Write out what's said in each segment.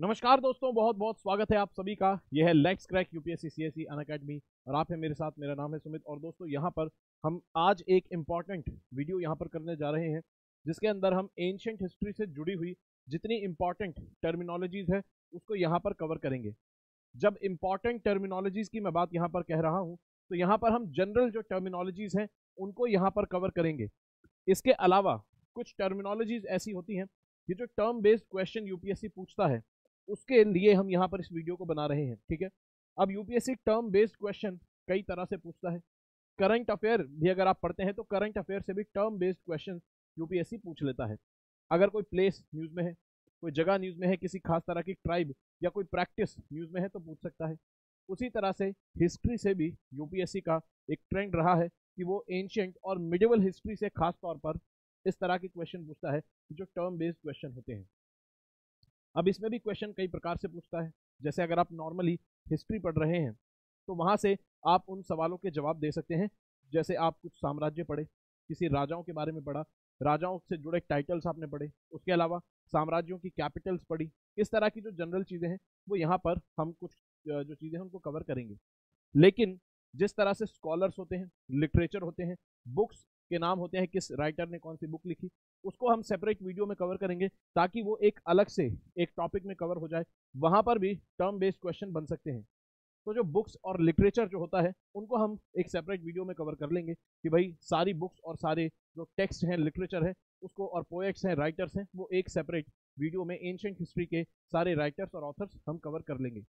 नमस्कार दोस्तों, बहुत बहुत स्वागत है आप सभी का। यह है let's crack UPSC CSE Unacademy और आप हैं मेरे साथ। मेरा नाम है सुमित और दोस्तों यहाँ पर हम आज एक इम्पॉर्टेंट वीडियो यहाँ पर करने जा रहे हैं जिसके अंदर हम एंशिएंट हिस्ट्री से जुड़ी हुई जितनी इम्पॉर्टेंट टर्मिनोलॉजीज़ है उसको यहाँ पर कवर करेंगे। जब इम्पॉर्टेंट टर्मिनोलॉजीज़ की मैं बात यहाँ पर कह रहा हूँ तो यहाँ पर हम जनरल जो टर्मिनोलॉजीज़ हैं उनको यहाँ पर कवर करेंगे। इसके अलावा कुछ टर्मिनोलॉजीज़ ऐसी होती हैं कि जो टर्म बेस्ड क्वेश्चन यूपीएससी पूछता है उसके लिए हम यहाँ पर इस वीडियो को बना रहे हैं, ठीक है। अब यूपीएससी टर्म बेस्ड क्वेश्चन कई तरह से पूछता है। करंट अफेयर भी अगर आप पढ़ते हैं तो करंट अफेयर से भी टर्म बेस्ड क्वेश्चन यूपीएससी पूछ लेता है। अगर कोई प्लेस न्यूज़ में है, कोई जगह न्यूज़ में है, किसी खास तरह की ट्राइब या कोई प्रैक्टिस न्यूज़ में है तो पूछ सकता है। उसी तरह से हिस्ट्री से भी यूपीएससी का एक ट्रेंड रहा है कि वो एंशिएंट और मिडिवल हिस्ट्री से खास तौर पर इस तरह के क्वेश्चन पूछता है जो टर्म बेस्ड क्वेश्चन होते हैं। अब इसमें भी क्वेश्चन कई प्रकार से पूछता है। जैसे अगर आप नॉर्मली हिस्ट्री पढ़ रहे हैं तो वहाँ से आप उन सवालों के जवाब दे सकते हैं। जैसे आप कुछ साम्राज्य पढ़े, किसी राजाओं के बारे में पढ़ा, राजाओं से जुड़े टाइटल्स आपने पढ़े, उसके अलावा साम्राज्यों की कैपिटल्स पढ़ी। इस तरह की जो जनरल चीज़ें हैं वो यहाँ पर हम कुछ जो चीज़ें हैं उनको कवर करेंगे। लेकिन जिस तरह से स्कॉलर्स होते हैं, लिटरेचर होते हैं, बुक्स के नाम होते हैं, किस राइटर ने कौन सी बुक लिखी, उसको हम सेपरेट वीडियो में कवर करेंगे ताकि वो एक अलग से एक टॉपिक में कवर हो जाए। वहाँ पर भी टर्म बेस्ड क्वेश्चन बन सकते हैं। तो जो बुक्स और लिटरेचर जो होता है उनको हम एक सेपरेट वीडियो में कवर कर लेंगे कि भाई सारी बुक्स और सारे जो टेक्स्ट हैं, लिटरेचर है उसको, और पोएट्स हैं, राइटर्स हैं, वो एक सेपरेट वीडियो में एंशिएंट हिस्ट्री के सारे राइटर्स और ऑथर्स हम कवर कर लेंगे।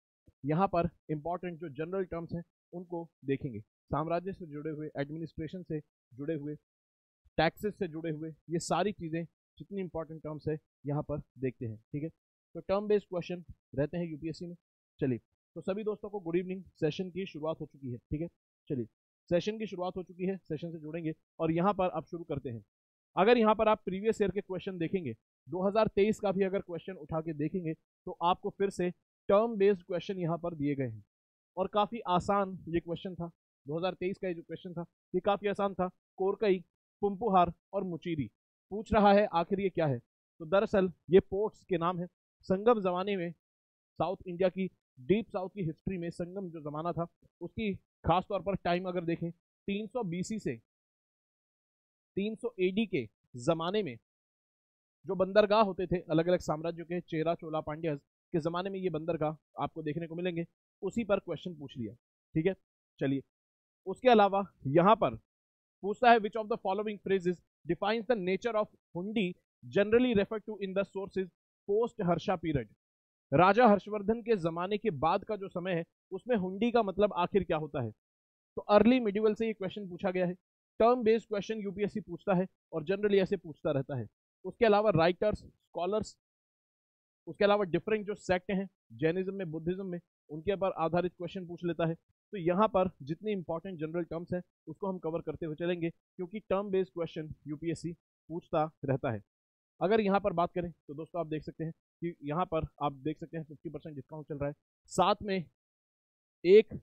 यहाँ पर इंपॉर्टेंट जो जनरल टर्म्स हैं उनको देखेंगे। साम्राज्य से जुड़े हुए, एडमिनिस्ट्रेशन से जुड़े हुए, टैक्सेस से जुड़े हुए, ये सारी चीज़ें जितनी इंपॉर्टेंट टर्म्स है यहाँ पर देखते हैं, ठीक है। तो टर्म बेस्ड क्वेश्चन रहते हैं यूपीएससी में। चलिए, तो सभी दोस्तों को गुड इवनिंग। सेशन की शुरुआत हो चुकी है, ठीक है। चलिए, सेशन की शुरुआत हो चुकी है, सेशन से जुड़ेंगे और यहाँ पर आप शुरू करते हैं। अगर यहाँ पर आप प्रीवियस ईयर के क्वेश्चन देखेंगे, 2023 का भी अगर क्वेश्चन उठा के देखेंगे तो आपको फिर से टर्म बेस्ड क्वेश्चन यहाँ पर दिए गए हैं। और काफ़ी आसान ये क्वेश्चन था, 2023 का ये जो क्वेश्चन था ये काफ़ी आसान था। कोरकई, पुंपुहार और मुचीरी पूछ रहा है, आखिर ये क्या है। तो दरअसल ये पोर्ट्स के नाम है। संगम ज़माने में साउथ इंडिया की, डीप साउथ की हिस्ट्री में संगम जो ज़माना था उसकी खास तौर पर टाइम अगर देखें 300 बीसी से 300 एडी के ज़माने में जो बंदरगाह होते थे अलग अलग साम्राज्यों के, चेरा, चोला, पांड्याज के ज़माने में ये बंदरगाह आपको देखने को मिलेंगे। उसी पर क्वेश्चन पूछ लिया, ठीक है। चलिए, उसके अलावा यहाँ पर पूछता है which of the following phrases defines the nature of hundi generally refer to in the sources post Harsha period. राजा हर्षवर्धन के ज़माने के बाद का जो समय है उसमें हुंडी का मतलब आखिर क्या होता है। तो अर्ली मिडिवल से ये क्वेश्चन पूछा गया है। टर्म बेस्ड क्वेश्चन यूपीएससी पूछता है और जनरली ऐसे पूछता रहता है। उसके अलावा राइटर्स, स्कॉलर्स, उसके अलावा डिफरेंट जो सेक्ट हैं जैनिज्म में, बुद्धिज्म में, उनके ऊपर आधारित क्वेश्चन पूछ लेता है। तो यहाँ पर जितनी इंपॉर्टेंट जनरल टर्म्स हैं उसको हम कवर करते हुए चलेंगे क्योंकि टर्म बेस्ड क्वेश्चन यूपीएससी पूछता रहता है। अगर यहाँ पर बात करें तो दोस्तों आप देख सकते हैं कि यहाँ पर आप देख सकते हैं 50% डिस्काउंट चल रहा है। साथ में एक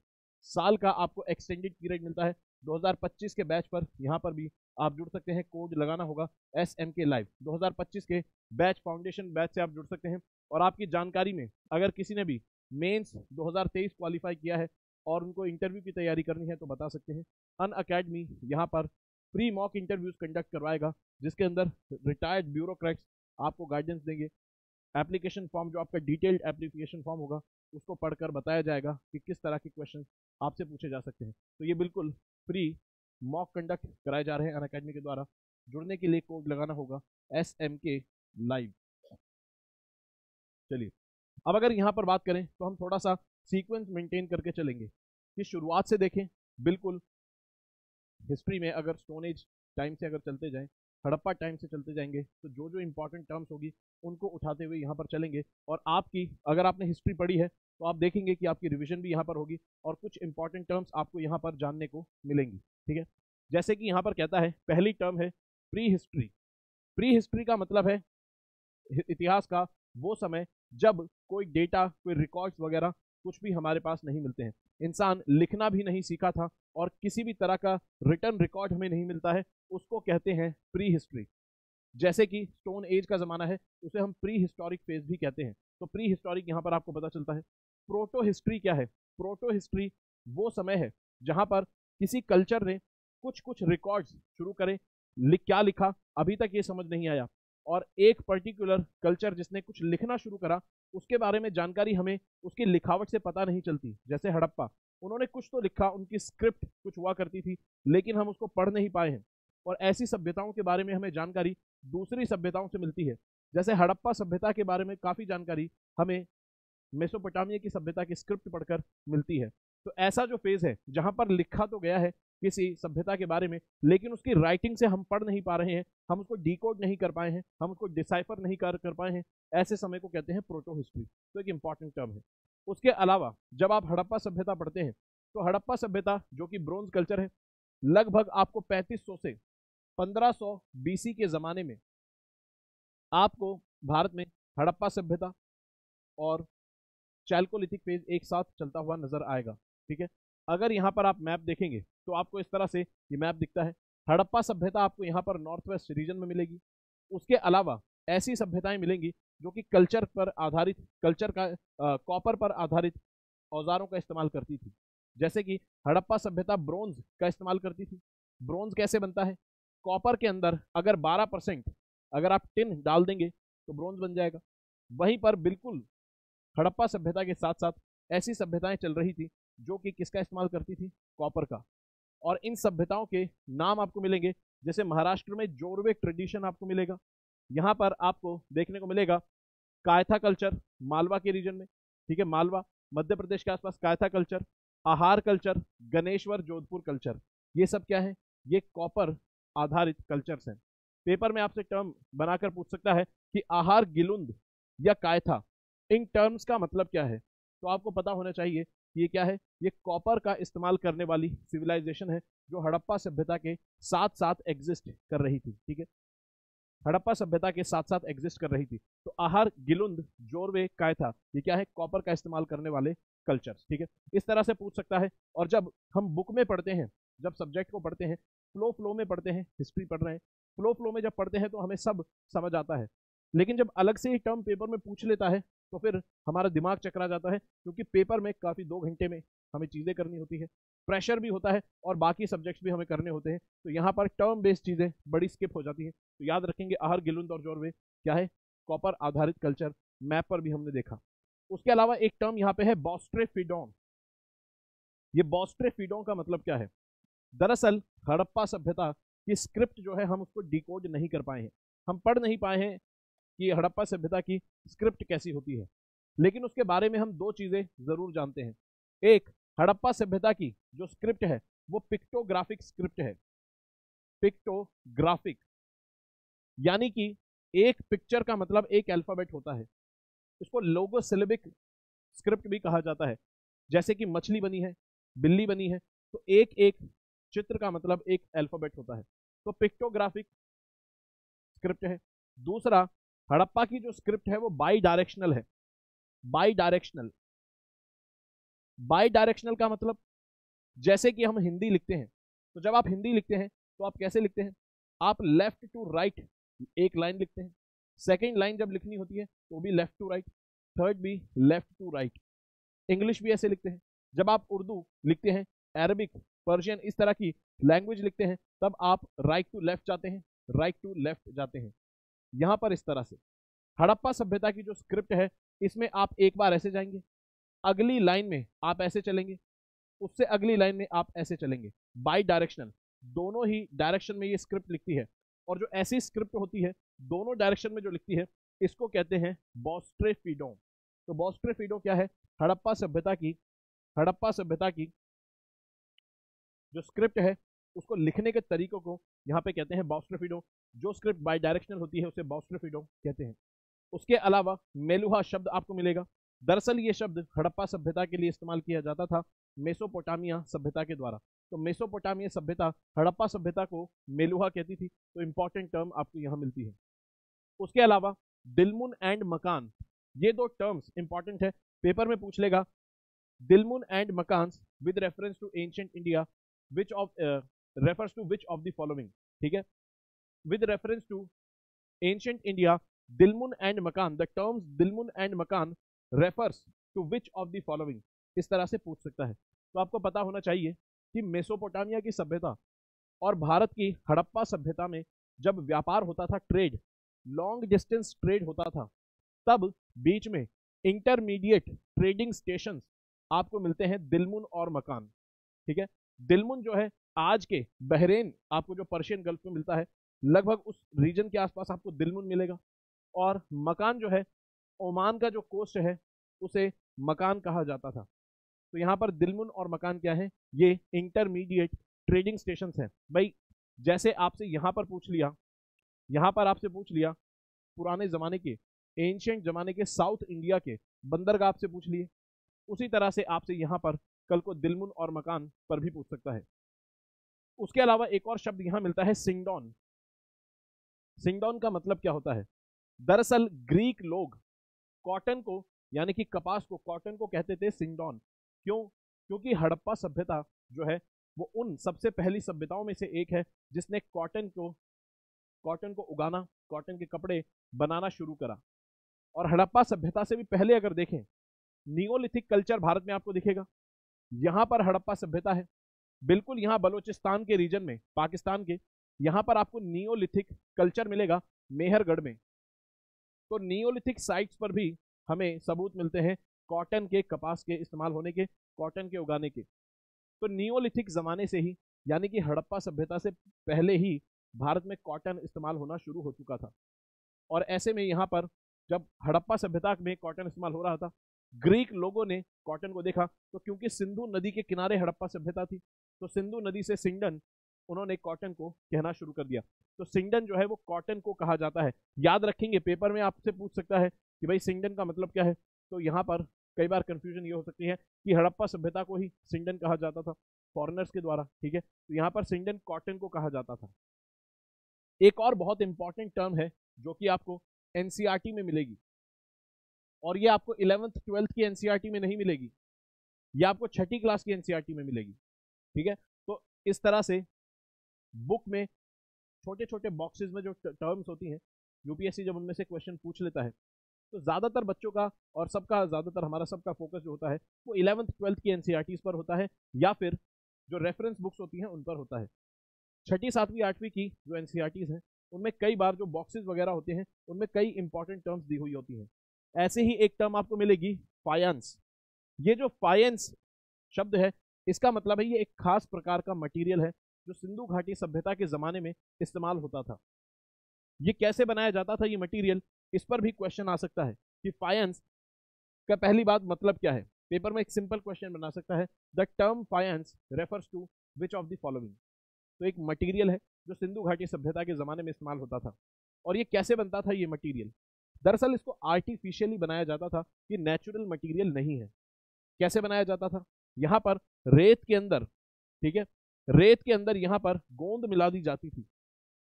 साल का आपको एक्सटेंडेड पीरियड मिलता है 2025 के बैच पर। यहाँ पर भी आप जुड़ सकते हैं, कोड लगाना होगा SMK Live 2025 के बैच, फाउंडेशन बैच से आप जुड़ सकते हैं। और आपकी जानकारी में अगर किसी ने भी मेंस 2023 क्वालिफाई किया है और उनको इंटरव्यू की तैयारी करनी है तो बता सकते हैं। अनअकैडमी यहाँ पर प्री मॉक इंटरव्यूज़ कंडक्ट करवाएगा जिसके अंदर रिटायर्ड ब्यूरोक्रेट्स आपको गाइडेंस देंगे। एप्लीकेशन फॉर्म जो आपका डिटेल्ड एप्लीकेशन फॉर्म होगा उसको पढ़कर बताया जाएगा कि किस तरह के क्वेश्चन आपसे पूछे जा सकते हैं। तो ये बिल्कुल फ्री मॉक कंडक्ट कराए जा रहे हैं अनअकैडमी के द्वारा। जुड़ने के लिए कोड लगाना होगा SMK Live। चलिए, अब अगर यहाँ पर बात करें तो हम थोड़ा सा सीक्वेंस मेंटेन करके चलेंगे कि शुरुआत से देखें। बिल्कुल हिस्ट्री में अगर स्टोन एज टाइम से अगर चलते जाएं, हड़प्पा टाइम से चलते जाएंगे तो जो जो इंपॉर्टेंट टर्म्स होगी उनको उठाते हुए यहाँ पर चलेंगे। और आपकी अगर आपने हिस्ट्री पढ़ी है तो आप देखेंगे कि आपकी रिविजन भी यहाँ पर होगी और कुछ इंपॉर्टेंट टर्म्स आपको यहाँ पर जानने को मिलेंगी, ठीक है। जैसे कि यहाँ पर कहता है, पहली टर्म है प्री हिस्ट्री। प्री हिस्ट्री का मतलब है इतिहास का वो समय जब कोई डेटा, कोई रिकॉर्ड्स वगैरह कुछ भी हमारे पास नहीं मिलते हैं। इंसान लिखना भी नहीं सीखा था और किसी भी तरह का रिटर्न रिकॉर्ड हमें नहीं मिलता है, उसको कहते हैं प्री हिस्ट्री। जैसे कि स्टोन एज का ज़माना है, उसे हम प्री हिस्टोरिक फेज भी कहते हैं। तो प्री हिस्टोरिक यहाँ पर आपको पता चलता है। प्रोटो हिस्ट्री क्या है? प्रोटो हिस्ट्री वो समय है जहाँ पर किसी कल्चर ने कुछ कुछ रिकॉर्ड्स शुरू करें, क्या लिखा अभी तक ये समझ नहीं आया, और एक पर्टिकुलर कल्चर जिसने कुछ लिखना शुरू करा उसके बारे में जानकारी हमें उसकी लिखावट से पता नहीं चलती। जैसे हड़प्पा, उन्होंने कुछ तो लिखा, उनकी स्क्रिप्ट कुछ हुआ करती थी, लेकिन हम उसको पढ़ नहीं पाए हैं। और ऐसी सभ्यताओं के बारे में हमें जानकारी दूसरी सभ्यताओं से मिलती है। जैसे हड़प्पा सभ्यता के बारे में काफ़ी जानकारी हमें मेसोपोटामिया की सभ्यता की स्क्रिप्ट पढ़कर मिलती है। तो ऐसा जो फेज़ है जहाँ पर लिखा तो गया है किसी सभ्यता के बारे में, लेकिन उसकी राइटिंग से हम पढ़ नहीं पा रहे हैं, हम उसको डिकोड नहीं कर पाए हैं, हम उसको डिसाइफर नहीं कर पाए हैं, ऐसे समय को कहते हैं प्रोटो हिस्ट्री। तो एक इम्पॉर्टेंट टर्म है। उसके अलावा जब आप हड़प्पा सभ्यता पढ़ते हैं तो हड़प्पा सभ्यता जो कि ब्रोंज कल्चर है, लगभग आपको 3500 से 1500 BC के ज़माने में आपको भारत में हड़प्पा सभ्यता और चैल्कोलिथिक फेज एक साथ चलता हुआ नजर आएगा। ठीक है, अगर यहाँ पर आप मैप देखेंगे तो आपको इस तरह से ये मैप दिखता है। हड़प्पा सभ्यता आपको यहाँ पर नॉर्थ वेस्ट रीजन में मिलेगी। उसके अलावा ऐसी सभ्यताएं मिलेंगी जो कि कल्चर पर आधारित, कल्चर का कॉपर पर आधारित औजारों का इस्तेमाल करती थी। जैसे कि हड़प्पा सभ्यता ब्रोंज का इस्तेमाल करती थी। ब्रोंज कैसे बनता है? कॉपर के अंदर अगर 12% अगर आप टिन डाल देंगे तो ब्रोंज बन जाएगा। वहीं पर बिल्कुल हड़प्पा सभ्यता के साथ साथ ऐसी सभ्यताएं चल रही थी जो कि किसका इस्तेमाल करती थी? कॉपर का। और इन सभ्यताओं के नाम आपको मिलेंगे, जैसे महाराष्ट्र में जोरवेक ट्रेडिशन आपको मिलेगा। यहाँ पर आपको देखने को मिलेगा कायथा कल्चर मालवा के रीजन में। ठीक है, मालवा मध्य प्रदेश के आसपास Kayatha culture, Ahar culture, Ganeshwar Jodhpur culture, ये सब क्या है? ये कॉपर आधारित कल्चर्स हैं। पेपर में आपसे टर्म बनाकर पूछ सकता है कि आहार गिलुंद या कायथा, इन टर्म्स का मतलब क्या है? तो आपको पता होना चाहिए कि ये क्या है, ये कॉपर का इस्तेमाल करने वाली सिविलाइजेशन है जो हड़प्पा सभ्यता के साथ साथ एग्जिस्ट कर रही थी। ठीक है, हड़प्पा सभ्यता के साथ साथ एग्जिस्ट कर रही थी। तो आहार गिलुंद, जोरवे, कायथा, ये क्या है? कॉपर का इस्तेमाल करने वाले कल्चर्स। ठीक है, इस तरह से पूछ सकता है। और जब हम बुक में पढ़ते हैं, जब सब्जेक्ट को पढ़ते हैं, फ्लो में पढ़ते हैं, हिस्ट्री पढ़ रहे हैं, फ्लो में जब पढ़ते हैं तो हमें सब समझ आता है। लेकिन जब अलग से ही टर्म पेपर में पूछ लेता है तो फिर हमारा दिमाग चकरा जाता है, क्योंकि पेपर में काफ़ी 2 घंटे में हमें चीज़ें करनी होती है, प्रेशर भी होता है और बाकी सब्जेक्ट्स भी हमें करने होते हैं। तो यहाँ पर टर्म बेस्ड चीज़ें बड़ी स्किप हो जाती हैं। तो याद रखेंगे आहार गिलुंद और जोरवे क्या है? कॉपर आधारित कल्चर। मैप पर भी हमने देखा। उसके अलावा एक टर्म यहाँ पे है बॉस्ट्रेफिडोन। ये बॉस्ट्रेफिडोन का मतलब क्या है? दरअसल हड़प्पा सभ्यता की स्क्रिप्ट जो है हम उसको डिकोड नहीं कर पाए हैं, हम पढ़ नहीं पाए हैं कि हड़प्पा सभ्यता की स्क्रिप्ट कैसी होती है। लेकिन उसके बारे में हम 2 चीज़ें ज़रूर जानते हैं। एक, हड़प्पा सभ्यता की जो स्क्रिप्ट है वो पिक्टोग्राफिक स्क्रिप्ट है। पिक्टोग्राफिक यानी कि एक पिक्चर का मतलब एक अल्फ़ाबेट होता है। इसको लोगो सिलेबिक स्क्रिप्ट भी कहा जाता है। जैसे कि मछली बनी है, बिल्ली बनी है, तो एक एक चित्र का मतलब एक अल्फ़ाबेट होता है। तो पिक्टोग्राफिक स्क्रिप्ट है। दूसरा, हड़प्पा की जो स्क्रिप्ट है वो बाई डायरेक्शनल है। बाई डायरेक्शनल, बाई डायरेक्शनल का मतलब जैसे कि हम हिंदी लिखते हैं, तो जब आप हिंदी लिखते हैं तो आप कैसे लिखते हैं? आप लेफ्ट टू राइट एक लाइन लिखते हैं, सेकेंड लाइन जब लिखनी होती है तो भी लेफ्ट टू राइट, थर्ड भी लेफ्ट टू राइट। इंग्लिश भी ऐसे लिखते हैं। जब आप उर्दू लिखते हैं, अरबिक, पर्शियन, इस तरह की लैंग्वेज लिखते हैं, तब आप राइट टू लेफ्ट जाते हैं, राइट टू लेफ्ट जाते हैं। यहाँ पर इस तरह से हड़प्पा सभ्यता की जो स्क्रिप्ट है इसमें आप एक बार ऐसे जाएंगे, अगली लाइन में आप ऐसे चलेंगे, उससे अगली लाइन में आप ऐसे चलेंगे। बाई डायरेक्शनल, दोनों ही डायरेक्शन में ये स्क्रिप्ट लिखती है। और जो ऐसी स्क्रिप्ट होती है दोनों डायरेक्शन में जो लिखती है, इसको कहते हैं बॉस्ट्रेफिडोन। तो बॉस्ट्रेफिडोन क्या है? हड़प्पा सभ्यता की जो स्क्रिप्ट है उसको लिखने के तरीकों को यहाँ पे कहते हैं बॉस्ट्रेफिडोन। जो स्क्रिप्ट बाई डायरेक्शनल होती है उसे बॉस्ट्रेफिडोन कहते हैं। उसके अलावा मेलुहा शब्द आपको मिलेगा। दरअसल ये शब्द हड़प्पा सभ्यता के लिए इस्तेमाल किया जाता था मेसोपोटामिया सभ्यता के द्वारा। तो मेसोपोटामिया सभ्यता हड़प्पा सभ्यता को मेलुहा कहती थी। तो इम्पॉर्टेंट टर्म आपको यहाँ मिलती है। उसके अलावा दिलमुन एंड मकान, ये 2 टर्म्स इंपॉर्टेंट है। पेपर में पूछ लेगा Dilmun and Makans with reference to ancient India which of refers to which of the following. ठीक है, with reference to Ancient India, Dilmun and Makan. The terms Dilmun and Makan refers to which of the following? इस तरह से पूछ सकता है। तो आपको पता होना चाहिए कि मेसोपोटामिया की सभ्यता और भारत की हड़प्पा सभ्यता में जब व्यापार होता था, ट्रेड, लॉन्ग डिस्टेंस ट्रेड होता था, तब बीच में इंटरमीडिएट ट्रेडिंग स्टेशन आपको मिलते हैं दिलमुन और मकान। ठीक है, दिलमुन जो है आज के बहरेन, आपको जो पर्शियन गल्फ में मिलता है, लगभग उस रीजन के आसपास आपको दिलमुन मिलेगा, और मकान जो है ओमान का जो कोस्ट है उसे मकान कहा जाता था। तो यहाँ पर दिलमुन और मकान क्या है? ये इंटरमीडिएट ट्रेडिंग स्टेशन हैं। भाई जैसे आपसे यहाँ पर पूछ लिया, यहाँ पर आपसे पूछ लिया पुराने ज़माने के, एंशिएंट ज़माने के साउथ इंडिया के बंदरगाह आपसे पूछ लिए, उसी तरह से आपसे यहाँ पर कल को दिलमुन और मकान पर भी पूछ सकता है। उसके अलावा एक और शब्द यहाँ मिलता है सिंगडॉन। सिंगडॉन का मतलब क्या होता है? दरअसल ग्रीक लोग कॉटन को, यानी कि कपास को, कॉटन को कहते थे सिंगडॉन। क्यों? क्योंकि हड़प्पा सभ्यता जो है वो उन सबसे पहली सभ्यताओं में से एक है जिसने कॉटन को उगाना, कॉटन के कपड़े बनाना शुरू करा। और हड़प्पा सभ्यता से भी पहले अगर देखें, नियोलिथिक कल्चर भारत में आपको दिखेगा। यहाँ पर हड़प्पा सभ्यता है, बिल्कुल यहाँ बलूचिस्तान के रीजन में, पाकिस्तान के, यहाँ पर आपको नियोलिथिक कल्चर मिलेगा मेहरगढ़ में। तो नियोलिथिक साइट्स पर भी हमें सबूत मिलते हैं कॉटन के, कपास के इस्तेमाल होने के, कॉटन के उगाने के। तो नियोलिथिक ज़माने से ही, यानी कि हड़प्पा सभ्यता से पहले ही भारत में कॉटन इस्तेमाल होना शुरू हो चुका था। और ऐसे में यहाँ पर जब हड़प्पा सभ्यता में कॉटन इस्तेमाल हो रहा था, ग्रीक लोगों ने कॉटन को देखा, तो क्योंकि सिंधु नदी के किनारे हड़प्पा सभ्यता थी, तो सिंधु नदी से सिंगडन, उन्होंने कॉटन को कहना शुरू कर दिया। तो सिंगडन जो है वो कॉटन को कहा जाता है। याद रखेंगे, पेपर में आपसे पूछ सकता है कि भाई सिंगडन का मतलब क्या है। तो यहाँ पर कई बार कंफ्यूजन ये हो सकती है कि हड़प्पा सभ्यता को ही सिंगडन कहा जाता था फॉरेनर्स के द्वारा। ठीक है, तो यहाँ पर सिंगडन कॉटन को कहा जाता था। एक और बहुत इंपॉर्टेंट टर्म है जो कि आपको एनसीईआरटी में मिलेगी, और ये आपको 11th 12th की एनसीईआरटी में नहीं मिलेगी, ये आपको 6ठी क्लास की एनसीईआरटी में मिलेगी। ठीक है, तो इस तरह से बुक में छोटे छोटे बॉक्सेस में जो टर्म्स होती हैं, यूपीएससी जब उनमें से क्वेश्चन पूछ लेता है, तो ज़्यादातर बच्चों का और सबका, ज़्यादातर हमारा सबका फोकस जो होता है वो 11th 12th की एनसीईआरटीज़ पर होता है, या फिर जो रेफरेंस बुक्स होती हैं उन पर होता है। 6ठी 7वीं 8वीं की जो एनसीईआरटीज़ हैं उनमें कई बार जो बॉक्सेस वगैरह होते हैं उनमें कई इंपॉर्टेंट टर्म्स दी हुई होती हैं। ऐसे ही एक टर्म आपको मिलेगी फायंस। ये जो फायंस शब्द है, इसका मतलब है ये एक खास प्रकार का मटेरियल है जो सिंधु घाटी सभ्यता के ज़माने में इस्तेमाल होता था। ये कैसे बनाया जाता था ये मटेरियल, इस पर भी क्वेश्चन आ सकता है कि फायंस का पहली बात मतलब क्या है। पेपर में एक सिंपल क्वेश्चन बना सकता है, the term faience refers to which of the following. तो एक मटेरियल है जो सिंधु घाटी सभ्यता के ज़माने में इस्तेमाल होता था। और ये कैसे बनता था ये मटेरियल? दरअसल इसको आर्टिफिशियली बनाया जाता था, ये नेचुरल मटेरियल नहीं है। कैसे बनाया जाता था? यहाँ पर रेत के अंदर, ठीक है, रेत के अंदर यहाँ पर गोंद मिला दी जाती थी,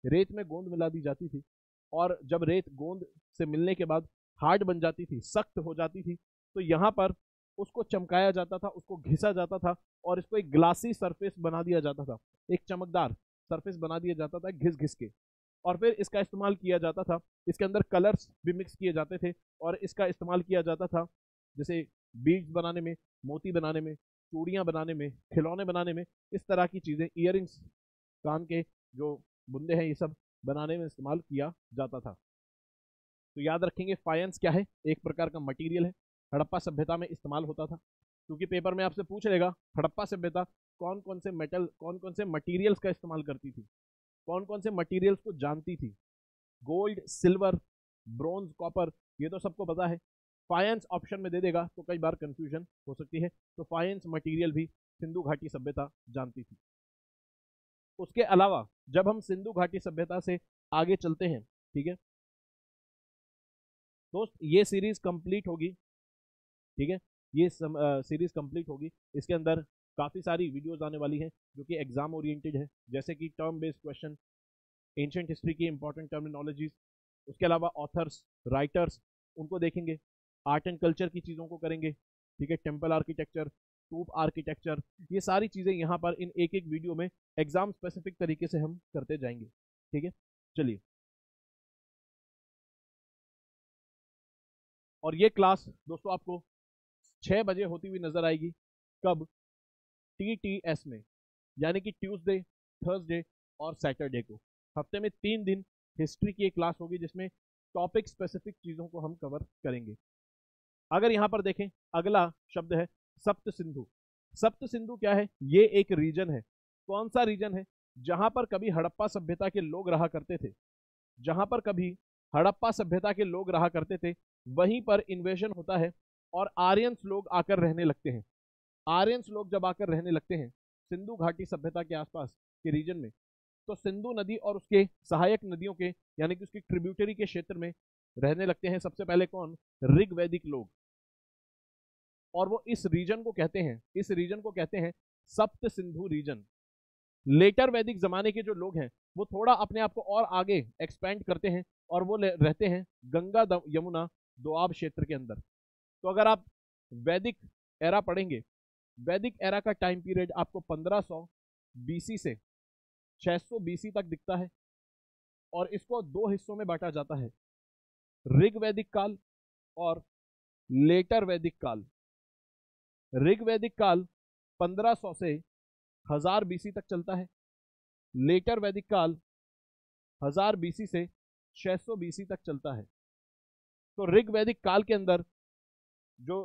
रेत में गोंद मिला दी जाती थी, और जब रेत गोंद से मिलने के बाद हार्ड बन जाती थी, सख्त हो जाती थी, तो यहाँ पर उसको चमकाया जाता था, उसको घिसा जाता था, और इसको एक ग्लासी सरफेस बना दिया जाता था, एक चमकदार सरफेस बना दिया जाता था घिस घिस के, और फिर इसका इस्तेमाल किया जाता था। इसके अंदर कलर्स भी मिक्स किए जाते थे, और इसका इस्तेमाल किया जाता था जैसे बीड्स बनाने में, मोती बनाने में, चूड़ियाँ बनाने में, खिलौने बनाने में, इस तरह की चीज़ें, ईयरिंग्स, कान के जो बुंदे हैं, ये सब बनाने में इस्तेमाल किया जाता था। तो याद रखेंगे फायंस क्या है, एक प्रकार का मटेरियल है, हड़प्पा सभ्यता में इस्तेमाल होता था। क्योंकि पेपर में आपसे पूछ लेगा हड़प्पा सभ्यता कौन कौन से मटेरियल्स का इस्तेमाल करती थी, कौन कौन से मटेरियल्स को जानती थी। गोल्ड, सिल्वर, ब्रोंज, कॉपर, ये तो सबको पता है। फायंस ऑप्शन में दे देगा तो कई बार कंफ्यूजन हो सकती है। तो फायंस मटेरियल भी सिंधु घाटी सभ्यता जानती थी। उसके अलावा जब हम सिंधु घाटी सभ्यता से आगे चलते हैं, ठीक है दोस्त, ये सीरीज कंप्लीट होगी। ठीक है, ये सीरीज कंप्लीट होगी। इसके अंदर काफ़ी सारी वीडियोस आने वाली हैं जो कि एग्ज़ाम ओरिएंटेड है, जैसे कि term based question, ancient history की इंपॉर्टेंट टर्मिनोलॉजीज, उसके अलावा ऑथर्स, राइटर्स, उनको देखेंगे, आर्ट एंड कल्चर की चीज़ों को करेंगे। ठीक है, टेम्पल आर्किटेक्चर, टूप आर्किटेक्चर, ये सारी चीज़ें यहाँ पर इन एक एक वीडियो में एग्ज़ाम स्पेसिफिक तरीके से हम करते जाएंगे। ठीक है, चलिए। और ये क्लास दोस्तों आपको 6 बजे होती हुई नजर आएगी। कब? TTS में, यानी कि ट्यूसडे, थर्सडे और सैटरडे को। हफ्ते में 3 दिन हिस्ट्री की एक क्लास होगी जिसमें टॉपिक स्पेसिफिक चीज़ों को हम कवर करेंगे। अगर यहाँ पर देखें, अगला शब्द है सप्त सिंधु। सप्त सिंधु क्या है? ये एक रीजन है। कौन सा रीजन है? जहाँ पर कभी हड़प्पा सभ्यता के लोग रहा करते थे। जहाँ पर कभी हड़प्पा सभ्यता के लोग रहा करते थे वहीं पर इन्वेजन होता है और आर्यंस लोग आकर रहने लगते हैं। आर्यंस लोग जब आकर रहने लगते हैं सिंधु घाटी सभ्यता के आसपास के रीजन में, तो सिंधु नदी और उसके सहायक नदियों के यानी कि उसकी ट्रिब्यूटरी के क्षेत्र में रहने लगते हैं। सबसे पहले कौन? ऋग वैदिक लोग, और वो इस रीजन को कहते हैं, इस रीजन को कहते हैं सप्त सिंधु रीजन। लेटर वैदिक जमाने के जो लोग हैं वो थोड़ा अपने आप को और आगे एक्सपेंड करते हैं और वो रहते हैं गंगा यमुना दोआब क्षेत्र के अंदर। तो अगर आप वैदिक एरा पढ़ेंगे, वैदिक एरा का टाइम पीरियड आपको 1500 BC से 600 BC तक दिखता है और इसको 2 हिस्सों में बांटा जाता है, ऋग वैदिक काल और लेटर वैदिक काल। ऋग वैदिक काल 1500 से 1000 BC तक चलता है, लेटर वैदिक काल 1000 BC से 600 BC तक चलता है। तो ऋग वैदिक काल के अंदर जो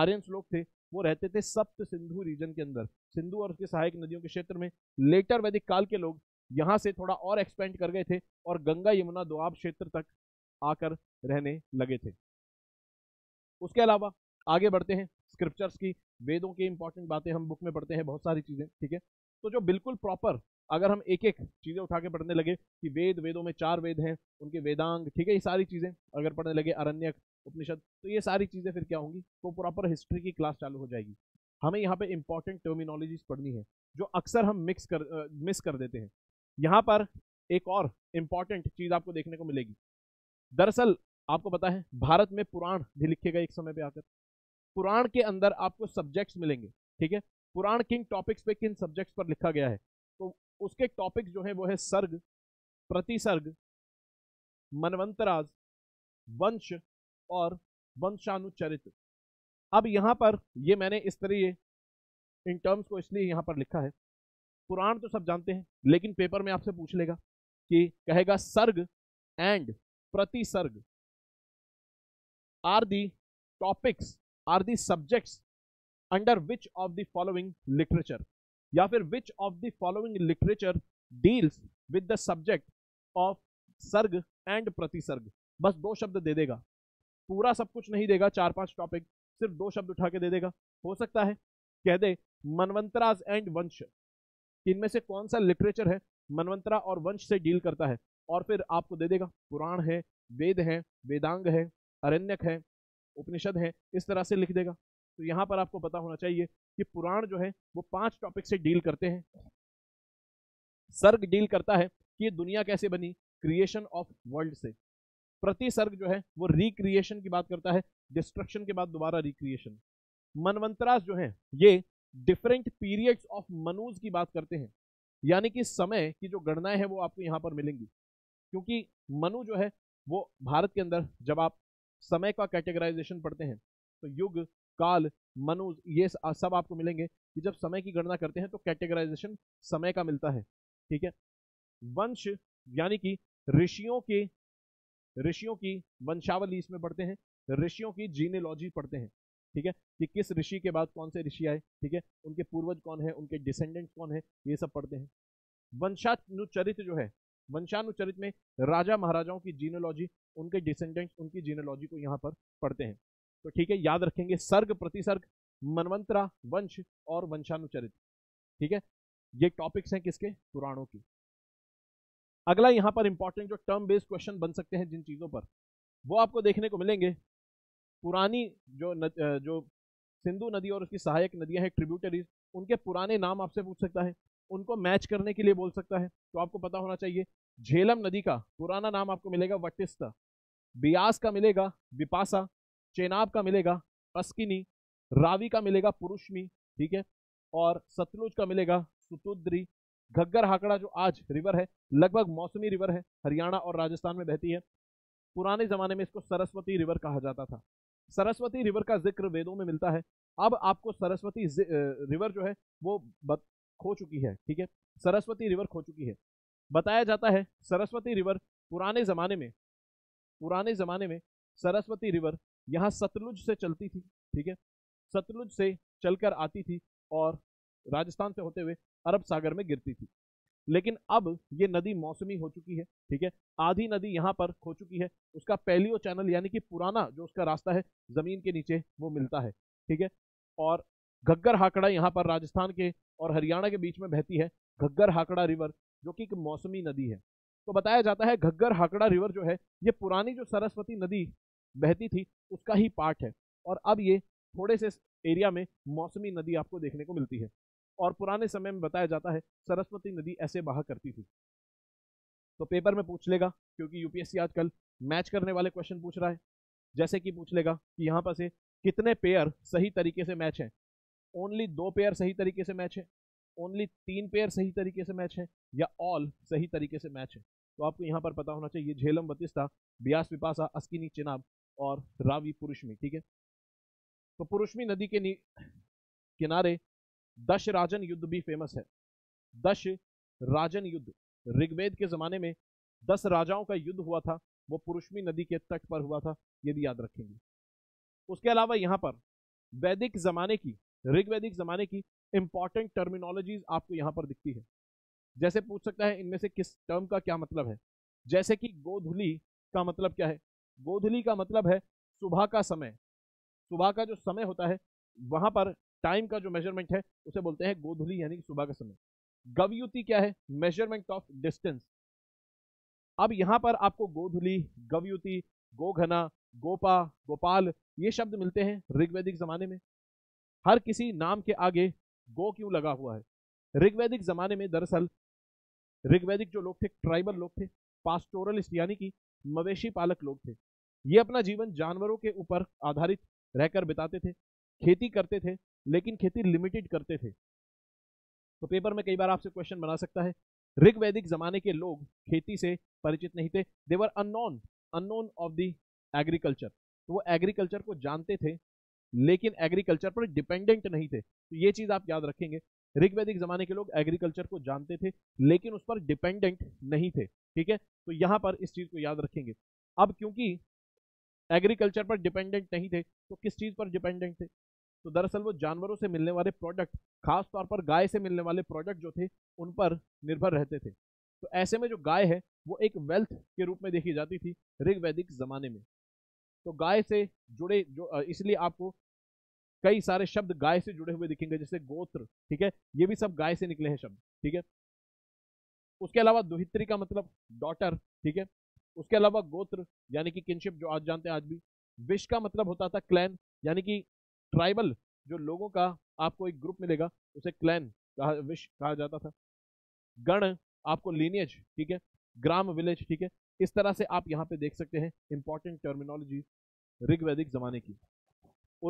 आर्यंस लोग थे वो रहते थे सप्त सिंधु रीजन के अंदर, सिंधु और उसके सहायक नदियों के क्षेत्र में। लेटर वैदिक काल के लोग यहाँ से थोड़ा और एक्सपेंड कर गए थे और गंगा यमुना दोआब क्षेत्र तक आकर रहने लगे थे। उसके अलावा आगे बढ़ते हैं स्क्रिप्चर्स की, वेदों की इंपॉर्टेंट बातें हम बुक में पढ़ते हैं, बहुत सारी चीज़ें, ठीक है। तो जो बिल्कुल प्रॉपर अगर हम एक एक चीज़ें उठा के पढ़ने लगे कि वेद, वेदों में 4 वेद हैं, उनके वेदांग, ठीक है, ये सारी चीज़ें अगर पढ़ने लगे, अरण्यक, उपनिषद, तो ये सारी चीज़ें फिर क्या होंगी? तो प्रॉपर हिस्ट्री की क्लास चालू हो जाएगी। हमें यहाँ पे इंपॉर्टेंट टर्मिनोलॉजीज पढ़नी है जो अक्सर हम मिस कर देते हैं। यहाँ पर एक और इम्पॉर्टेंट चीज़ आपको देखने को मिलेगी। दरअसल आपको पता है भारत में पुराण भी लिखे गए एक समय पर आकर। पुराण के अंदर आपको सब्जेक्ट्स मिलेंगे, ठीक है। पुराण किन टॉपिक्स पे, किन सब्जेक्ट्स पर लिखा गया है, तो उसके टॉपिक्स जो हैं वो है सर्ग, प्रतिसर्ग, मनवंतराज, वंश और वंशानुचरित। अब यहाँ पर ये मैंने इस तरह इन टर्म्स को इसलिए यहाँ पर लिखा है। पुराण तो सब जानते हैं लेकिन पेपर में आपसे पूछ लेगा कि कहेगा sarga and pratisarga are the topics, are the subjects under which of the following literature, या फिर which of the following literature deals with the subject of sarga and pratisarga. बस 2 शब्द दे देगा, पूरा सब कुछ नहीं देगा, 4-5 टॉपिक, सिर्फ 2 शब्द उठा के दे देगा। हो सकता है कह दे मनवंतराज एंड वंश, इनमें से कौन सा लिटरेचर है मनवंतरा और वंश से डील करता है, और फिर आपको दे देगा पुराण है, वेद है, वेदांग है, अरण्यक है, उपनिषद है, इस तरह से लिख देगा। तो यहाँ पर आपको पता होना चाहिए कि पुराण जो है वो 5 टॉपिक से डील करते हैं। सर्ग डील करता है कि ये दुनिया कैसे बनी, क्रिएशन ऑफ वर्ल्ड से। प्रतिसर्ग जो है वो रिक्रिएशन की बात करता है, डिस्ट्रक्शन के बाद दोबारा रिक्रिएशन। मनवंतराज जो है ये डिफरेंट पीरियड्स ऑफ मनुज की बात करते हैं, यानी कि समय की जो गणनाएं हैं वो आपको यहाँ पर मिलेंगी, क्योंकि मनु जो है वो भारत के अंदर जब आप समय का कैटेगराइजेशन पढ़ते हैं तो युग, काल, मनुज, ये सब आपको मिलेंगे कि जब समय की गणना करते हैं तो कैटेगराइजेशन समय का मिलता है, ठीक है। वंश यानी कि ऋषियों की वंशावली इसमें पढ़ते हैं, ऋषियों की जीनेलॉजी पढ़ते हैं, ठीक है, कि किस ऋषि के बाद कौन से ऋषि आए, ठीक है, उनके पूर्वज कौन है, उनके डिसेंडेंट्स कौन है, ये सब पढ़ते हैं। वंशानुचरित जो है, वंशानुचरित में राजा महाराजाओं की जीनोलॉजी, उनके डिसेंडेंट्स, उनकी जीनोलॉजी को यहाँ पर पढ़ते हैं। तो ठीक है, याद रखेंगे सर्ग, प्रतिसर्ग, मनवंतरा, वंश और वंशानुचरित, ठीक है, ये टॉपिक्स हैं किसके? पुराणों के। अगला यहाँ पर इंपॉर्टेंट जो टर्म बेस्ड क्वेश्चन बन सकते हैं जिन चीज़ों पर, वो आपको देखने को मिलेंगे। पुरानी जो सिंधु नदी और उसकी सहायक नदियाँ हैं, ट्रिब्यूटरीज, उनके पुराने नाम आपसे पूछ सकता है, उनको मैच करने के लिए बोल सकता है, तो आपको पता होना चाहिए। झेलम नदी का पुराना नाम आपको मिलेगा वटिस्ता, ब्यास का मिलेगा विपासा, चेनाब का मिलेगा पस्किनी, रावी का मिलेगा पुरुषमी, ठीक है, और सतलुज का मिलेगा सुतुद्री। घग्गर हाकड़ा जो आज रिवर है, लगभग मौसमी रिवर है, हरियाणा और राजस्थान में बहती है। पुराने ज़माने में इसको सरस्वती रिवर कहा जाता था। सरस्वती रिवर का जिक्र वेदों में मिलता है। अब आपको सरस्वती रिवर जो है वो खो चुकी है, ठीक है, सरस्वती रिवर खो चुकी है। बताया जाता है सरस्वती रिवर पुराने ज़माने में सरस्वती रिवर यहाँ सतलुज से चलती थी, ठीक है, सतलुज से चलकर आती थी और राजस्थान से होते हुए अरब सागर में गिरती थी। लेकिन अब ये नदी मौसमी हो चुकी है, ठीक है, आधी नदी यहाँ पर खो चुकी है, उसका पैलियो चैनल यानी कि पुराना जो उसका रास्ता है ज़मीन के नीचे वो मिलता है, ठीक है। और घग्गर हाकड़ा यहाँ पर राजस्थान के और हरियाणा के बीच में बहती है, घग्गर हाकड़ा रिवर जो कि एक मौसमी नदी है। तो बताया जाता है घग्गर हाकड़ा रिवर जो है ये पुरानी जो सरस्वती नदी बहती थी उसका ही पार्ट है और अब ये थोड़े से एरिया में मौसमी नदी आपको देखने को मिलती है। और पुराने समय में बताया जाता है सरस्वती नदी ऐसे बहा करती थी। तो पेपर में पूछ लेगा, क्योंकि यूपीएससी आजकल मैच करने वाले क्वेश्चन पूछ रहा है, जैसे कि पूछ लेगा कि यहाँ पर से कितने पेयर सही तरीके से मैच हैं। ओनली 2 पेयर सही तरीके से मैच है, ओनली 3 पेयर सही तरीके से मैच है, या ऑल सही तरीके से मैच है। तो आपको यहाँ पर पता होना चाहिए झेलम बतिस्ता, ब्यास पिपासा, अस्किनी चिनाब और रावी पुरुषमी, ठीक है। तो पुरुषमी नदी के किनारे दशराजन युद्ध भी फेमस है। दशराजन युद्ध ऋग्वेद के ज़माने में 10 राजाओं का युद्ध हुआ था, वो पुरुषमी नदी के तट पर हुआ था, ये भी याद रखेंगे। उसके अलावा यहाँ पर वैदिक ज़माने की, ऋग्वैदिक ज़माने की इंपॉर्टेंट टर्मिनोलॉजीज आपको यहाँ पर दिखती है। जैसे पूछ सकता है इनमें से किस टर्म का क्या मतलब है, जैसे कि गोधुली का मतलब क्या है। गोधुली का मतलब है सुबह का समय, सुबह का जो समय होता है वहाँ पर टाइम का जो मेजरमेंट है उसे बोलते हैं गोधुली, यानी कि सुबह का समय। गवयुति क्या है, मेजरमेंट ऑफ डिस्टेंस। अब यहाँ पर आपको गोधुली, गवयुति, गोघना, गोपा, गोपाल ये शब्द मिलते हैं ऋग्वैदिक ज़माने में। हर किसी नाम के आगे गो क्यों लगा हुआ है? ऋग्वैदिक ज़माने में दरअसल ऋग्वैदिक जो लोग थे ट्राइबल लोग थे, पास्टोरलिस्ट यानी कि मवेशी पालक लोग थे। ये अपना जीवन जानवरों के ऊपर आधारित रहकर बिताते थे, खेती करते थे लेकिन खेती लिमिटेड करते थे। तो पेपर में कई बार आपसे क्वेश्चन बना सकता है ऋग्वैदिक ज़माने के लोग खेती से परिचित नहीं थे, they were unknown of the agriculture. तो वो एग्रीकल्चर को जानते थे लेकिन एग्रीकल्चर पर डिपेंडेंट नहीं थे। तो ये चीज़ आप याद रखेंगे, ऋग्वैदिक ज़माने के लोग एग्रीकल्चर को जानते थे लेकिन उस पर डिपेंडेंट नहीं थे, ठीक है। तो यहाँ पर इस चीज़ को याद रखेंगे। अब क्योंकि एग्रीकल्चर पर डिपेंडेंट नहीं थे तो किस चीज़ पर डिपेंडेंट थे? तो दरअसल वो जानवरों से मिलने वाले प्रोडक्ट, खासतौर पर गाय से मिलने वाले प्रोडक्ट जो थे उन पर निर्भर रहते थे। तो ऐसे में जो गाय है वो एक वेल्थ के रूप में देखी जाती थी ऋग्वैदिक ज़माने में। तो गाय से जुड़े जो, इसलिए आपको कई सारे शब्द गाय से जुड़े हुए दिखेंगे, जैसे गोत्र, ठीक है, ये भी सब गाय से निकले हैं शब्द, ठीक है। उसके अलावा दुहित्री का मतलब डॉटर, ठीक है। उसके अलावा गोत्र यानी कि किनशिप जो आज जानते हैं आज भी। विश का मतलब होता था क्लैन, यानी कि ट्राइबल जो लोगों का आपको एक ग्रुप मिलेगा उसे क्लैन कहा, विश कहा जाता था। गण आपको लीनियज, ठीक है, ग्राम, विलेज, ठीक है। इस तरह से आप यहाँ पे देख सकते हैं इंपॉर्टेंट टर्मिनोलॉजी ऋग्वैदिक ज़माने की।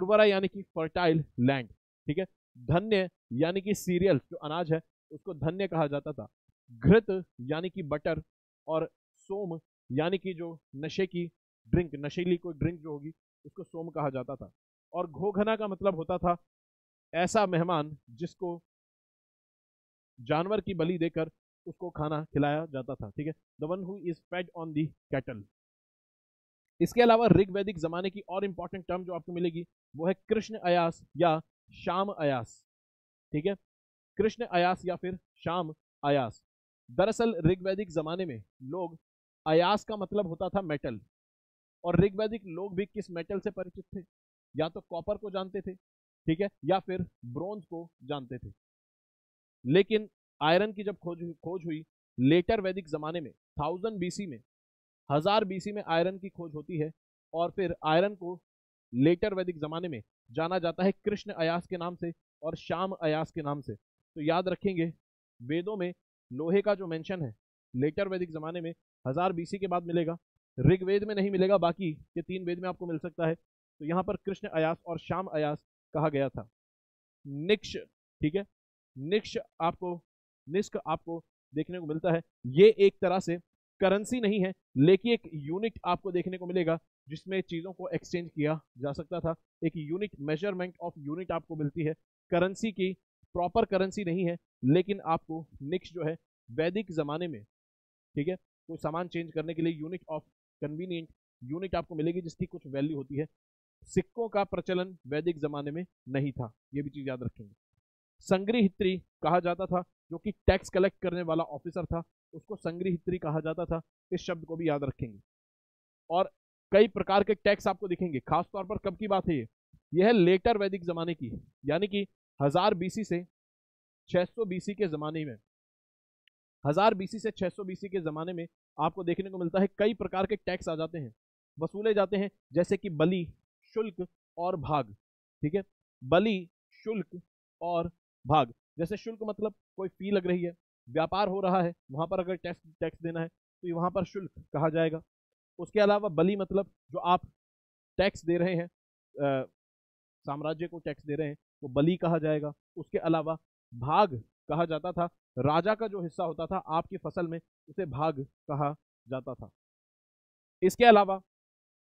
उर्वरा यानी कि फर्टाइल लैंड, ठीक है। धन्य यानी कि सीरियल जो अनाज है उसको धन्य कहा जाता था। घृत यानी कि बटर और सोम यानी कि जो नशे की ड्रिंक, नशीली कोई ड्रिंक जो होगी उसको सोम कहा जाता था। और घोघना का मतलब होता था ऐसा मेहमान जिसको जानवर की बलि देकर उसको खाना खिलाया जाता था, ठीक है, the one who is fed on the cattle. इसके अलावा ऋग्वैदिक ज़माने की और इम्पॉर्टेंट टर्म जो आपको मिलेगी वो है कृष्ण अयास या शाम अयास, ठीक है, कृष्ण अयास या फिर शाम अयास। दरअसल ऋग्वैदिक ज़माने में लोग, अयास का मतलब होता था मेटल, और ऋग्वैदिक लोग भी किस मेटल से परिचित थे? या तो कॉपर को जानते थे, ठीक है, या फिर ब्रोंज को जानते थे। लेकिन आयरन की जब खोज हुई लेटर वैदिक ज़माने में 1000 BC में, 1000 BC में आयरन की खोज होती है और फिर आयरन को लेटर वैदिक ज़माने में जाना जाता है कृष्ण अयास के नाम से और शाम अयास के नाम से। तो याद रखेंगे वेदों में लोहे का जो मेंशन है लेटर वैदिक ज़माने में 1000 BC के बाद मिलेगा, ऋग्वेद में नहीं मिलेगा, बाकी ये 3 वेद में आपको मिल सकता है। तो यहाँ पर कृष्ण अयास और शाम अयास कहा गया था। निक्ष, ठीक है, निक्ष आपको देखने को मिलता है। ये एक तरह से करेंसी नहीं है, लेकिन एक यूनिट आपको देखने को मिलेगा जिसमें चीज़ों को एक्सचेंज किया जा सकता था। एक यूनिट, मेजरमेंट ऑफ यूनिट आपको मिलती है करेंसी की। प्रॉपर करेंसी नहीं है, लेकिन आपको निक्स जो है वैदिक ज़माने में, ठीक है, कोई सामान चेंज करने के लिए यूनिट ऑफ कन्वीनियंट यूनिट आपको मिलेगी जिसकी कुछ वैल्यू होती है। सिक्कों का प्रचलन वैदिक ज़माने में नहीं था, ये भी चीज़ याद रखेंगे। संग्रहित्री कहा जाता था, जो कि टैक्स कलेक्ट करने वाला ऑफिसर था, उसको संग्रहित्री कहा जाता था। इस शब्द को भी याद रखेंगे। और कई प्रकार के टैक्स आपको दिखेंगे। खासतौर पर कब की बात है यह है लेटर वैदिक ज़माने की, यानी कि 1000 BC से 600 BC के ज़माने में, 1000 BC से 600 BC के ज़माने में आपको देखने को मिलता है कई प्रकार के टैक्स आ जाते हैं, वसूले जाते हैं, जैसे कि बलि, शुल्क और भाग। ठीक है, बलि, शुल्क और भाग। जैसे शुल्क मतलब कोई फी लग रही है, व्यापार हो रहा है, वहाँ पर अगर टैक्स देना है तो वहाँ पर शुल्क कहा जाएगा। उसके अलावा बलि मतलब जो आप टैक्स दे रहे हैं, साम्राज्य को टैक्स दे रहे हैं, तो बलि कहा जाएगा। उसके अलावा भाग कहा जाता था, राजा का जो हिस्सा होता था आपकी फसल में, उसे भाग कहा जाता था। इसके अलावा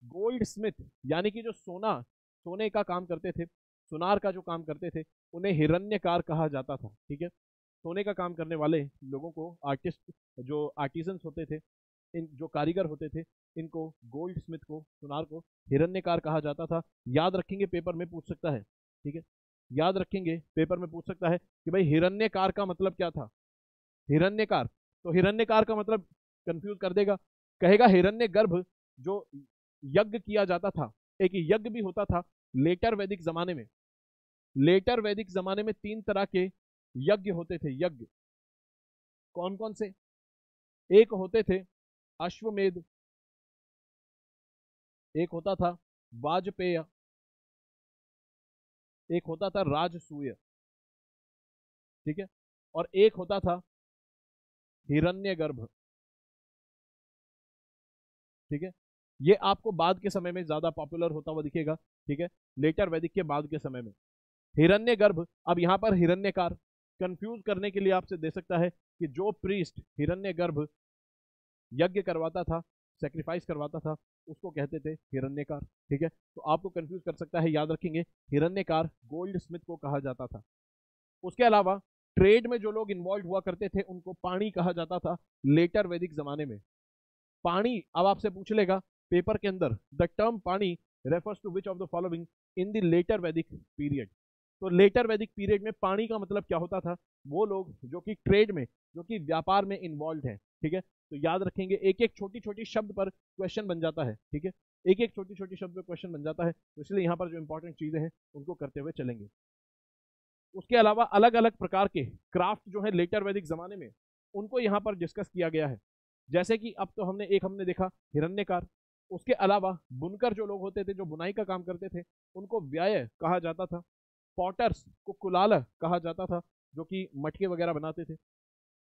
गोल्ड स्मिथ, यानी कि जो सोने का काम करते थे, सुनार का जो काम करते थे, उन्हें हिरण्यकार कहा जाता था। ठीक है, सोने का काम करने वाले लोगों को, आर्टिस्ट जो आर्टिजन्स होते थे, इन जो कारीगर होते थे, इनको गोल्ड स्मिथ को, सुनार को हिरण्यकार कहा जाता था। याद रखेंगे, पेपर में पूछ सकता है। ठीक है, याद रखेंगे, पेपर में पूछ सकता है कि भाई हिरण्यकार का मतलब क्या था। हिरण्यकार, तो हिरण्यकार का मतलब कंफ्यूज कर देगा, कहेगा हिरण्यगर्भ जो यज्ञ किया जाता था। एक यज्ञ भी होता था लेटर वैदिक ज़माने में। लेटर वैदिक ज़माने में 3 तरह के यज्ञ होते थे। यज्ञ कौन कौन से? एक होते थे अश्वमेध, एक होता था वाजपेय, एक होता था राजसूय, ठीक है, और एक होता था हिरण्यगर्भ। ठीक है, ये आपको बाद के समय में ज्यादा पॉपुलर होता हुआ दिखेगा। ठीक है, लेटर वैदिक के बाद के समय में हिरण्यगर्भ। अब यहाँ पर हिरण्यकार कंफ्यूज करने के लिए आपसे दे सकता है कि जो प्रीस्ट हिरण्यगर्भ यज्ञ करवाता था, सेक्रीफाइस करवाता था, उसको कहते थे हिरण्यकार। ठीक है, तो आपको कंफ्यूज कर सकता है, याद रखेंगे हिरण्यकार गोल्ड स्मिथ को कहा जाता था। उसके अलावा ट्रेड में जो लोग इन्वॉल्व हुआ करते थे उनको पाणी कहा जाता था लेटर वैदिक ज़माने में। पाणी, अब आपसे पूछ लेगा पेपर के अंदर, द टर्म पाणी refers to which of the following in the later Vedic period. तो लेटर वैदिक पीरियड में पानी का मतलब क्या होता था? वो लोग जो कि ट्रेड में, जो कि व्यापार में इन्वॉल्व हैं। ठीक है, तो याद रखेंगे एक एक छोटी छोटी शब्द पर क्वेश्चन बन जाता है। ठीक है, एक एक छोटी छोटी शब्द पर क्वेश्चन बन जाता है, तो इसलिए यहाँ पर जो इंपॉर्टेंट चीज़ें हैं उनको करते हुए चलेंगे। उसके अलावा अलग अलग प्रकार के क्राफ्ट जो है लेटर वैदिक ज़माने में, उनको यहाँ पर डिस्कस किया गया है। जैसे कि अब तो हमने देखा हिरण्यकार, उसके अलावा बुनकर जो लोग होते थे, जो बुनाई का काम करते थे, उनको व्याय कहा जाता था। पॉटर्स को कुलाल कहा जाता था, जो कि मटके वगैरह बनाते थे।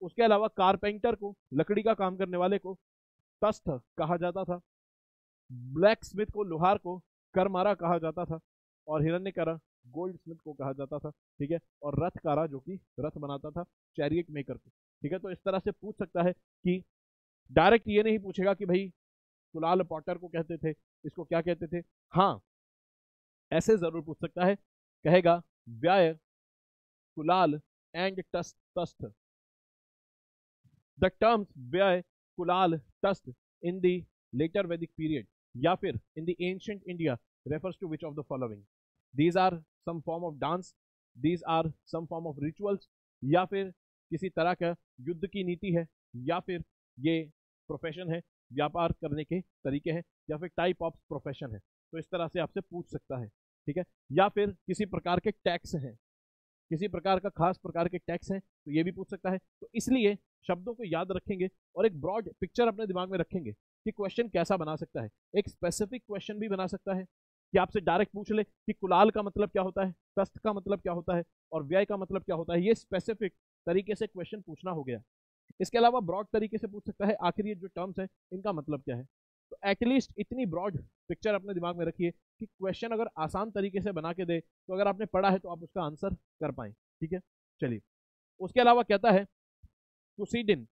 उसके अलावा कारपेंटर को, लकड़ी का काम करने वाले को, तस्थ कहा जाता था। ब्लैक स्मिथ को, लोहार को करमारा कहा जाता था। और हिरण्यकारा गोल्ड स्मिथ को कहा जाता था। ठीक है, और रथकारा जो कि रथ बनाता था, चैरियट मेकर को। ठीक है, तो इस तरह से पूछ सकता है कि डायरेक्ट ये नहीं पूछेगा कि भाई कुलाल पॉटर को कहते थे, इसको क्या कहते थे। हाँ, ऐसे जरूर पूछ सकता है, कहेगा व्याय, कुलाल एंड तस्थ। द टर्म्स व्याय, कुलाल, तस्थ in the later Vedic period या फिर in the ancient India refers to which of the following. These are some form of dance, these are some form of rituals, या फिर किसी तरह का युद्ध की नीति है, या फिर ये प्रोफेशन है, व्यापार करने के तरीके हैं, या फिर टाइप ऑफ प्रोफेशन है। तो इस तरह से आपसे पूछ सकता है। ठीक है, या फिर किसी प्रकार के टैक्स हैं, किसी प्रकार का खास प्रकार के टैक्स हैं, तो ये भी पूछ सकता है। तो इसलिए शब्दों को याद रखेंगे और एक ब्रॉड पिक्चर अपने दिमाग में रखेंगे कि क्वेश्चन कैसा बना सकता है। एक स्पेसिफिक क्वेश्चन भी बना सकता है कि आपसे डायरेक्ट पूछ ले कि कुलाल का मतलब क्या होता है, तस्थ का मतलब क्या होता है, और व्यय का मतलब क्या होता है। ये स्पेसिफिक तरीके से क्वेश्चन पूछना हो गया। इसके अलावा ब्रॉड तरीके से पूछ सकता है, आखिर ये जो टर्म्स हैं इनका मतलब क्या है। तो एटलीस्ट इतनी ब्रॉड पिक्चर अपने दिमाग में रखिए कि क्वेश्चन अगर आसान तरीके से बना के दे, तो अगर आपने पढ़ा है तो आप उसका आंसर कर पाएँ। ठीक है, चलिए। उसके अलावा कहता है कुसीडिन।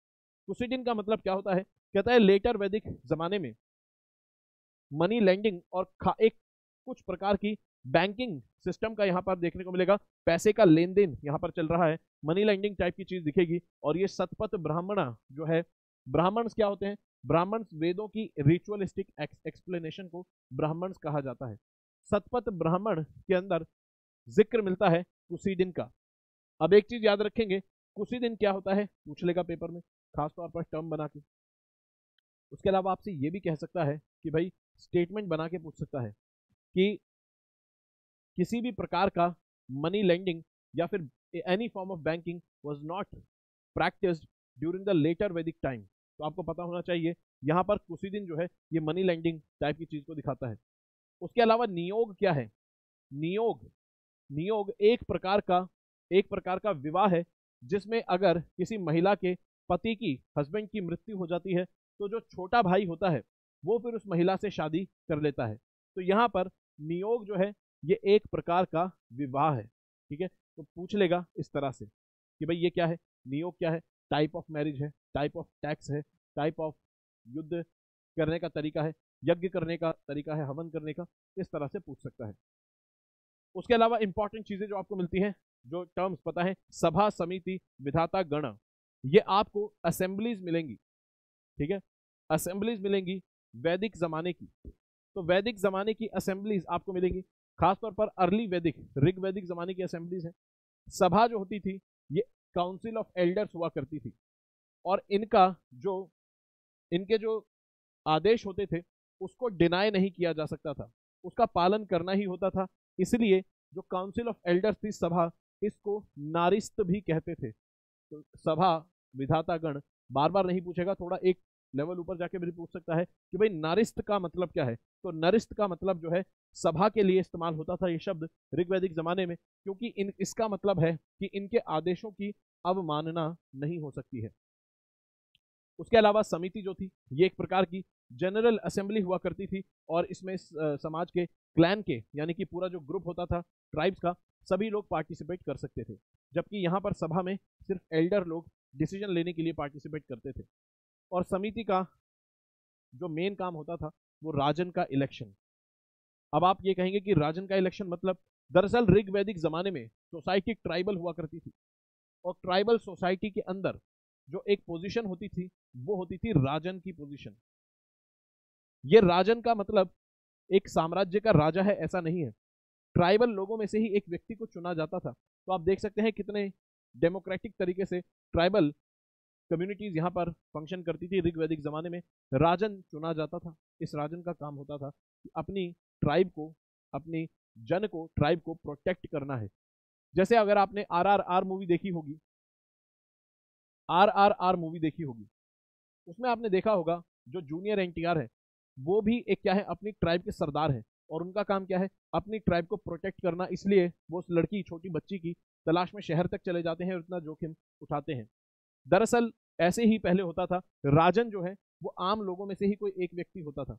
कुसीडिन का मतलब क्या होता है? कहता है लेटर वैदिक जमाने में मनी लेंडिंग और एक कुछ प्रकार की बैंकिंग सिस्टम का यहाँ पर देखने को मिलेगा, पैसे का लेन देन यहाँ पर चल रहा है, मनी लेंडिंग टाइप की चीज दिखेगी। और ये सतपथ ब्राह्मणा जो है, ब्राह्मण्स क्या होते हैं? ब्राह्मण्स वेदों की रिचुअलिस्टिक एक्सप्लेनेशन को ब्राह्मण्स कहा जाता है। सतपथ ब्राह्मण के अंदर जिक्र मिलता है कुसीदिन का। अब एक चीज याद रखेंगे, कुसीदिन क्या होता है पूछ लेगा पेपर में, खासतौर पर टर्म बना के। उसके अलावा आपसे ये भी कह सकता है कि भाई स्टेटमेंट बना के पूछ सकता है कि किसी भी प्रकार का मनी लेंडिंग या फिर any form of banking was not practised during the later Vedic time. तो आपको पता होना चाहिए यहाँ पर कुसीदिन जो है ये मनी लेंडिंग टाइप की चीज़ को दिखाता है। उसके अलावा नियोग क्या है? नियोग एक प्रकार का विवाह है जिसमें अगर किसी महिला के पति की, हस्बैंड की मृत्यु हो जाती है तो जो छोटा भाई होता है वो फिर उस महिला से शादी कर लेता है। तो यहाँ पर नियोग जो है ये एक प्रकार का विवाह है, ठीक है। तो पूछ लेगा इस तरह से कि भाई ये क्या है, नियोग क्या है, टाइप ऑफ मैरिज है, टाइप ऑफ टैक्स है, टाइप ऑफ युद्ध करने का तरीका है, यज्ञ करने का तरीका है, हवन करने का, इस तरह से पूछ सकता है। उसके अलावा इंपॉर्टेंट चीजें जो आपको मिलती हैं, जो टर्म्स पता है, सभा, समिति, विधाता, गण, ये आपको असेंबलीज मिलेंगी, ठीक है। असेंबलीज मिलेंगी वैदिक जमाने की। तो वैदिक जमाने की असेंबलीज आपको मिलेंगी, खासतौर पर अर्ली वैदिक, ऋग वैदिक जमाने की असेंबलीज है। सभा जो होती थी ये काउंसिल ऑफ एल्डर्स हुआ करती थी और इनके जो आदेश होते थे उसको डिनाय नहीं किया जा सकता था, उसका पालन करना ही होता था। इसलिए जो काउंसिल ऑफ एल्डर्स थी, सभा, इसको नारिस्त भी कहते थे। तो सभा, विधाता, गण बार बार नहीं पूछेगा, थोड़ा एक लेवल ऊपर जाके भी पूछ सकता है कि भाई नारिस्त का मतलब क्या है। तो नरिस्त का मतलब जो है सभा के लिए इस्तेमाल होता था ये शब्द ऋग्वैदिक जमाने में, क्योंकि इसका मतलब है कि इनके आदेशों की अवमानना नहीं हो सकती है। उसके अलावा समिति जो थी ये एक प्रकार की जनरल असेंबली हुआ करती थी और इसमें समाज के, क्लैन के, यानी कि पूरा जो ग्रुप होता था ट्राइब्स का, सभी लोग पार्टिसिपेट कर सकते थे, जबकि यहाँ पर सभा में सिर्फ एल्डर लोग डिसीजन लेने के लिए पार्टिसिपेट करते थे। और समिति का जो मेन काम होता था वो राजन का इलेक्शन। अब आप ये कहेंगे कि राजन का इलेक्शन मतलब, दरअसल ऋग वैदिक जमाने में सोसाइटी ट्राइबल हुआ करती थी और ट्राइबल सोसाइटी के अंदर जो एक पोजीशन होती थी वो होती थी राजन की पोजीशन। ये राजन का मतलब एक साम्राज्य का राजा है ऐसा नहीं है, ट्राइबल लोगों में से ही एक व्यक्ति को चुना जाता था। तो आप देख सकते हैं कितने डेमोक्रेटिक तरीके से ट्राइबल कम्युनिटीज यहाँ पर फंक्शन करती थी ऋग वैदिक जमाने में। राजन चुना जाता था, इस राजन का काम होता था कि अपनी ट्राइब को, अपनी जन को, ट्राइब को प्रोटेक्ट करना है। जैसे अगर आपने RRR मूवी देखी होगी, RRR मूवी देखी होगी, उसमें आपने देखा होगा जो जूनियर NTR है वो भी एक क्या है, अपनी ट्राइब के सरदार है और उनका काम क्या है, अपनी ट्राइब को प्रोटेक्ट करना। इसलिए वो उस लड़की, छोटी बच्ची की तलाश में शहर तक चले जाते हैं और इतना जोखिम उठाते हैं। दरअसल ऐसे ही पहले होता था, राजन जो है वो आम लोगों में से ही कोई एक व्यक्ति होता था।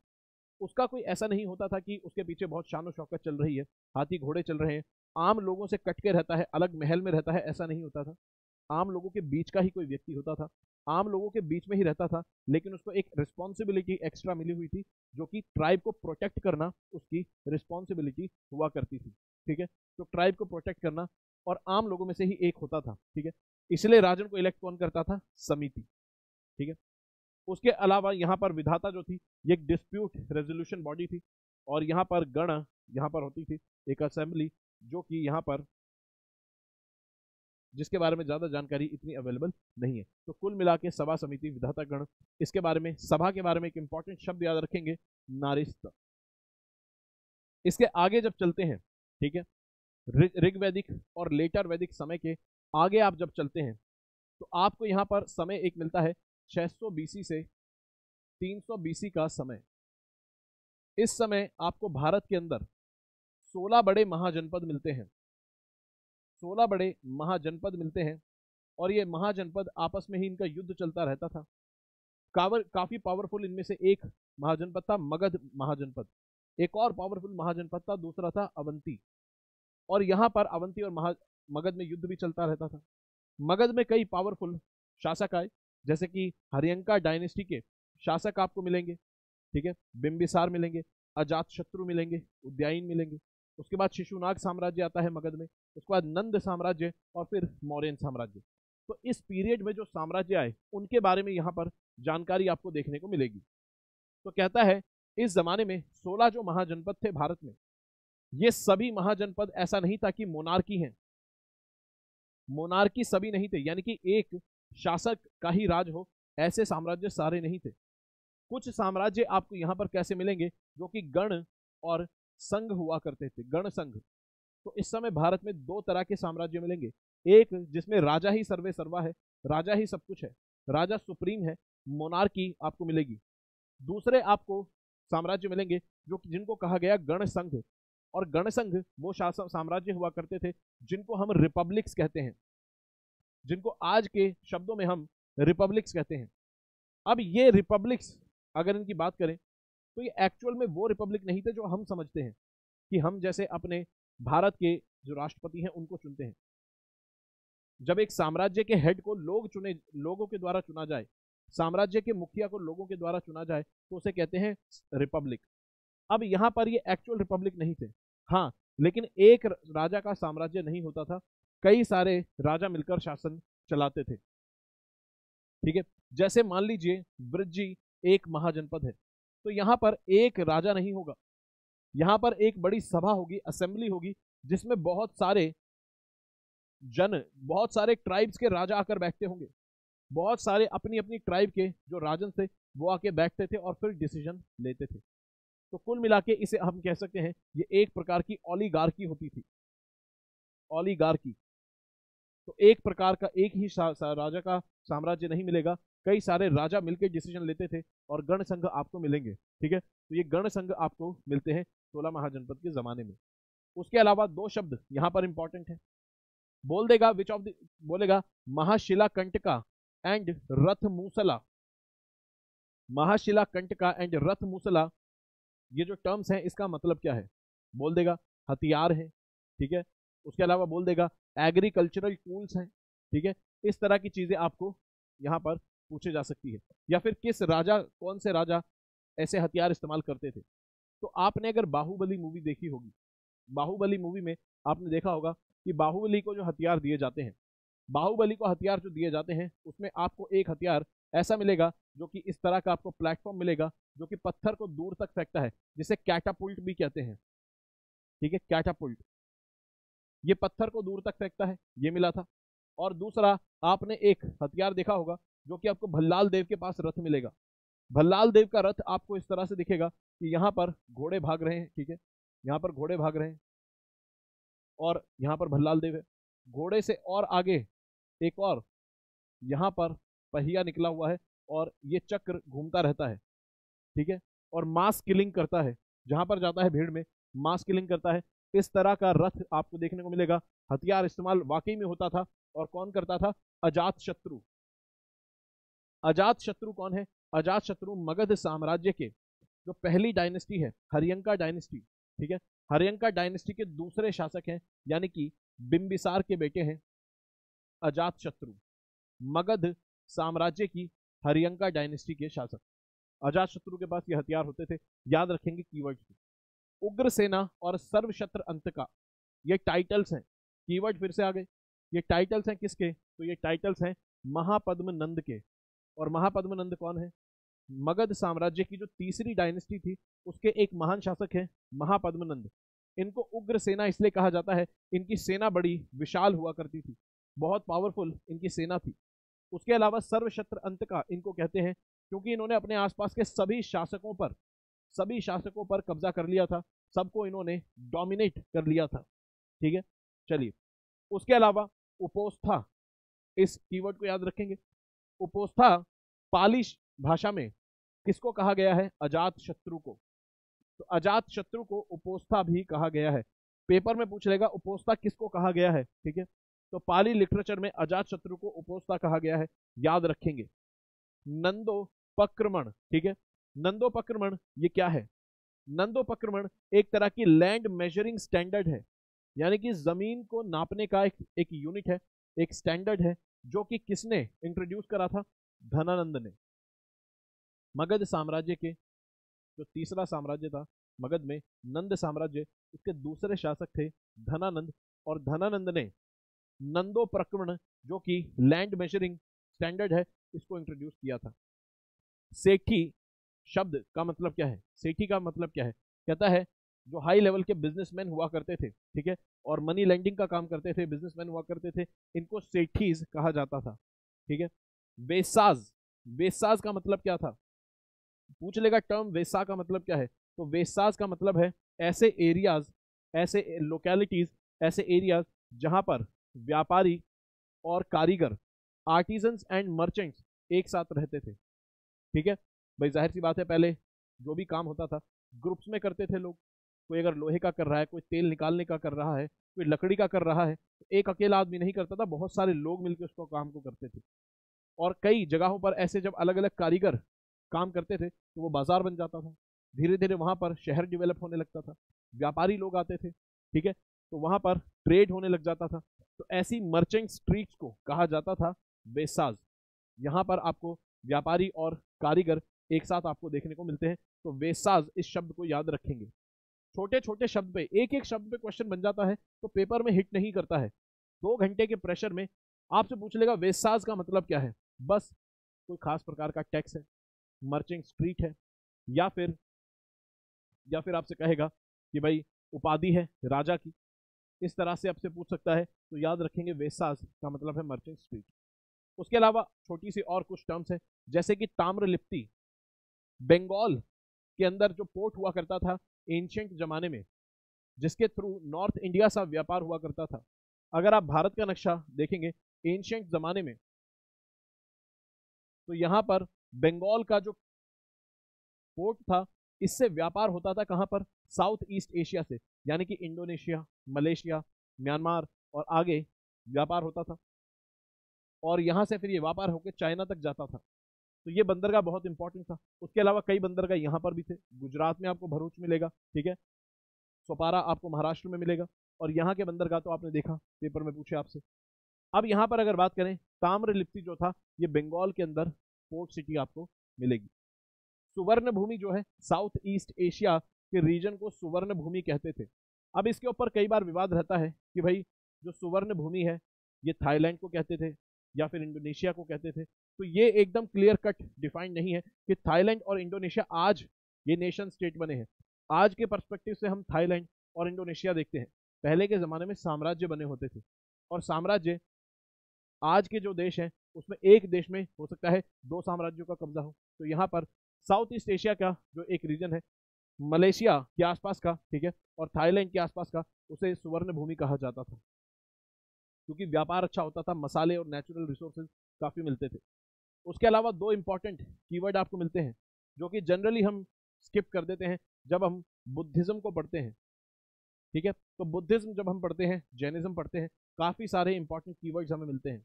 उसका कोई ऐसा नहीं होता था कि उसके पीछे बहुत शान और शौकत चल रही है, हाथी घोड़े चल रहे हैं, आम लोगों से कट के रहता है, अलग महल में रहता है, ऐसा नहीं होता था। आम लोगों के बीच का ही कोई व्यक्ति होता था, आम लोगों के बीच में ही रहता था, लेकिन उसको एक रिस्पॉन्सिबिलिटी एक्स्ट्रा मिली हुई थी जो कि ट्राइब को प्रोटेक्ट करना उसकी रिस्पॉन्सिबिलिटी हुआ करती थी, ठीक है। तो ट्राइब को प्रोटेक्ट करना, और आम लोगों में से ही एक होता था, ठीक है। इसलिए राजन को इलेक्ट कौन करता था, समिति, ठीक है। उसके अलावा यहाँ पर विधाता जो थी ये एक डिस्प्यूट रेजोल्यूशन बॉडी थी, और यहाँ पर गण, यहाँ पर होती थी एक असेंबली जो कि यहाँ पर, जिसके बारे में ज़्यादा जानकारी इतनी अवेलेबल नहीं है। तो कुल मिला के सभा, समिति, विधाता, गण, इसके बारे में, सभा के बारे में एक इंपॉर्टेंट शब्द याद रखेंगे, नारिस्त। इसके आगे जब चलते हैं, ठीक है, ऋग वैदिक और लेटर वैदिक समय के आगे आप जब चलते हैं तो आपको यहाँ पर समय एक मिलता है 600 BC से 300 BC का समय। इस समय आपको भारत के अंदर 16 बड़े महाजनपद मिलते हैं, 16 बड़े महाजनपद मिलते हैं, और ये महाजनपद आपस में ही इनका युद्ध चलता रहता था। काफ़ी पावरफुल इनमें से एक महाजनपद था मगध महाजनपद, एक और पावरफुल महाजनपद था, दूसरा था अवंती, और यहाँ पर अवंती और मगध में युद्ध भी चलता रहता था। मगध में कई पावरफुल शासक आए, जैसे कि हरियंका डायनेस्टी के शासक आपको मिलेंगे, ठीक है, बिंबिसार मिलेंगे, अजातशत्रु मिलेंगे, उद्यायन मिलेंगे, उसके बाद शिशुनाग साम्राज्य आता है मगध में, उसके बाद नंद साम्राज्य और फिर मौर्य साम्राज्य। तो इस पीरियड में जो साम्राज्य आए उनके बारे में यहाँ पर जानकारी आपको देखने को मिलेगी। तो कहता है इस जमाने में 16 जो महाजनपद थे भारत में, ये सभी महाजनपद ऐसा नहीं था कि मोनार्की हैं, मोनार्की सभी नहीं थे, यानी कि एक शासक का ही राज हो, ऐसे साम्राज्य सारे नहीं थे। कुछ साम्राज्य आपको यहाँ पर कैसे मिलेंगे जो कि गण और संघ हुआ करते थे, गण संघ। तो इस समय भारत में दो तरह के साम्राज्य मिलेंगे, एक जिसमें राजा ही सर्वे सर्वा है, राजा ही सब कुछ है, राजा सुप्रीम है, मोनार्की आपको मिलेगी। दूसरे आपको साम्राज्य मिलेंगे जो कि जिनको कहा गया गण संघ, और गण संघ वो शासक साम्राज्य हुआ करते थे जिनको हम रिपब्लिक्स कहते हैं, जिनको आज के शब्दों में हम रिपब्लिक्स कहते हैं। अब ये रिपब्लिक्स अगर इनकी बात करें तो ये एक्चुअल में वो रिपब्लिक नहीं थे जो हम समझते हैं कि हम जैसे अपने भारत के जो राष्ट्रपति हैं उनको चुनते हैं। जब एक साम्राज्य के हेड को लोगों के द्वारा चुना जाए, साम्राज्य के मुखिया को लोगों के द्वारा चुना जाए, तो उसे कहते हैं रिपब्लिक। अब यहाँ पर ये एक्चुअल रिपब्लिक नहीं थे, हाँ, लेकिन एक राजा का साम्राज्य नहीं होता था, कई सारे राजा मिलकर शासन चलाते थे, ठीक है। जैसे मान लीजिए वृज्जी एक महाजनपद है, तो यहाँ पर एक राजा नहीं होगा, यहाँ पर एक बड़ी सभा होगी, असेंबली होगी, जिसमें बहुत सारे ट्राइब्स के राजा आकर बैठते होंगे, बहुत सारे अपनी अपनी ट्राइब के जो राजन थे वो आके बैठते थे और फिर डिसीजन लेते थे। तो कुल मिला के इसे हम कह सकते हैं ये एक प्रकार की ओलीगार्की होती थी, ओलीगार्की। तो एक प्रकार का एक ही राजा का साम्राज्य नहीं मिलेगा, कई सारे राजा मिलकर डिसीजन लेते थे, और गण संघ आपको मिलेंगे, ठीक है। तो ये गण संघ आपको मिलते हैं 16 महाजनपद के जमाने में। उसके अलावा दो शब्द यहाँ पर इंपॉर्टेंट है, बोल देगा विच ऑफ द, बोलेगा महाशिला कंटका एंड रथ मूसला। महाशिला कंटका एंड रथ मूसला, ये जो टर्म्स हैं इसका मतलब क्या है, बोल देगा हथियार है, ठीक है। उसके अलावा बोल देगा एग्रीकल्चरल टूल्स हैं, ठीक है। इस तरह की चीजें आपको यहाँ पर पूछे जा सकती है, या फिर किस राजा, कौन से राजा ऐसे हथियार इस्तेमाल करते थे। तो आपने अगर बाहुबली मूवी देखी होगी, बाहुबली मूवी में आपने देखा होगा कि बाहुबली को जो हथियार दिए जाते हैं, बाहुबली को हथियार जो दिए जाते हैं उसमें आपको एक हथियार ऐसा मिलेगा जो कि इस तरह का आपको प्लेटफॉर्म मिलेगा जो कि पत्थर को दूर तक फेंकता है, जिसे कैटापुल्ट भी कहते हैं, ठीक है, कैटापुल्ट। ये पत्थर को दूर तक फेंकता है, ये मिला था। और दूसरा आपने एक हथियार देखा होगा जो कि आपको भल्लाल देव के पास रथ मिलेगा, भल्लाल देव का रथ आपको इस तरह से दिखेगा कि यहाँ पर घोड़े भाग रहे हैं, ठीक है, यहाँ पर घोड़े भाग रहे हैं और यहाँ पर भल्लाल देव है, घोड़े से और आगे एक और यहाँ पर पहिया निकला हुआ है और ये चक्र घूमता रहता है, ठीक है, और मास किलिंग करता है, जहाँ पर जाता है भीड़ में मास किलिंग करता है। इस तरह का रथ आपको देखने को मिलेगा। हथियार इस्तेमाल वाकई में होता था, और कौन करता था, अजातशत्रु। अजातशत्रु कौन है, अजातशत्रु मगध साम्राज्य के जो पहली डायनेस्टी है, हरियंका डायनेस्टी, ठीक है, हरियंका डायनेस्टी के दूसरे शासक हैं, यानी कि बिंबिसार के बेटे हैं अजातशत्रु, मगध साम्राज्य की हरियंका डायनेस्टी के शासक। अजातशत्रु के पास ये हथियार होते थे, याद रखेंगे कीवर्ड्स को, उग्र सेना और सर्वशत्र अंतका, ये टाइटल्स हैं, कीवर्ड फिर से आ गए, ये टाइटल्स हैं किसके, तो ये टाइटल्स हैं महापद्मनंद के। और महापद्मनंद कौन है, मगध साम्राज्य की जो तीसरी डायनेस्टी थी उसके एक महान शासक है महापद्मनंद। इनको उग्र सेना इसलिए कहा जाता है, इनकी सेना बड़ी विशाल हुआ करती थी, बहुत पावरफुल इनकी सेना थी। उसके अलावा सर्वशत्र अंतका इनको कहते हैं क्योंकि इन्होंने अपने आसपास के सभी शासकों पर कब्जा कर लिया था, सबको इन्होंने डोमिनेट कर लिया था, ठीक है, चलिए। उसके अलावा उपोस्था, इस कीवर्ड को याद रखेंगे, उपोस्था पाली भाषा में किसको कहा गया है, अजातशत्रु को। तो अजातशत्रु को उपोस्था भी कहा गया है, पेपर में पूछ लेगा उपोस्था किसको कहा गया है, ठीक है। तो पाली लिटरेचर में अजातशत्रु को उपोस्था कहा गया है, याद रखेंगे। नंदोपक्रमण, ठीक है, नंदोपक्रमण ये क्या है, नंदोपक्रमण एक तरह की लैंड मेजरिंग स्टैंडर्ड है, यानी कि जमीन को नापने का एक यूनिट है, एक स्टैंडर्ड है, जो कि किसने इंट्रोड्यूस करा था, धनानंद ने। मगध साम्राज्य के जो तीसरा साम्राज्य था मगध में नंद साम्राज्य, इसके दूसरे शासक थे धनानंद, और धनानंद ने नंदोप्रक्रमण जो कि लैंड मेजरिंग स्टैंडर्ड है इसको इंट्रोड्यूस किया था। सेठी शब्द का मतलब क्या है? सेठी का मतलब क्या है? कहता है जो हाई लेवल के बिजनेसमैन हुआ करते थे, ठीक है, और मनी लैंडिंग का काम करते थे, बिजनेसमैन हुआ करते थे, इनको सेठीज कहा जाता था, ठीक है। वेसाज, वेसाज का मतलब क्या था? पूछ लेगा टर्म वेसा का मतलब क्या है, तो वेसाज का मतलब है ऐसे एरियाज, ऐसे लोकेलिटीज, ऐसे एरियाज जहां पर व्यापारी और कारीगर, आर्टिजन्स एंड मर्चेंट्स एक साथ रहते थे, ठीक है। भाई जाहिर सी बात है पहले जो भी काम होता था ग्रुप्स में करते थे लोग, कोई अगर लोहे का कर रहा है, कोई तेल निकालने का कर रहा है, कोई लकड़ी का कर रहा है, एक अकेला आदमी नहीं करता था, बहुत सारे लोग मिलकर उसको काम को करते थे। और कई जगहों पर ऐसे जब अलग अलग कारीगर काम करते थे तो वो बाजार बन जाता था, धीरे धीरे वहाँ पर शहर डेवलप होने लगता था, व्यापारी लोग आते थे, ठीक है, तो वहाँ पर ट्रेड होने लग जाता था। तो ऐसी मर्चेंट स्ट्रीट्स को कहा जाता था बेसाज। यहाँ पर आपको व्यापारी और कारीगर एक साथ आपको देखने को मिलते हैं, तो बेसाज इस शब्द को याद रखेंगे। छोटे छोटे शब्द पे, एक एक शब्द पे क्वेश्चन बन जाता है तो पेपर में हिट नहीं करता है। 2 घंटे के प्रेशर में आपसे पूछ लेगा वेसाज का मतलब क्या है, बस कोई खास प्रकार का टैक्स है, मर्चेंट स्ट्रीट है, या फिर आपसे कहेगा कि भाई उपाधि है राजा की, इस तरह से आपसे पूछ सकता है। तो याद रखेंगे वेसाज का मतलब है मर्चेंट स्ट्रीट। उसके अलावा छोटी सी और कुछ टर्म्स हैं, जैसे कि ताम्रलिप्ति। बंगाल के अंदर जो पोर्ट हुआ करता था एंशिएंट जमाने में, जिसके थ्रू नॉर्थ इंडिया सा व्यापार हुआ करता था। अगर आप भारत का नक्शा देखेंगे एंशिएंट जमाने में, तो यहाँ पर बंगाल का जो पोर्ट था इससे व्यापार होता था, कहाँ पर? साउथ ईस्ट एशिया से, यानी कि इंडोनेशिया, मलेशिया, म्यांमार और आगे व्यापार होता था, और यहाँ से फिर ये व्यापार होकर चाइना तक जाता था। तो ये बंदरगाह बहुत इंपॉर्टेंट था। उसके अलावा कई बंदरगाह यहाँ पर भी थे, गुजरात में आपको भरूच मिलेगा, ठीक है, सोपारा आपको महाराष्ट्र में मिलेगा, और यहाँ के बंदरगाह तो आपने देखा पेपर में पूछे आपसे। अब यहाँ पर अगर बात करें, ताम्रलिप्ति जो था ये बंगाल के अंदर पोर्ट सिटी आपको मिलेगी। सुवर्ण भूमि जो है, साउथ ईस्ट एशिया के रीजन को सुवर्ण भूमि कहते थे। अब इसके ऊपर कई बार विवाद रहता है कि भाई जो सुवर्ण भूमि है ये थाईलैंड को कहते थे या फिर इंडोनेशिया को कहते थे। तो ये एकदम क्लियर कट डिफाइंड नहीं है कि थाईलैंड और इंडोनेशिया आज ये नेशन स्टेट बने हैं। आज के पर्सपेक्टिव से हम थाईलैंड और इंडोनेशिया देखते हैं, पहले के ज़माने में साम्राज्य बने होते थे, और साम्राज्य आज के जो देश हैं उसमें एक देश में हो सकता है 2 साम्राज्यों का कब्जा हो। तो यहाँ पर साउथ ईस्ट एशिया का जो एक रीजन है, मलेशिया के आसपास का, ठीक है, और थाईलैंड के आसपास का, उसे सुवर्ण भूमि कहा जाता था, क्योंकि व्यापार अच्छा होता था, मसाले और नेचुरल रिसोर्सेज काफ़ी मिलते थे। उसके अलावा 2 इम्पॉर्टेंट कीवर्ड आपको मिलते हैं जो कि जनरली हम स्किप कर देते हैं जब हम बुद्धिज़्म को पढ़ते हैं, ठीक है। तो बुद्धिज़्म जब हम पढ़ते हैं, जैनिज़्म पढ़ते हैं, काफ़ी सारे इंपॉर्टेंट कीवर्ड्स हमें मिलते हैं।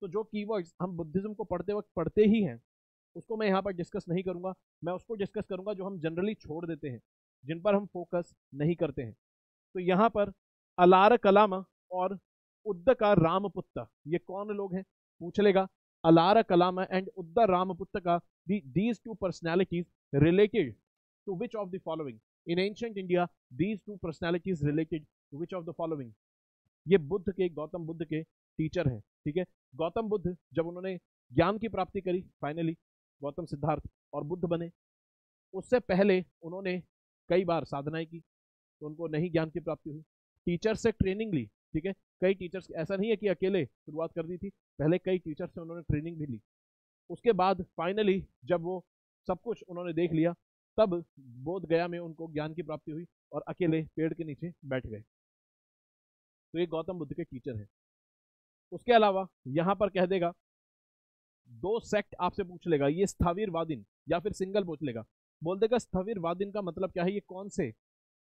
तो जो कीवर्ड्स हम बुद्धिज़्म को पढ़ते वक्त पढ़ते ही हैं उसको मैं यहाँ पर डिस्कस नहीं करूँगा, मैं उसको डिस्कस करूँगा जो हम जनरली छोड़ देते हैं, जिन पर हम फोकस नहीं करते हैं। तो यहाँ पर अलार कलामा और उद्दका रामपुत्त, ये कौन लोग हैं पूछ लेगा। अलारा कलामा एंड उद्दा रामपुत्त का, these two personalities related to which of the following in ancient India, these two personalities related to which of the following. ये बुद्ध के, गौतम बुद्ध के टीचर हैं, ठीक है। गौतम बुद्ध जब उन्होंने ज्ञान की प्राप्ति करी फाइनली, गौतम सिद्धार्थ और बुद्ध बने, उससे पहले उन्होंने कई बार साधनाएं की तो उनको नहीं ज्ञान की प्राप्ति हुई। टीचर से ट्रेनिंग ली, ठीक है, कई टीचर्स, ऐसा नहीं है कि अकेले शुरुआत कर दी थी, पहले कई टीचर्स से उन्होंने ट्रेनिंग भी ली। उसके बाद फाइनली जब वो सब कुछ उन्होंने देख लिया तब बोध गया में उनको ज्ञान की प्राप्ति हुई और अकेले पेड़ के नीचे बैठ गए। तो ये गौतम बुद्ध के टीचर हैं। उसके अलावा यहाँ पर कह देगा 2 सेक्ट आपसे पूछ लेगा, ये स्थविरवादिन या फिर सिंगल पूछ लेगा, बोल देगा स्थविरवादिन का मतलब क्या है, ये कौन से,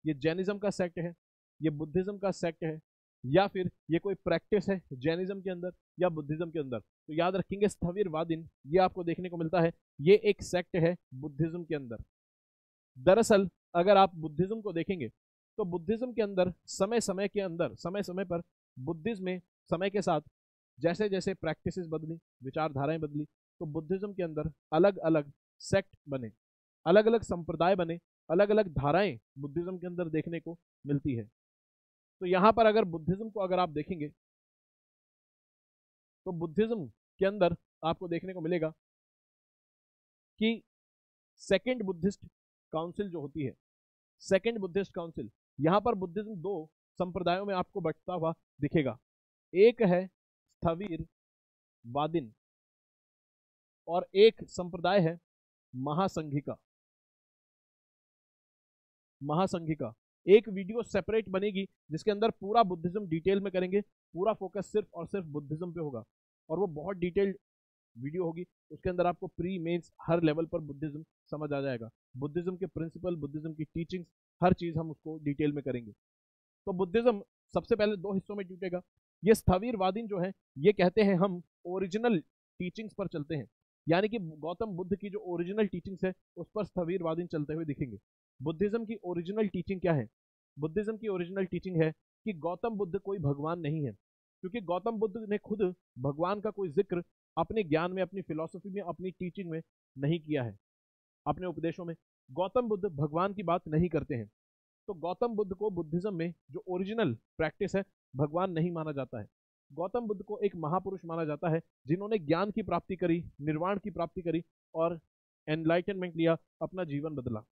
ये जैनिज़्म का सेक्ट है, ये बुद्धिज़्म का सेक्ट है, या फिर ये कोई प्रैक्टिस है जैनिज़्म के अंदर या बुद्धिज़्म के अंदर। तो याद रखेंगे स्थविरवादिन, ये आपको देखने को मिलता है, ये एक सेक्ट है बुद्धिज़्म के अंदर। दरअसल अगर आप बुद्धिज़्म को देखेंगे तो बुद्धिज़्म के अंदर समय समय पर बुद्धिज़्म में समय के साथ जैसे जैसे प्रैक्टिसेस बदली, विचारधाराएं बदली, तो बुद्धिज़्म के अंदर अलग अलग सेक्ट बने, अलग अलग संप्रदाय बने, अलग अलग धाराएं बुद्धिज्म के अंदर देखने को मिलती है। तो यहाँ पर अगर बुद्धिज्म को अगर आप देखेंगे तो बुद्धिज्म के अंदर आपको देखने को मिलेगा कि सेकेंड बुद्धिस्ट काउंसिल जो होती है, सेकेंड बुद्धिस्ट काउंसिल, यहाँ पर बुद्धिज्म दो संप्रदायों में आपको बंटता हुआ दिखेगा। एक है स्थविर वादिन और एक संप्रदाय है महासंघिका। महासंघिका एक वीडियो सेपरेट बनेगी जिसके अंदर पूरा बुद्धिज्म डिटेल में करेंगे, पूरा फोकस सिर्फ और सिर्फ बुद्धिज्म पे होगा और वो बहुत डिटेल्ड वीडियो होगी। उसके अंदर आपको प्री मेंस हर लेवल पर बुद्धिज्म समझ आ जाएगा, बुद्धिज्म के प्रिंसिपल, बुद्धिज्म की टीचिंग्स, हर चीज़ हम उसको डिटेल में करेंगे। तो बुद्धिज्म सबसे पहले दो हिस्सों में टूटेगा। ये स्थविरवादीन जो है ये कहते हैं हम ओरिजिनल टीचिंग्स पर चलते हैं, यानी कि गौतम बुद्ध की जो ओरिजिनल टीचिंग्स है उस पर स्थविरवादीन चलते हुए दिखेंगे। बुद्धिज्म की ओरिजिनल टीचिंग क्या है? बुद्धिज्म की ओरिजिनल टीचिंग है कि गौतम बुद्ध कोई भगवान नहीं है, क्योंकि गौतम बुद्ध ने खुद भगवान का कोई जिक्र अपने ज्ञान में, अपनी फिलॉसफी में, अपनी टीचिंग में नहीं किया है। अपने उपदेशों में गौतम बुद्ध भगवान की बात नहीं करते हैं। तो गौतम बुद्ध को बुद्धिज्म में जो ओरिजिनल प्रैक्टिस है भगवान नहीं माना जाता है। गौतम बुद्ध को एक महापुरुष माना जाता है जिन्होंने ज्ञान की प्राप्ति करी, निर्वाण की प्राप्ति करी और एनलाइटनमेंट लिया, अपना जीवन बदला।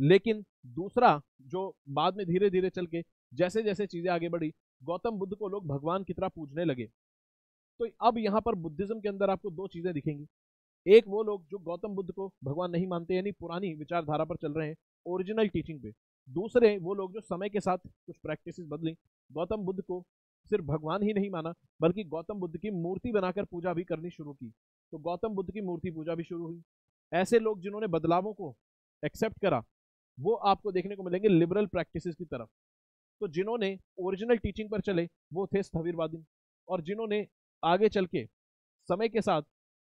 लेकिन दूसरा जो बाद में धीरे धीरे चल के जैसे जैसे चीज़ें आगे बढ़ी, गौतम बुद्ध को लोग भगवान की तरह पूजने लगे। तो अब यहाँ पर बुद्धिज्म के अंदर आपको दो चीज़ें दिखेंगी। एक वो लोग जो गौतम बुद्ध को भगवान नहीं मानते, यानी पुरानी विचारधारा पर चल रहे हैं, ओरिजिनल टीचिंग पे। दूसरे वो लोग जो समय के साथ कुछ प्रैक्टिसेस बदली, गौतम बुद्ध को सिर्फ भगवान ही नहीं माना बल्कि गौतम बुद्ध की मूर्ति बनाकर पूजा भी करनी शुरू की। तो गौतम बुद्ध की मूर्ति पूजा भी शुरू हुई। ऐसे लोग जिन्होंने बदलावों को एक्सेप्ट करा वो आपको देखने को मिलेंगे लिबरल प्रैक्टिसेस की तरफ। तो जिन्होंने ओरिजिनल टीचिंग पर चले वो थे स्थविरवादी, और जिन्होंने आगे चल के समय के साथ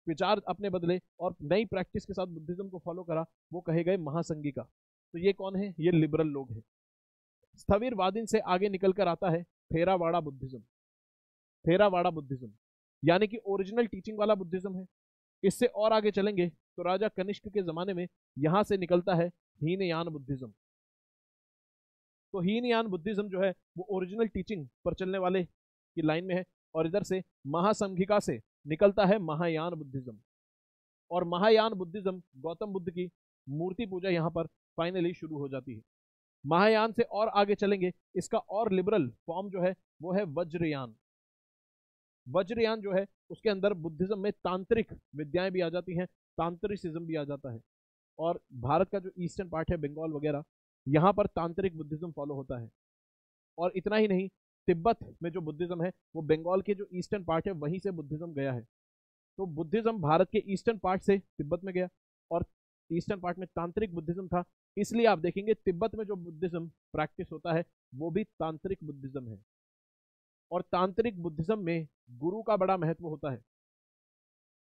विचार अपने बदले और नई प्रैक्टिस के साथ बुद्धिज्म को फॉलो करा वो कहे गए महासंघिका। तो ये कौन है? ये लिबरल लोग हैं। स्थविरवादी से आगे निकल कर आता है थेरावाड़ा बुद्धिज्म। थेरावाड़ा बुद्धिज्म यानी कि ओरिजिनल टीचिंग वाला बुद्धिज्म है। इससे और आगे चलेंगे तो राजा कनिष्क के जमाने में यहाँ से निकलता है हीनयान बुद्धिज्म। तो हीनयान बुद्धिज्म जो है वो ओरिजिनल टीचिंग पर चलने वाले की लाइन में है, और इधर से महासंघिका से निकलता है महायान बुद्धिज्म। और महायान बुद्धिज्म गौतम बुद्ध की मूर्ति पूजा यहाँ पर फाइनली शुरू हो जाती है। महायान से और आगे चलेंगे, इसका और लिबरल फॉर्म जो है वो है वज्रयान। वज्रयान जो है उसके अंदर बुद्धिज्म में तांत्रिक विद्याएं भी आ जाती हैं, तांत्रिसिज्म भी आ जाता है। और भारत का जो ईस्टर्न पार्ट है, बंगाल वगैरह, यहाँ पर तांत्रिक बुद्धिज्म फॉलो होता है। और इतना ही नहीं, तिब्बत में जो बुद्धिज्म है वो बंगाल के जो ईस्टर्न पार्ट है वहीं से बुद्धिज्म गया है। तो बुद्धिज्म भारत के ईस्टर्न पार्ट से तिब्बत में गया और ईस्टर्न पार्ट में तांत्रिक बुद्धिज्म था, इसलिए आप देखेंगे तिब्बत में जो बुद्धिज्म प्रैक्टिस होता है वो भी तांत्रिक बुद्धिज्म है। और तांत्रिक बुद्धिज्म में गुरु का बड़ा महत्व होता है।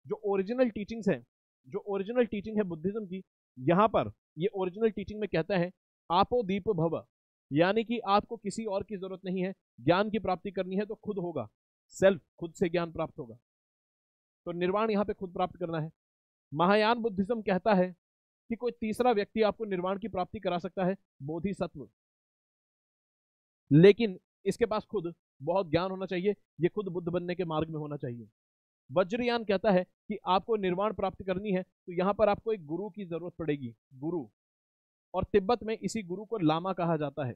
जो ओरिजिनल टीचिंग्स हैं, जो ओरिजिनल टीचिंग है बुद्धिज्म की, यहाँ पर ये ओरिजिनल टीचिंग में कहता है आपो दीप भव, यानी कि आपको किसी और की जरूरत नहीं है। ज्ञान की प्राप्ति करनी है तो खुद होगा, सेल्फ, खुद से ज्ञान प्राप्त होगा। तो निर्वाण यहाँ पे खुद प्राप्त करना है। महायान बुद्धिज्म कहता है कि कोई तीसरा व्यक्ति आपको निर्वाण की प्राप्ति करा सकता है, बोधिसत्व, लेकिन इसके पास खुद बहुत ज्ञान होना चाहिए, ये खुद बुद्ध बनने के मार्ग में होना चाहिए। वज्रयान कहता है कि आपको निर्वाण प्राप्त करनी है तो यहाँ पर आपको एक गुरु की जरूरत पड़ेगी, गुरु। और तिब्बत में इसी गुरु को लामा कहा जाता है,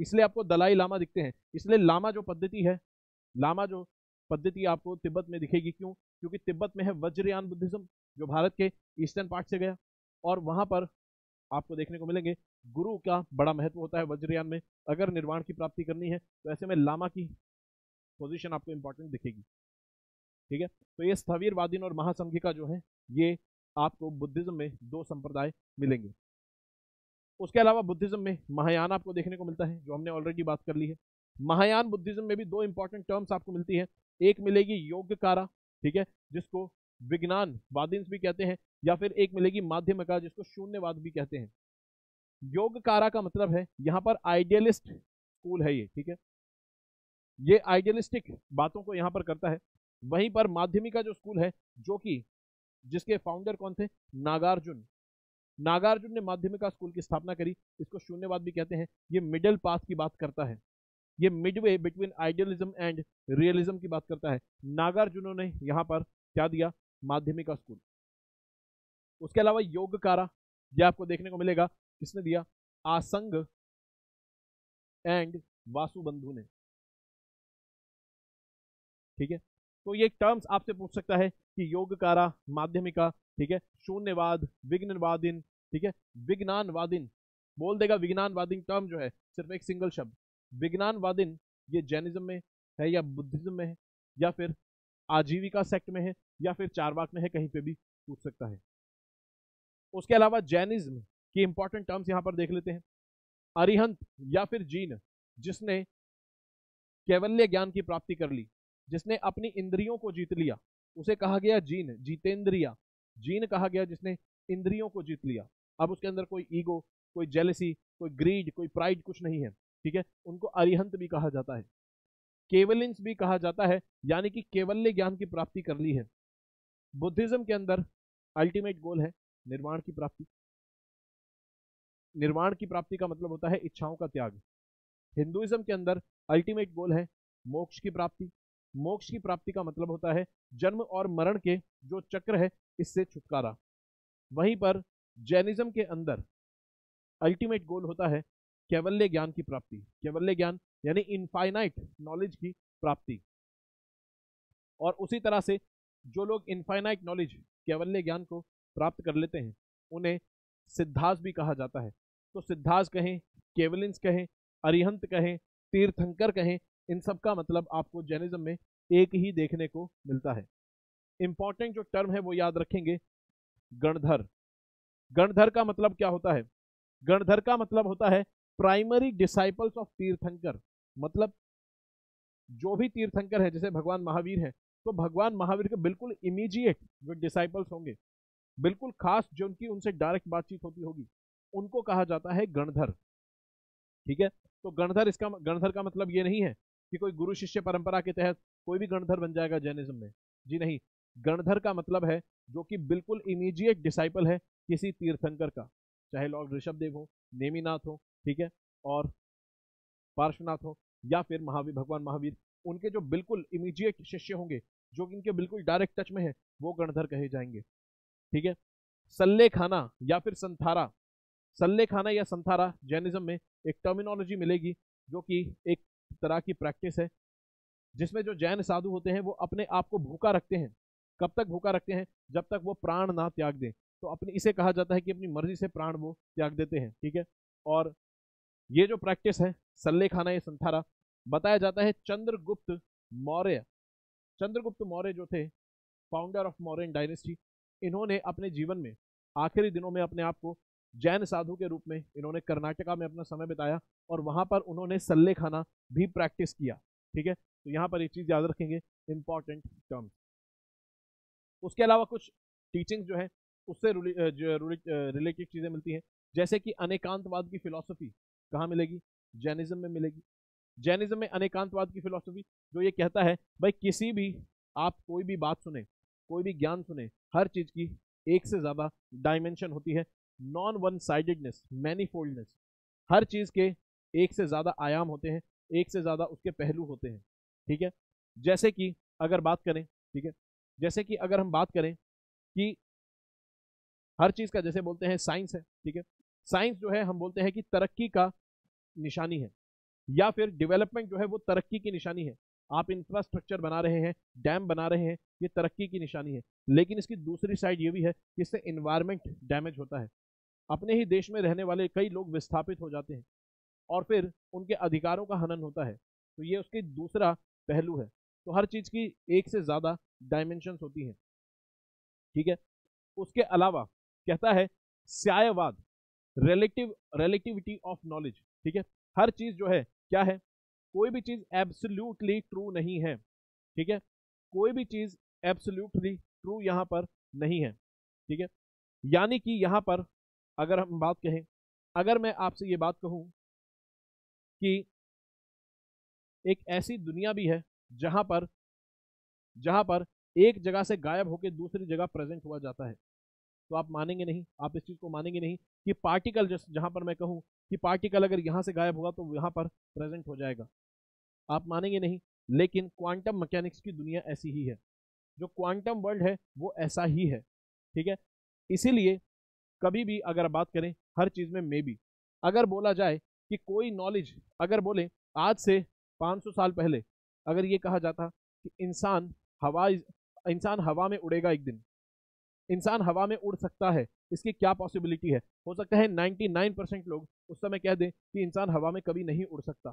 इसलिए आपको दलाई लामा दिखते हैं। इसलिए लामा जो पद्धति है, लामा जो पद्धति आपको तिब्बत में दिखेगी। क्यों? क्योंकि तिब्बत में है वज्रयान बुद्धिज्म जो भारत के ईस्टर्न पार्ट से गया, और वहाँ पर आपको देखने को मिलेंगे गुरु का बड़ा महत्व होता है वज्रयान में। अगर निर्वाण की प्राप्ति करनी है तो ऐसे में लामा की पोजीशन आपको इम्पोर्टेंट दिखेगी। ठीक है, तो ये स्थविरवादीन और महासंघिका जो है ये आपको बुद्धिज्म में दो संप्रदाय मिलेंगे। उसके अलावा बुद्धिज्म में महायान आपको देखने को मिलता है, जो हमने ऑलरेडी बात कर ली है। महायान बुद्धिज्म में भी दो इंपॉर्टेंट टर्म्स आपको मिलती हैं। एक मिलेगी योगकारा, ठीक है, जिसको विज्ञान वादिन्स भी कहते हैं, या फिर एक मिलेगी माध्यमका, जिसको शून्यवाद भी कहते हैं। योगकारा का मतलब है यहाँ पर आइडियलिस्ट स्कूल है ये, ठीक है, ये आइडियलिस्टिक बातों को यहाँ पर करता है। वहीं पर माध्यमिका जो स्कूल है, जो कि जिसके फाउंडर कौन थे? नागार्जुन। नागार्जुन ने माध्यमिका स्कूल की स्थापना करी। इसको शून्यवाद भी कहते हैं। ये मिडिल पाथ की बात करता है, ये midway between idealism and realism की बात करता है। नागार्जुनों ने यहाँ पर क्या दिया? माध्यमिका स्कूल। उसके अलावा योगकारा, ये आपको देखने को मिलेगा, किसने दिया? आसंग एंड वासुबंधु ने। ठीक है, तो ये टर्म्स आपसे पूछ सकता है कि योगकारा, माध्यमिका, ठीक है, शून्यवाद, विज्ञानवादिन, ठीक है, विज्ञानवादिन बोल देगा। विज्ञानवादिन टर्म जो है सिर्फ एक सिंगल शब्द, विज्ञानवादिन। ये जैनिज्म में है या बुद्धिज्म में है या फिर आजीविका सेक्ट में है या फिर चारवाक में है, कहीं पे भी पूछ सकता है। उसके अलावा जैनिज्म की इंपॉर्टेंट टर्म्स यहाँ पर देख लेते हैं। अरिहंत या फिर जीन, जिसने कैवल्य ज्ञान की प्राप्ति कर ली, जिसने अपनी इंद्रियों को जीत लिया, उसे कहा गया जीन, जीतेंद्रिया। जीन कहा गया जिसने इंद्रियों को जीत लिया। अब उसके अंदर कोई ईगो, कोई जेलेसी, कोई ग्रीड, कोई प्राइड कुछ नहीं है। ठीक है, उनको अरिहंत भी कहा जाता है। केवलिंस भी कहा जाता है, यानी कि केवल्य ज्ञान की प्राप्ति कर ली है। बुद्धिज्म के अंदर अल्टीमेट गोल है निर्वाण की प्राप्ति। निर्वाण की प्राप्ति का मतलब होता है इच्छाओं का त्याग। हिंदुइज्म के अंदर अल्टीमेट गोल है मोक्ष की प्राप्ति। मोक्ष की प्राप्ति का मतलब होता है जन्म और मरण के जो चक्र है इससे छुटकारा। वहीं पर जैनिज्म के अंदर अल्टीमेट गोल होता है केवल्य ज्ञान की प्राप्ति। केवल्य ज्ञान यानी इनफाइनाइट नॉलेज की प्राप्ति। और उसी तरह से जो लोग इनफाइनाइट नॉलेज केवल्य ज्ञान को प्राप्त कर लेते हैं उन्हें सिद्धास भी कहा जाता है। तो सिद्धास कहें, केवलिंस कहें, अरिहंत कहें, तीर्थंकर कहें, इन सब का मतलब आपको जैनिज्म में एक ही देखने को मिलता है। इंपॉर्टेंट जो टर्म है वो याद रखेंगे, गणधर। गणधर का मतलब क्या होता है? गणधर का मतलब होता है प्राइमरी डिसाइपल्स ऑफ तीर्थंकर। मतलब जो भी तीर्थंकर है, जैसे भगवान महावीर है, तो भगवान महावीर के बिल्कुल इमीडिएट जो डिसाइपल्स होंगे, बिल्कुल खास जो उनकी उनसे डायरेक्ट बातचीत होती होगी, उनको कहा जाता है गणधर। ठीक है, तो गणधर, इसका गणधर का मतलब ये नहीं है कि कोई गुरु शिष्य परंपरा के तहत कोई भी गणधर बन जाएगा जैनिज्म में, जी नहीं। गणधर का मतलब है जो कि बिल्कुल इमीडिएट डिसाइपल है किसी तीर्थंकर का, चाहे लॉर्ड ऋषभदेव हो, नेमिनाथ हो, ठीक है, और पार्श्वनाथ हो, या फिर महावीर, भगवान महावीर, उनके जो बिल्कुल इमीडिएट शिष्य होंगे, जो इनके बिल्कुल डायरेक्ट टच में है, वो गणधर कहे जाएंगे। ठीक है, सल्ले खाना या फिर संथारा। सल्ले खाना या संथारा जैनिज्म में एक टर्मिनोलॉजी मिलेगी जो कि एक तरह की प्रैक्टिस है जिसमें जो जैन साधु होते हैं वो अपने आप को भूखा रखते हैं। कब तक भूखा रखते हैं? जब तक वो प्राण ना त्याग दें। तो अपने इसे कहा जाता है कि अपनी मर्जी से प्राण वो त्याग देते हैं। ठीक है, और ये जो प्रैक्टिस है सल्ले खाना या संथारा, बताया जाता है चंद्रगुप्त मौर्य, चंद्रगुप्त मौर्य जो थे फाउंडर ऑफ मौर्यन डायनेस्टी, इन्होंने अपने जीवन में आखिरी दिनों में अपने आप को जैन साधु के रूप में इन्होंने कर्नाटका में अपना समय बिताया और वहाँ पर उन्होंने सल्ले खाना भी प्रैक्टिस किया। ठीक है, तो यहाँ पर एक चीज़ याद रखेंगे, इम्पॉर्टेंट टर्म्स। उसके अलावा कुछ टीचिंग्स जो है उससे रिलेटेड चीज़ें मिलती हैं, जैसे कि अनेकांतवाद की फिलॉसफी कहाँ मिलेगी? जैनिज्म में मिलेगी। जैनिज्म में अनेकांतवाद की फिलॉसफी जो ये कहता है, भाई किसी भी, आप कोई भी बात सुने, कोई भी ज्ञान सुने, हर चीज़ की एक से ज़्यादा डायमेंशन होती है। नॉन वन साइडेडनेस, मैनीफोल्डनेस, हर चीज़ के एक से ज़्यादा आयाम होते हैं, एक से ज़्यादा उसके पहलू होते हैं। ठीक है, जैसे कि अगर बात करें, ठीक है, जैसे कि अगर हम बात करें कि हर चीज़ का, जैसे बोलते हैं साइंस है, ठीक है, साइंस जो है हम बोलते हैं कि तरक्की का निशानी है, या फिर डेवलपमेंट जो है वो तरक्की की निशानी है। आप इंफ्रास्ट्रक्चर बना रहे हैं, डैम बना रहे हैं, ये तरक्की की निशानी है। लेकिन इसकी दूसरी साइड ये भी है कि इससे एनवायरनमेंट डैमेज होता है। अपने ही देश में रहने वाले कई लोग विस्थापित हो जाते हैं और फिर उनके अधिकारों का हनन होता है। तो ये उसकी दूसरा पहलू है। तो हर चीज़ की एक से ज़्यादा डायमेंशंस होती हैं। ठीक है, उसके अलावा कहता है स्यायवाद, रिलेटिविटी ऑफ नॉलेज। ठीक है, हर चीज़ जो है क्या है, कोई भी चीज़ एब्सोल्युटली ट्रू नहीं है। ठीक है, कोई भी चीज़ एब्सोल्युटली ट्रू यहाँ पर नहीं है। ठीक है, यानी कि यहाँ पर अगर हम बात कहें, अगर मैं आपसे ये बात कहूँ कि एक ऐसी दुनिया भी है जहाँ पर एक जगह से गायब होकर दूसरी जगह प्रेजेंट हुआ जाता है। तो आप मानेंगे नहीं, आप इस चीज़ को मानेंगे नहीं कि पार्टिकल, जहाँ पर मैं कहूँ कि पार्टिकल अगर यहाँ से गायब होगा तो यहाँ पर प्रेजेंट हो जाएगा, आप मानेंगे नहीं। लेकिन क्वांटम मैकेनिक्स की दुनिया ऐसी ही है, जो क्वांटम वर्ल्ड है वो ऐसा ही है, ठीक है। इसीलिए कभी भी अगर बात करें हर चीज़ में मे बी, अगर बोला जाए कि कोई नॉलेज, अगर बोले आज से 500 साल पहले अगर ये कहा जाता कि इंसान हवा में उड़ेगा एक दिन, इंसान हवा में उड़ सकता है, इसकी क्या पॉसिबिलिटी है, हो सकता है 99% लोग उस समय कह दें कि इंसान हवा में कभी नहीं उड़ सकता,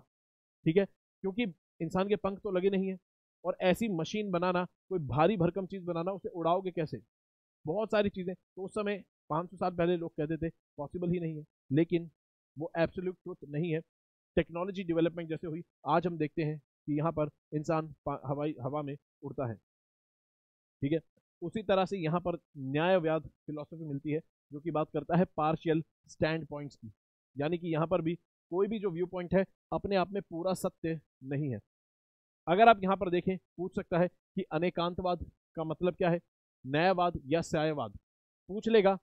ठीक है, क्योंकि इंसान के पंख तो लगे नहीं है। और ऐसी मशीन बनाना, कोई भारी भरकम चीज़ बनाना, उसे उड़ाओगे कैसे, बहुत सारी चीज़ें। तो उस समय 500 साल पहले लोग कहते थे पॉसिबल ही नहीं है, लेकिन वो एब्सोल्यूट ट्रुथ नहीं है। टेक्नोलॉजी डेवलपमेंट जैसे हुई, आज हम देखते हैं कि यहाँ पर इंसान हवा में उड़ता है, ठीक है। उसी तरह से यहाँ पर न्यायवाद फिलॉसफी मिलती है, जो कि बात करता है पार्शियल स्टैंड पॉइंट्स की, यानी कि यहाँ पर भी कोई भी जो व्यू पॉइंट है अपने आप में पूरा सत्य नहीं है। अगर आप यहाँ पर देखें, पूछ सकता है कि अनेकांतवाद का मतलब क्या है, न्यायवाद या स्यायवाद, पूछ लेगा।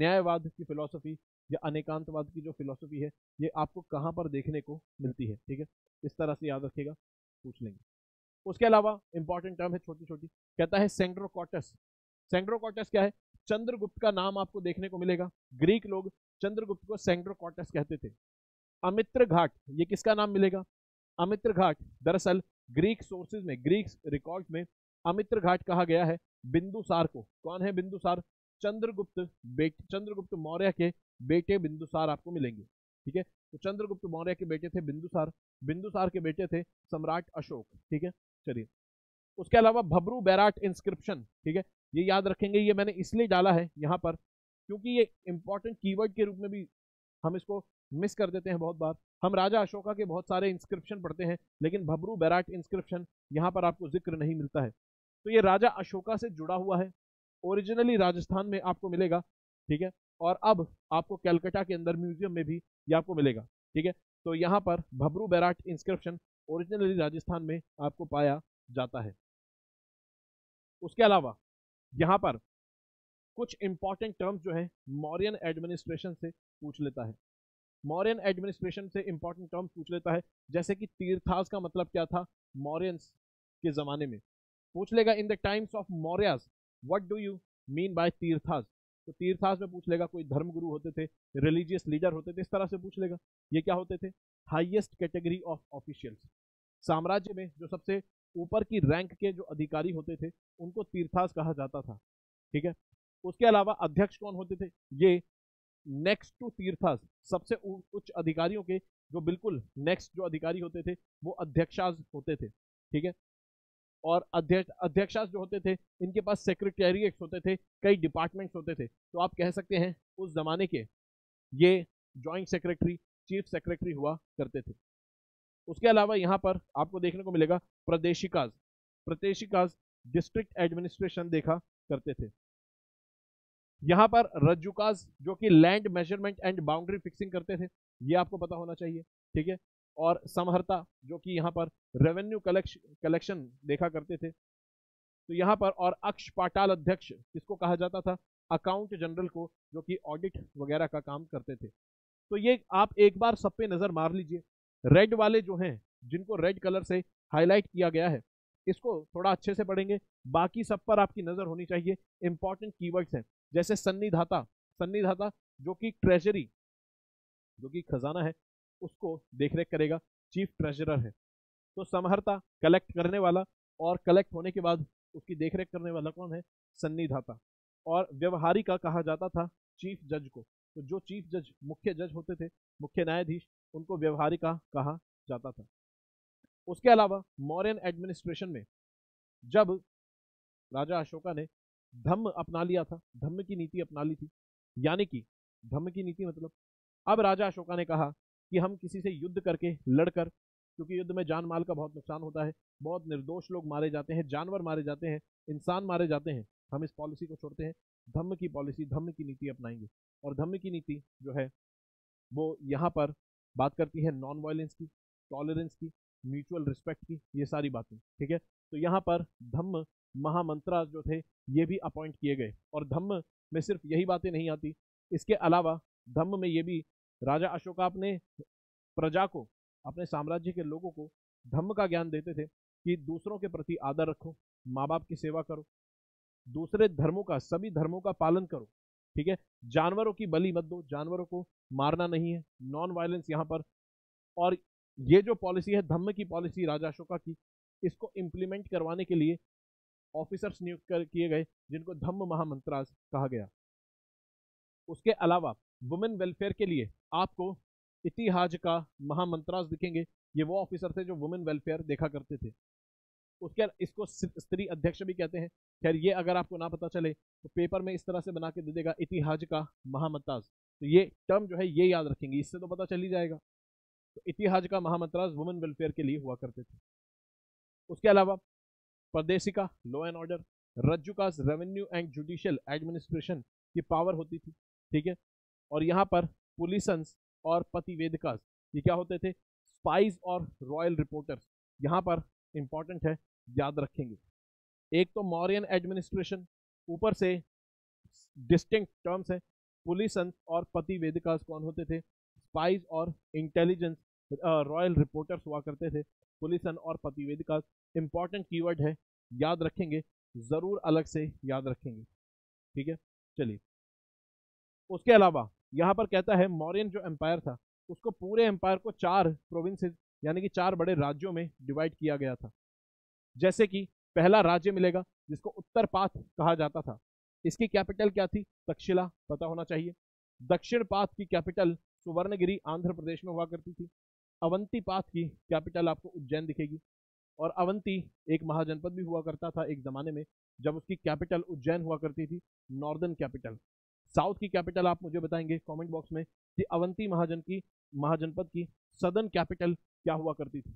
न्यायवाद की फिलॉसफी या अनेकांतवाद की जो फिलॉसफी है, ये आपको कहाँ पर देखने को मिलती है, ठीक है, इस तरह से याद रखेगा, पूछ लेंगे। उसके अलावा इंपॉर्टेंट टर्म है छोटी छोटी, कहता है सेंड्रोकॉटस। सेंड्रोकॉटस क्या है, चंद्रगुप्त का नाम आपको देखने को मिलेगा, ग्रीक लोग चंद्रगुप्त को सेंड्रोकॉटस कहते थे। अमित्र घाट, ये किसका नाम मिलेगा, अमित्र घाट, दरअसल ग्रीक सोर्सेज में, ग्रीक रिकॉर्ड में अमित्र घाट कहा गया है बिंदुसार को। कौन है बिंदुसार, चंद्रगुप्त मौर्य के बेटे बिंदुसार आपको मिलेंगे, ठीक है। तो चंद्रगुप्त मौर्य के बेटे थे बिंदुसार, बिंदुसार के बेटे थे सम्राट अशोक, ठीक है। चलिए, उसके अलावा भबरू बैराट इंस्क्रिप्शन, ठीक है, ये याद रखेंगे। ये मैंने इसलिए डाला है यहाँ पर क्योंकि ये इंपॉर्टेंट कीवर्ड के रूप में भी हम इसको मिस कर देते हैं बहुत बार। हम राजा अशोका के बहुत सारे इंस्क्रिप्शन पढ़ते हैं, लेकिन भबरू बैराट इंस्क्रिप्शन यहाँ पर आपको जिक्र नहीं मिलता है। तो ये राजा अशोका से जुड़ा हुआ है, ओरिजिनली राजस्थान में आपको मिलेगा, ठीक है, और अब आपको कलकत्ता के अंदर म्यूजियम में भी ये आपको मिलेगा, ठीक है। तो यहाँ पर भबरू बैराट इंस्क्रिप्शन ओरिजिनली राजस्थान में आपको पाया जाता है। उसके अलावा यहाँ पर कुछ इंपॉर्टेंट टर्म्स जो हैं मौर्यन एडमिनिस्ट्रेशन से पूछ लेता है, मौर्यन एडमिनिस्ट्रेशन से इंपॉर्टेंट टर्म्स पूछ लेता है, जैसे कि तीर्थास का मतलब क्या था मौर्यंस के ज़माने में, पूछ लेगा। In the times of Mauryas what do you mean by tirthas, तो तीर्थास में पूछ लेगा कोई धर्मगुरु होते थे, रिलीजियस लीडर होते थे, इस तरह से पूछ लेगा। ये क्या होते थे, हाईएस्ट कैटेगरी ऑफ ऑफिशियल्स, साम्राज्य में जो सबसे ऊपर की रैंक के जो अधिकारी होते थे उनको तीर्थास कहा जाता था, ठीक है। उसके अलावा अध्यक्ष कौन होते थे, ये नेक्स्ट टू तीर्थास, सबसे उच्च अधिकारियों के जो बिल्कुल नेक्स्ट जो अधिकारी होते थे वो अध्यक्षास होते थे, ठीक है। और अध्यक्षास जो होते थे इनके पास सेक्रेटेरिएट्स होते थे, कई डिपार्टमेंट्स होते थे। तो आप कह सकते हैं उस ज़माने के ये जॉइंट सेक्रेटरी, चीफ सेक्रेटरी हुआ करते थे। उसके अलावा यहाँ पर आपको देखने को मिलेगा प्रादेशिकाज, प्रादेशिकाज डिस्ट्रिक्ट एडमिनिस्ट्रेशन देखा करते थे। यहाँ पर रज्जुकाज जो कि land measurement and boundary fixing करते थे, ये आपको पता होना चाहिए, ठीक है। और समहर्ता जो कि यहाँ पर रेवेन्यू कलेक्शन देखा करते थे। तो यहाँ पर और अक्ष पाताल अध्यक्ष किसको कहा जाता था, अकाउंट जनरल को, जो कि ऑडिट वगैरह का काम करते थे। तो ये आप एक बार सब पे नज़र मार लीजिए, रेड वाले जो हैं जिनको रेड कलर से हाईलाइट किया गया है, इसको थोड़ा अच्छे से पढ़ेंगे, बाकी सब पर आपकी नज़र होनी चाहिए। इंपॉर्टेंट कीवर्ड्स हैं जैसे सन्निधाता, सन्निधाता जो कि ट्रेजरी, जो कि खजाना है, उसको देखरेख करेगा, चीफ ट्रेजरर है। तो समहर्ता कलेक्ट करने वाला, और कलेक्ट होने के बाद उसकी देखरेख करने वाला कौन है, सन्निधाता। और व्यवहारी का कहा जाता था चीफ जज को, तो जो चीफ जज मुख्य जज होते थे, मुख्य न्यायाधीश, उनको व्यवहारी का कहा जाता था। उसके अलावा मौर्यन एडमिनिस्ट्रेशन में जब राजा अशोका ने धम्म अपना लिया था, धम्म की नीति अपना ली थी, यानी कि धम्म की नीति मतलब अब राजा अशोका ने कहा कि हम किसी से युद्ध करके लड़कर, क्योंकि युद्ध में जान माल का बहुत नुकसान होता है, बहुत निर्दोष लोग मारे जाते हैं, जानवर मारे जाते हैं, इंसान मारे जाते हैं, हम इस पॉलिसी को छोड़ते हैं, धम्म की पॉलिसी, धम्म की नीति अपनाएंगे। और धम्म की नीति जो है वो यहाँ पर बात करती है नॉन वायलेंस की, टॉलरेंस की, म्यूचुअल रिस्पेक्ट की, ये सारी बातें, ठीक है। तो यहाँ पर धम्म महामंत्रा जो थे ये भी अपॉइंट किए गए। और धम्म में सिर्फ यही बातें नहीं आती, इसके अलावा धम्म में ये भी राजा अशोका अपने प्रजा को, अपने साम्राज्य के लोगों को धम्म का ज्ञान देते थे कि दूसरों के प्रति आदर रखो, माँ बाप की सेवा करो, दूसरे धर्मों का, सभी धर्मों का पालन करो, ठीक है, जानवरों की बलि मत दो, जानवरों को मारना नहीं है, नॉन वायलेंस यहाँ पर। और ये जो पॉलिसी है धम्म की पॉलिसी राजा अशोका की, इसको इम्प्लीमेंट करवाने के लिए ऑफिसर्स नियुक्त किए गए जिनको धम्म महामंत्रास कहा गया। उसके अलावा वुमेन वेलफेयर के लिए आपको इतिहाज का महामंत्रास दिखेंगे, ये वो ऑफिसर थे जो वुमेन वेलफेयर देखा करते थे। उसके इसको स्त्री अध्यक्ष भी कहते हैं। खैर ये अगर आपको ना पता चले तो पेपर में इस तरह से बना के दे देगा इतिहाज का महामंत्रास, तो ये टर्म जो है ये याद रखेंगे, इससे तो पता चल ही जाएगा। तो इतिहाज का महामंत्रास वुमेन वेलफेयर के लिए हुआ करते थे। उसके अलावा Pradeshika, law and order, Rajjukas, revenue and judicial administration की पावर होती थी, ठीक है। और यहाँ पर पुलिसंस और पतिवेदकास, ये क्या होते थे, स्पाइज और रॉयल रिपोर्टर्स, यहाँ पर इम्पॉर्टेंट है, याद रखेंगे। एक तो मौर्यन एडमिनिस्ट्रेशन, ऊपर से डिस्टिंक्ट टर्म्स हैं। पुलिसंस और पतिवेदकास कौन होते थे, स्पाइज और इंटेलिजेंस रॉयल रिपोर्टर्स हुआ करते थे। पुलिसन और पतिवेदकास इंपॉर्टेंट कीवर्ड है, याद रखेंगे, ज़रूर अलग से याद रखेंगे, ठीक है, चलिए। उसके अलावा यहाँ पर कहता है मौर्यन जो एम्पायर था उसको, पूरे एम्पायर को 4 प्रोविंसेस यानी कि 4 बड़े राज्यों में डिवाइड किया गया था। जैसे कि पहला राज्य मिलेगा जिसको उत्तरपाथ कहा जाता था, इसकी कैपिटल क्या थी, तक्षशिला, पता होना चाहिए। दक्षिण पाथ की कैपिटल सुवर्णगिरी आंध्र प्रदेश में हुआ करती थी। अवंती पाथ की कैपिटल आपको उज्जैन दिखेगी, और अवंती एक महाजनपद भी हुआ करता था एक ज़माने में जब उसकी कैपिटल उज्जैन हुआ करती थी, नॉर्दर्न कैपिटल। साउथ की कैपिटल आप मुझे बताएंगे कमेंट बॉक्स में कि अवंती महाजनपद की सदर्न कैपिटल क्या हुआ करती थी।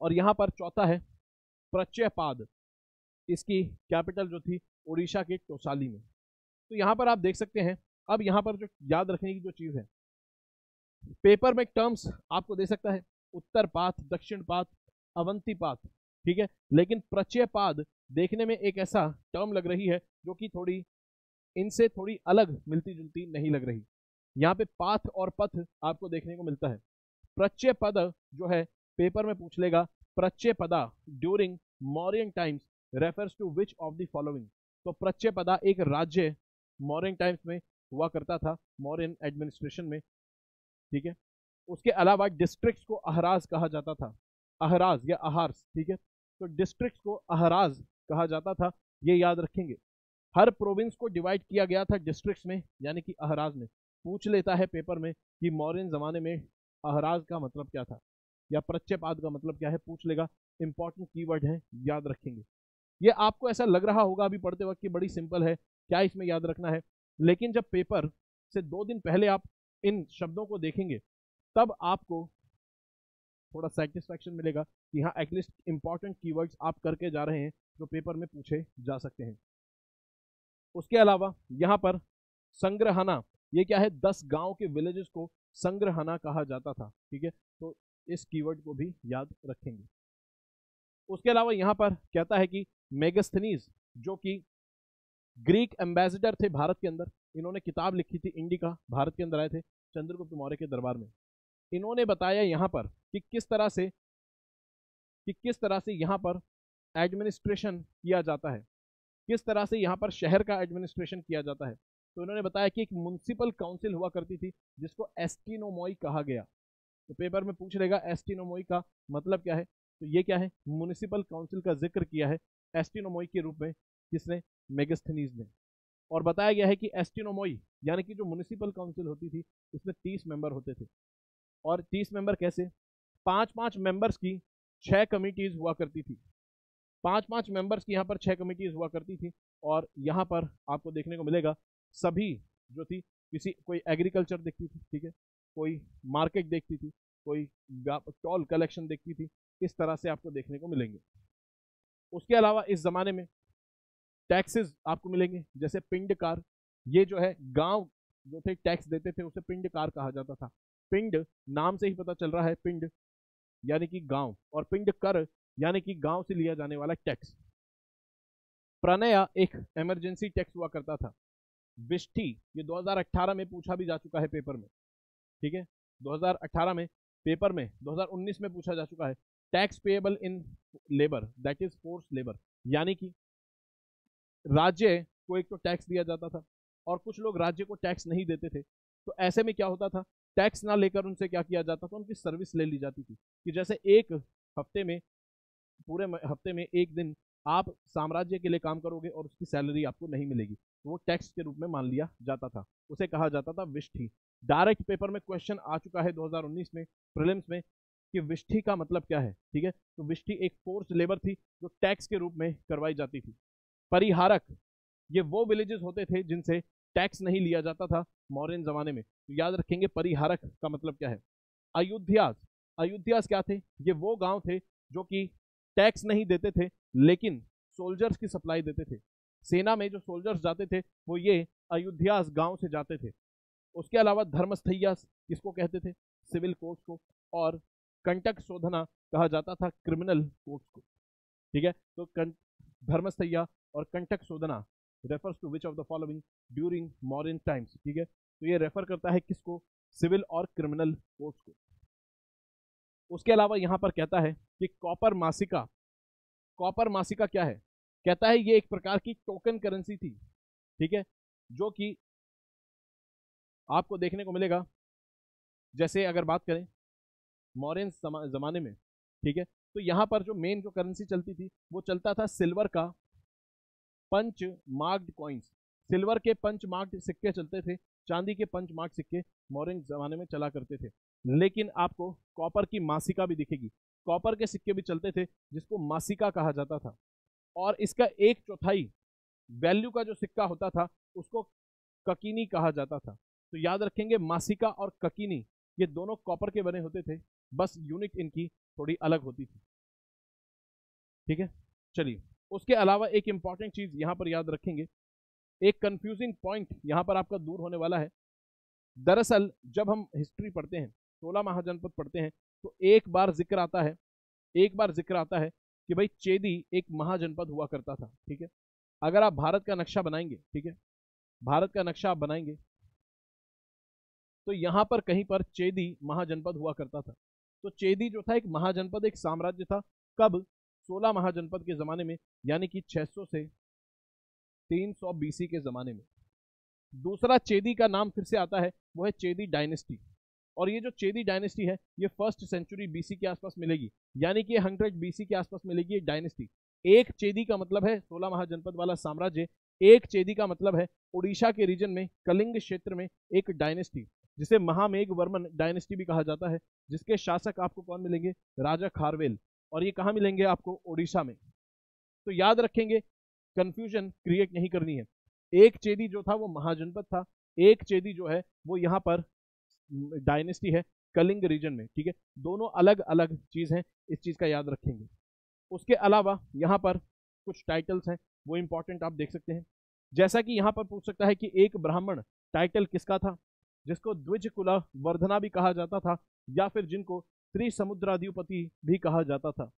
और यहाँ पर चौथा है प्रचयपाद, इसकी कैपिटल जो थी उड़ीसा के टोसाली में। तो यहाँ पर आप देख सकते हैं। अब यहाँ पर जो याद रखने की जो चीज़ है, पेपर में टर्म्स आपको दे सकता है उत्तर पाथ, दक्षिण पाथ, अवंती पाथ, ठीक है, लेकिन प्रचय पाद देखने में एक ऐसा टर्म लग रही है जो कि थोड़ी इनसे थोड़ी अलग मिलती जुलती नहीं लग रही। यहाँ पे पाथ और पथ आपको देखने को मिलता है। प्रचय पद जो है पेपर में पूछ लेगा, प्रचय पदा during Mauryan times refers to which of the following. तो प्रचय पदा एक राज्य मॉरियन टाइम्स में हुआ करता था, मॉरियन एडमिनिस्ट्रेशन में, ठीक है। उसके अलावा डिस्ट्रिक्ट्स को अहराज कहा जाता था, अहराज या अहार्स, ठीक है, तो डिस्ट्रिक्ट्स को अहराज कहा जाता था, ये याद रखेंगे। हर प्रोविंस को डिवाइड किया गया था डिस्ट्रिक्ट्स में यानी कि अहराज में। पूछ लेता है पेपर में कि मौर्यन ज़माने में अहराज का मतलब क्या था या प्रचयपाद का मतलब क्या है, पूछ लेगा, इंपॉर्टेंट कीवर्ड है, याद रखेंगे। ये आपको ऐसा लग रहा होगा अभी पढ़ते वक्त कि बड़ी सिंपल है, क्या इसमें याद रखना है, लेकिन जब पेपर से 2 दिन पहले आप इन शब्दों को देखेंगे तब आपको थोड़ा सेटिस्फैक्शन मिलेगा कि हाँ एटलीस्ट इंपॉर्टेंट कीवर्ड्स आप करके जा रहे हैं जो पेपर में पूछे जा सकते हैं। उसके अलावा यहाँ पर संग्रहणा, ये क्या है, 10 गांव के विलेजेस को संग्रहणा कहा जाता था, ठीक है, तो इस कीवर्ड को भी याद रखेंगे। उसके अलावा यहाँ पर कहता है कि मेगस्थनीज जो कि ग्रीक एम्बेसडर थे भारत के अंदर, इन्होंने किताब लिखी थी इंडिका, भारत के अंदर आए थे चंद्रगुप्त मौर्य के दरबार में। इन्होंने बताया यहाँ पर कि किस तरह से यहाँ पर एडमिनिस्ट्रेशन किया जाता है, किस तरह से यहाँ पर शहर का एडमिनिस्ट्रेशन किया जाता है। तो इन्होंने बताया कि एक म्युनिसिपल काउंसिल हुआ करती थी जिसको एस्टिनोमोई कहा गया। तो पेपर में पूछ लेगा एस्टिनोमोई का मतलब क्या है, तो ये क्या है, म्युनिसिपल काउंसिल का जिक्र किया है एस्टिनोमोई के रूप में, किसने, मेगस्थनीज ने। और बताया गया है कि एस्टिनोमोई यानी कि जो म्युनिसिपल काउंसिल होती थी इसमें 30 मेंबर होते थे। और 30 मेंबर कैसे, 5-5 मेंबर्स की 6 कमिटीज़ हुआ करती थी, 5-5 मेंबर्स की यहाँ पर 6 कमिटीज़ हुआ करती थी। और यहाँ पर आपको देखने को मिलेगा सभी जो थी, किसी कोई एग्रीकल्चर देखती थी, ठीक है, कोई मार्केट देखती थी, कोई टोल कलेक्शन देखती थी, इस तरह से आपको देखने को मिलेंगे। उसके अलावा इस ज़माने में टैक्सेस आपको मिलेंगे, जैसे पिंडकार, ये जो है गांव जो थे टैक्स देते थे उसे पिंडकार कहा जाता था। पिंड नाम से ही पता चल रहा है, पिंड यानी कि गांव, और पिंड कर यानी कि गांव से लिया जाने वाला टैक्स। प्रणया एक इमरजेंसी टैक्स हुआ करता था। विष्टि ये 2018 में पूछा भी जा चुका है पेपर में, ठीक है, 2018 में पेपर में, 2019 में पूछा जा चुका है। Tax payable in labour that is force labour, यानी कि राज्य को एक तो टैक्स दिया जाता था और कुछ लोग राज्य को टैक्स नहीं देते थे, तो ऐसे में क्या होता था, टैक्स ना लेकर उनसे क्या किया जाता था, उनकी सर्विस ले ली जाती थी कि जैसे एक हफ्ते में, पूरे हफ्ते में एक दिन आप साम्राज्य के लिए काम करोगे और उसकी सैलरी आपको नहीं मिलेगी, वो टैक्स के रूप में मान लिया जाता था, उसे कहा जाता था विष्टि। डायरेक्ट पेपर में क्वेश्चन आ चुका है 2019 में प्रीलिम्स में कि विष्टि का मतलब क्या है, ठीक है, तो विष्टि एक फोर्स लेबर थी जो टैक्स के रूप में करवाई जाती थी। परिहारक ये वो विलेजेस होते थे जिनसे टैक्स नहीं लिया जाता था मौर्यन जमाने में, तो याद रखेंगे परिहारक का मतलब क्या है। अयोध्यास, अयोध्यास क्या थे, ये वो गाँव थे जो कि टैक्स नहीं देते थे लेकिन सोल्जर्स की सप्लाई देते थे। सेना में जो सोल्जर्स जाते थे वो ये अयोध्यास गांव से जाते थे। उसके अलावा धर्मस्थयास किसको कहते थे, सिविल कोर्ट्स को, और कंटक शोधना कहा जाता था क्रिमिनल कोर्ट्स को, ठीक है। तो धर्मस्थया और कंटक शोधना refers to which of the following during modern times, ठीक है, तो ये रेफर करता है किसको, सिविल और क्रिमिनल कोर्ट्स को। उसके अलावा यहाँ पर कहता है कि कॉपर मासिका, कॉपर मासिका क्या है, कहता है ये एक प्रकार की टोकन करेंसी थी, ठीक है, जो कि आपको देखने को मिलेगा जैसे अगर बात करें मौर्य जमाने में, ठीक है, तो यहाँ पर जो मेन जो करेंसी चलती थी वो चलता था सिल्वर का पंच मार्क्ड कॉइन्स, सिल्वर के पंच मार्क्ड सिक्के चलते थे, चांदी के पंच मार्क्ड सिक्के मौर्य जमाने में चला करते थे, लेकिन आपको कॉपर की मासिका भी दिखेगी, कॉपर के सिक्के भी चलते थे जिसको मासिका कहा जाता था, और इसका एक चौथाई वैल्यू का जो सिक्का होता था उसको ककीनी कहा जाता था। तो याद रखेंगे मासिका और ककीनी ये दोनों कॉपर के बने होते थे, बस यूनिट इनकी थोड़ी अलग होती थी, ठीक है। चलिए, उसके अलावा एक इंपॉर्टेंट चीज़ यहाँ पर याद रखेंगे, एक कन्फ्यूजिंग पॉइंट यहाँ पर आपका दूर होने वाला है। दरअसल जब हम हिस्ट्री पढ़ते हैं, 16 महाजनपद पढ़ते हैं, तो एक बार जिक्र आता है, कि भाई चेदी एक महाजनपद हुआ करता था, ठीक है। अगर आप भारत का नक्शा बनाएंगे, ठीक है, भारत का नक्शा आप बनाएंगे तो यहाँ पर कहीं पर चेदी महाजनपद हुआ करता था। तो चेदी जो था एक महाजनपद, एक साम्राज्य था। कब, 16 महाजनपद के ज़माने में, यानी कि 600 से 300 बीसी के ज़माने में। दूसरा चेदी का नाम फिर से आता है, वो है चेदी डायनेस्टी, और ये जो चेदी डायनेस्टी है ये 1st सेंचुरी BC के आसपास मिलेगी, यानी कि 100 BC के आसपास मिलेगी ये डायनेस्टी। एक चेदी का मतलब है 16 महाजनपद वाला साम्राज्य, एक चेदी का मतलब है उड़ीसा के रीजन में कलिंग क्षेत्र में एक डायनेस्टी, जिसे महामेघ वर्मन डायनेस्टी भी कहा जाता है, जिसके शासक आपको कौन मिलेंगे, राजा खारवेल, और ये कहाँ मिलेंगे आपको, उड़ीसा में। तो याद रखेंगे, कन्फ्यूजन क्रिएट नहीं करनी है। एक चेदी जो था वो महाजनपद था, एक चेदी जो है वो यहाँ पर डायनेस्टी है कलिंग रीजन में, ठीक है, दोनों अलग अलग चीज़ हैं, इस चीज़ का याद रखेंगे। उसके अलावा यहाँ पर कुछ टाइटल्स हैं वो इम्पॉर्टेंट आप देख सकते हैं, जैसा कि यहाँ पर पूछ सकता है कि एक ब्राह्मण टाइटल किसका था, जिसको द्विजकुला वर्धना भी कहा जाता था, या फिर जिनको त्रिसमुद्राधिपति भी कहा जाता था,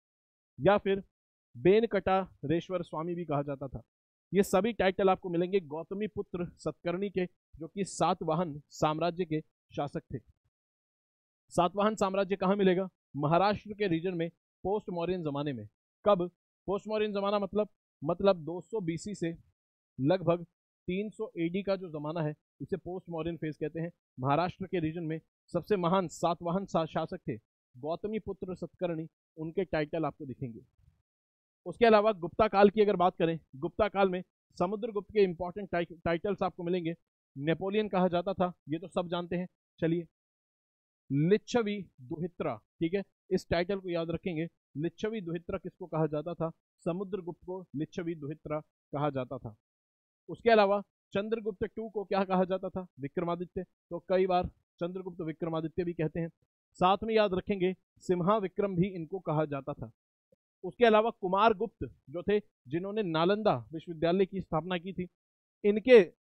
या फिर बेनकटारेश्वर स्वामी भी कहा जाता था। ये सभी टाइटल आपको मिलेंगे गौतमी पुत्र सतकर्णी के, जो कि सातवाहन साम्राज्य के शासक थे। सातवाहन साम्राज्य कहाँ मिलेगा, महाराष्ट्र के रीजन में पोस्ट मौर्यन जमाने में। कब, पोस्ट मौर्यन जमाना मतलब 200 बीसी से लगभग 300 एडी का जो जमाना है इसे पोस्ट मौर्यन फेज कहते हैं। महाराष्ट्र के रीजन में सबसे महान सातवाहन शासक थे गौतमी पुत्र सतकर्णी, उनके टाइटल आपको दिखेंगे। उसके अलावा गुप्ता काल की अगर बात करें, गुप्ता काल में समुद्रगुप्त के इंपॉर्टेंट टाइटल्स आपको मिलेंगे। नेपोलियन कहा जाता था, ये तो सब जानते हैं। चलिए, लिच्छवी दुहित्रा, ठीक है, इस टाइटल को याद रखेंगे। लिच्छवी दुहित्रा किसको कहा जाता था, समुद्रगुप्त को लिच्छवी दुहित्रा कहा जाता था। उसके अलावा चंद्रगुप्त 2 को क्या कहा जाता था, विक्रमादित्य, तो कई बार चंद्रगुप्त विक्रमादित्य भी कहते हैं। साथ में याद रखेंगे सिम्हा विक्रम भी इनको कहा जाता था। उसके अलावा कुमार गुप्त जो थे, जिन्होंने नालंदा विश्वविद्यालय की स्थापना की थी,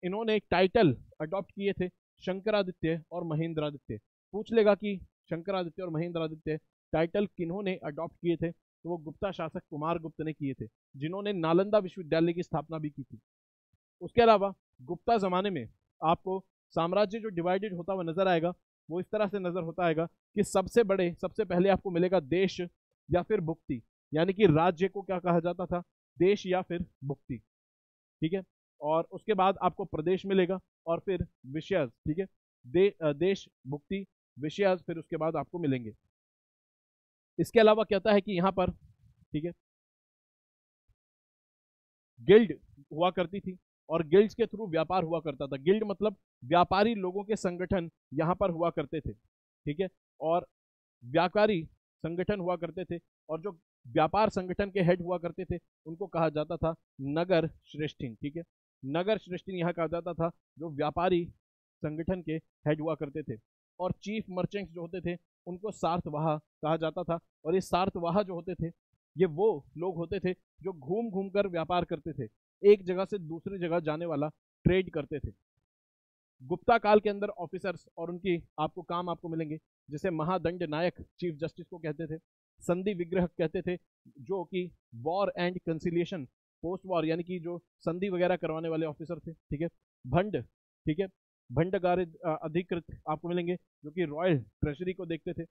इन्होंने टाइटल अडॉप्ट किए थे शंकरादित्य और महेंद्रादित्य। पूछ लेगा कि शंकरादित्य और महेंद्रादित्य टाइटल किन्होंने अडॉप्ट किए थे, तो वो गुप्ता शासक कुमार गुप्त ने किए थे, जिन्होंने नालंदा विश्वविद्यालय की स्थापना भी की थी। उसके अलावा गुप्ता ज़माने में आपको साम्राज्य जो डिवाइडेड होता हुआ नजर आएगा वो इस तरह से नजर होता आएगा कि सबसे पहले आपको मिलेगा देश या फिर भुक्ति, यानी कि राज्य को क्या कहा जाता था, देश या फिर भुक्ति, ठीक है। और उसके बाद आपको प्रदेश मिलेगा और फिर विषय, ठीक है, देश भुक्ति विषय फिर उसके बाद आपको मिलेंगे। इसके अलावा कहता है कि यहाँ पर, ठीक है, गिल्ड हुआ करती थी और गिल्ड्स के थ्रू व्यापार हुआ करता था। गिल्ड मतलब व्यापारी लोगों के संगठन यहाँ पर हुआ करते थे, ठीक है, और व्यापारी संगठन हुआ करते थे और जो व्यापार संगठन के हेड हुआ करते थे उनको कहा जाता था नगर श्रेष्ठीन, ठीक है, नगर श्रेष्ठीन यहाँ कहा जाता था जो व्यापारी संगठन के हेड हुआ करते थे। और चीफ मर्चेंट्स जो होते थे उनको सार्थवाह कहा जाता था, और ये सार्थवाह जो होते थे ये वो लोग होते थे जो घूम घूम कर व्यापार करते थे, एक जगह से दूसरी जगह जाने वाला ट्रेड करते थे। गुप्ता काल के अंदर ऑफिसर्स और उनकी आपको काम आपको मिलेंगे, जैसे महादंड नायक चीफ जस्टिस को कहते थे, संधि विग्रह कहते थे जो कि war and conciliation post war यानी कि जो संधि वगैरह करवाने वाले ऑफिसर थे, ठीक है, भंड, ठीक है, भंडगार अधिकृत आपको मिलेंगे जो कि रॉयल ट्रेजरी को देखते थे,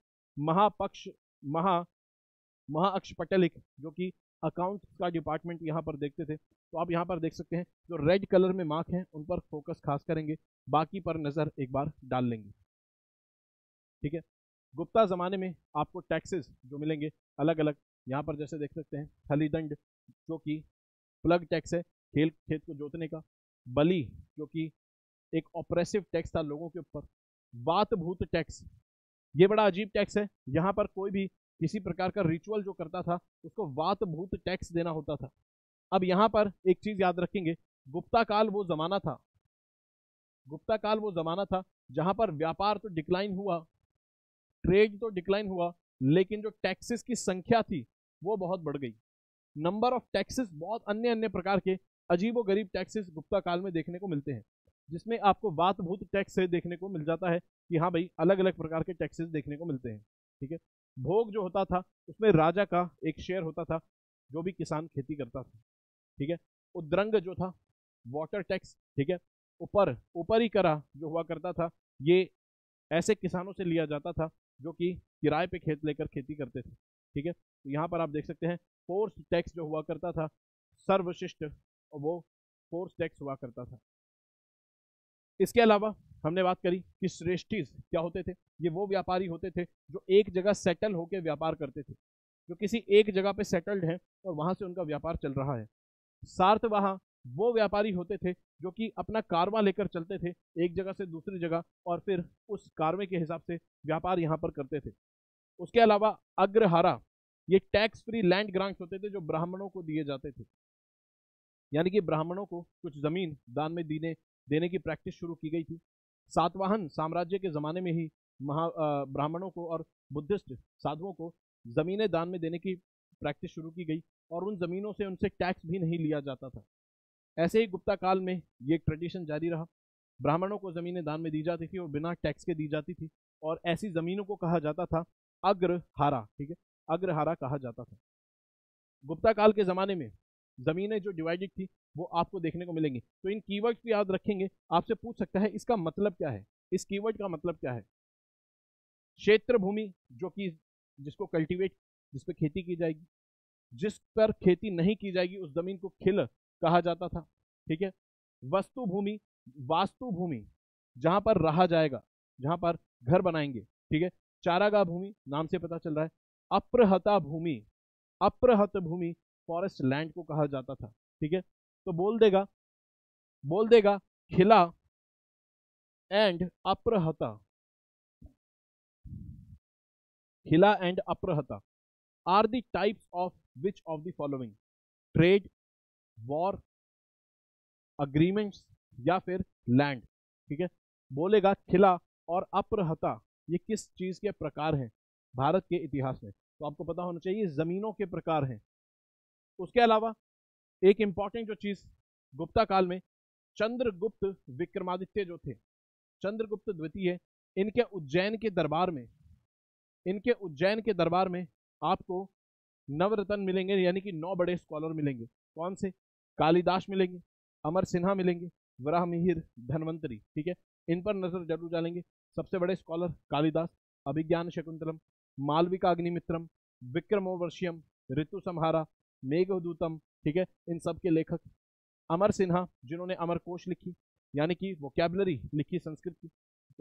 महाअक्ष पटेलिक जो कि अकाउंट का डिपार्टमेंट यहाँ पर देखते थे। तो आप यहाँ पर देख सकते हैं जो रेड कलर में मार्क हैं उन पर फोकस खास करेंगे, बाकी पर नज़र एक बार डाल लेंगे, ठीक है। गुप्ता ज़माने में आपको टैक्सेस जो मिलेंगे अलग अलग, यहाँ पर जैसे देख सकते हैं हलीदंड जो कि प्लग टैक्स है, खेत को जोतने का, बली जो कि एक ऑपरेसिव टैक्स था लोगों के ऊपर, वात भूत टैक्स, ये बड़ा अजीब टैक्स है, यहाँ पर कोई भी किसी प्रकार का रिचुअल जो करता था उसको वात भूत टैक्स देना होता था। अब यहाँ पर एक चीज़ याद रखेंगे, गुप्ता काल वो ज़माना था, गुप्ता काल वो ज़माना था जहाँ पर व्यापार तो डिक्लाइन हुआ, ट्रेड तो डिक्लाइन हुआ, लेकिन जो टैक्सेस की संख्या थी वो बहुत बढ़ गई। नंबर ऑफ टैक्सेस, बहुत अन्य अन्य प्रकार के अजीबोगरीब टैक्सेस गुप्ता काल में देखने को मिलते हैं, जिसमें आपको वात भूत टैक्स से देखने को मिल जाता है कि हाँ भाई अलग अलग प्रकार के टैक्सेस देखने को मिलते हैं, ठीक है। भोग जो होता था उसमें राजा का एक शेयर होता था जो भी किसान खेती करता था, ठीक है। उद्रंग जो था वाटर टैक्स, ठीक है, ऊपरी करा जो हुआ करता था ये ऐसे किसानों से लिया जाता था जो कि किराए पे खेत लेकर खेती करते थे, ठीक है। तो यहाँ पर आप देख सकते हैं फोर्स टैक्स जो हुआ करता था, सर्वशिष्ट वो फोर्स टैक्स हुआ करता था। इसके अलावा हमने बात करी कि श्रेष्ठीज क्या होते थे, ये वो व्यापारी होते थे जो एक जगह सेटल होकर व्यापार करते थे, जो किसी एक जगह पे सेटल्ड हैं और वहाँ से उनका व्यापार चल रहा है। सार्थवाह वो व्यापारी होते थे जो कि अपना कारवा लेकर चलते थे एक जगह से दूसरी जगह और फिर उस कारवे के हिसाब से व्यापार यहाँ पर करते थे। उसके अलावा अग्रहारा, ये टैक्स फ्री लैंड ग्रांट्स होते थे जो ब्राह्मणों को दिए जाते थे, यानी कि ब्राह्मणों को कुछ ज़मीन दान में देने की प्रैक्टिस शुरू की गई थी। सातवाहन साम्राज्य के ज़माने में ही ब्राह्मणों को और बुद्धिस्ट साधुओं को ज़मीनें दान में देने की प्रैक्टिस शुरू की गई और उन ज़मीनों से उनसे टैक्स भी नहीं लिया जाता था। ऐसे ही गुप्ता काल में ये ट्रेडिशन जारी रहा, ब्राह्मणों को ज़मीनें दान में दी जाती थी और बिना टैक्स के दी जाती थी, और ऐसी ज़मीनों को कहा जाता था अग्रहारा, ठीक है, अग्रहारा कहा जाता था। गुप्ता काल के ज़माने में ज़मीनें जो डिवाइडेड थी वो आपको देखने को मिलेंगी। तो इन कीवर्ड्स भी याद रखेंगे, आपसे पूछ सकता है इसका मतलब क्या है, इस कीवर्ड का मतलब क्या है। क्षेत्र भूमि जो कि जिसको कल्टीवेट, जिस पर खेती की जाएगी, जिस पर खेती नहीं की जाएगी उस ज़मीन को खिल कहा जाता था, ठीक है। वस्तु भूमि, वास्तु भूमि जहाँ पर रहा जाएगा, जहाँ पर घर बनाएंगे, ठीक है। चारागाह भूमि, नाम से पता चल रहा है। अप्रहता भूमि, अप्रहत भूमि फॉरेस्ट लैंड को कहा जाता था, ठीक है। तो बोल देगा खिला एंड अप्रहता, खिला एंड अप्रहता are the types of which of the following, trade, war, agreements या फिर लैंड, ठीक है। बोलेगा खिला और अप्रहता ये किस चीज के प्रकार हैं भारत के इतिहास में, तो आपको पता होना चाहिए जमीनों के प्रकार हैं। उसके अलावा एक इम्पॉर्टेंट जो चीज़ गुप्ता काल में चंद्रगुप्त विक्रमादित्य जो थे, चंद्रगुप्त द्वितीय, इनके उज्जैन के दरबार में आपको नवरत्न मिलेंगे, यानी कि 9 बड़े स्कॉलर मिलेंगे। कौन से? कालिदास मिलेंगे, अमर सिन्हा मिलेंगे, वराह मिहिर, धन्वंतरी। ठीक है, इन पर नजर जरूर डालेंगे। सबसे बड़े स्कॉलर कालिदास, अभिज्ञान शकुंतलम, मालविका अग्निमित्रम, विक्रमोवर्षियम, ऋतु संहारा, मेघदूतम। ठीक है, इन सब के लेखक अमर सिन्हा, जिन्होंने अमरकोश लिखी यानी कि वोकैबुलरी लिखी संस्कृत की।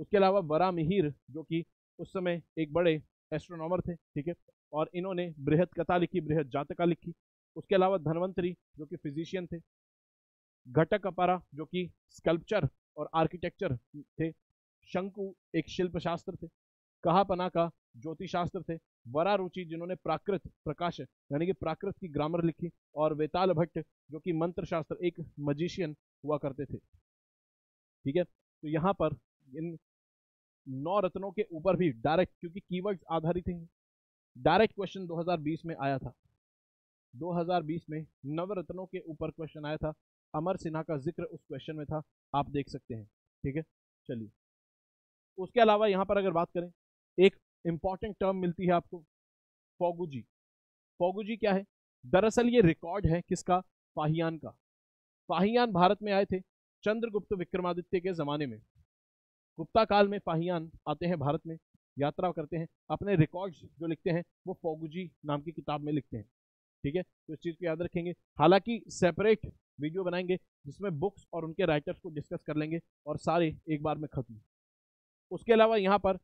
उसके अलावा वराह मिहिर, जो कि उस समय एक बड़े एस्ट्रोनॉमर थे। ठीक है, और इन्होंने बृहद कथा लिखी, बृहद जातका लिखी। उसके अलावा धन्वंतरी, जो कि फिजिशियन थे, घटक अपारा, जो कि स्कल्पचर और आर्किटेक्चर थे, शंकु एक शिल्प शास्त्र थे, कहापना का ज्योतिष शास्त्र थे, वरा रुचि, जिन्होंने प्राकृत प्रकाश यानी कि प्राकृत की ग्रामर लिखी, और वेताल भट्ट, जो कि मंत्र शास्त्र, एक मजिशियन हुआ करते थे। ठीक है, तो यहाँ पर इन 9 रत्नों के ऊपर भी डायरेक्ट, क्योंकि कीवर्ड्स आधारित हैं, डायरेक्ट क्वेश्चन 2020 में आया था। 2020 में नवरत्नों के ऊपर क्वेश्चन आया था, अमर सिन्हा का जिक्र उस क्वेश्चन में था, आप देख सकते हैं। ठीक है, चलिए उसके अलावा यहाँ पर अगर बात करें, एक इम्पॉर्टेंट टर्म मिलती है आपको, फोगुजी। फोगुजी क्या है? दरअसल ये रिकॉर्ड है किसका? फाहियान का। फाहियान भारत में आए थे चंद्रगुप्त विक्रमादित्य के ज़माने में। गुप्ता काल में फाहियान आते हैं भारत में, यात्रा करते हैं, अपने रिकॉर्ड्स जो लिखते हैं वो फोगुजी नाम की किताब में लिखते हैं। ठीक है, तो इस चीज़ को याद रखेंगे। हालांकि सेपरेट वीडियो बनाएंगे जिसमें बुक्स और उनके राइटर्स को डिस्कस कर लेंगे और सारे एक बार में खत्म। उसके अलावा यहाँ पर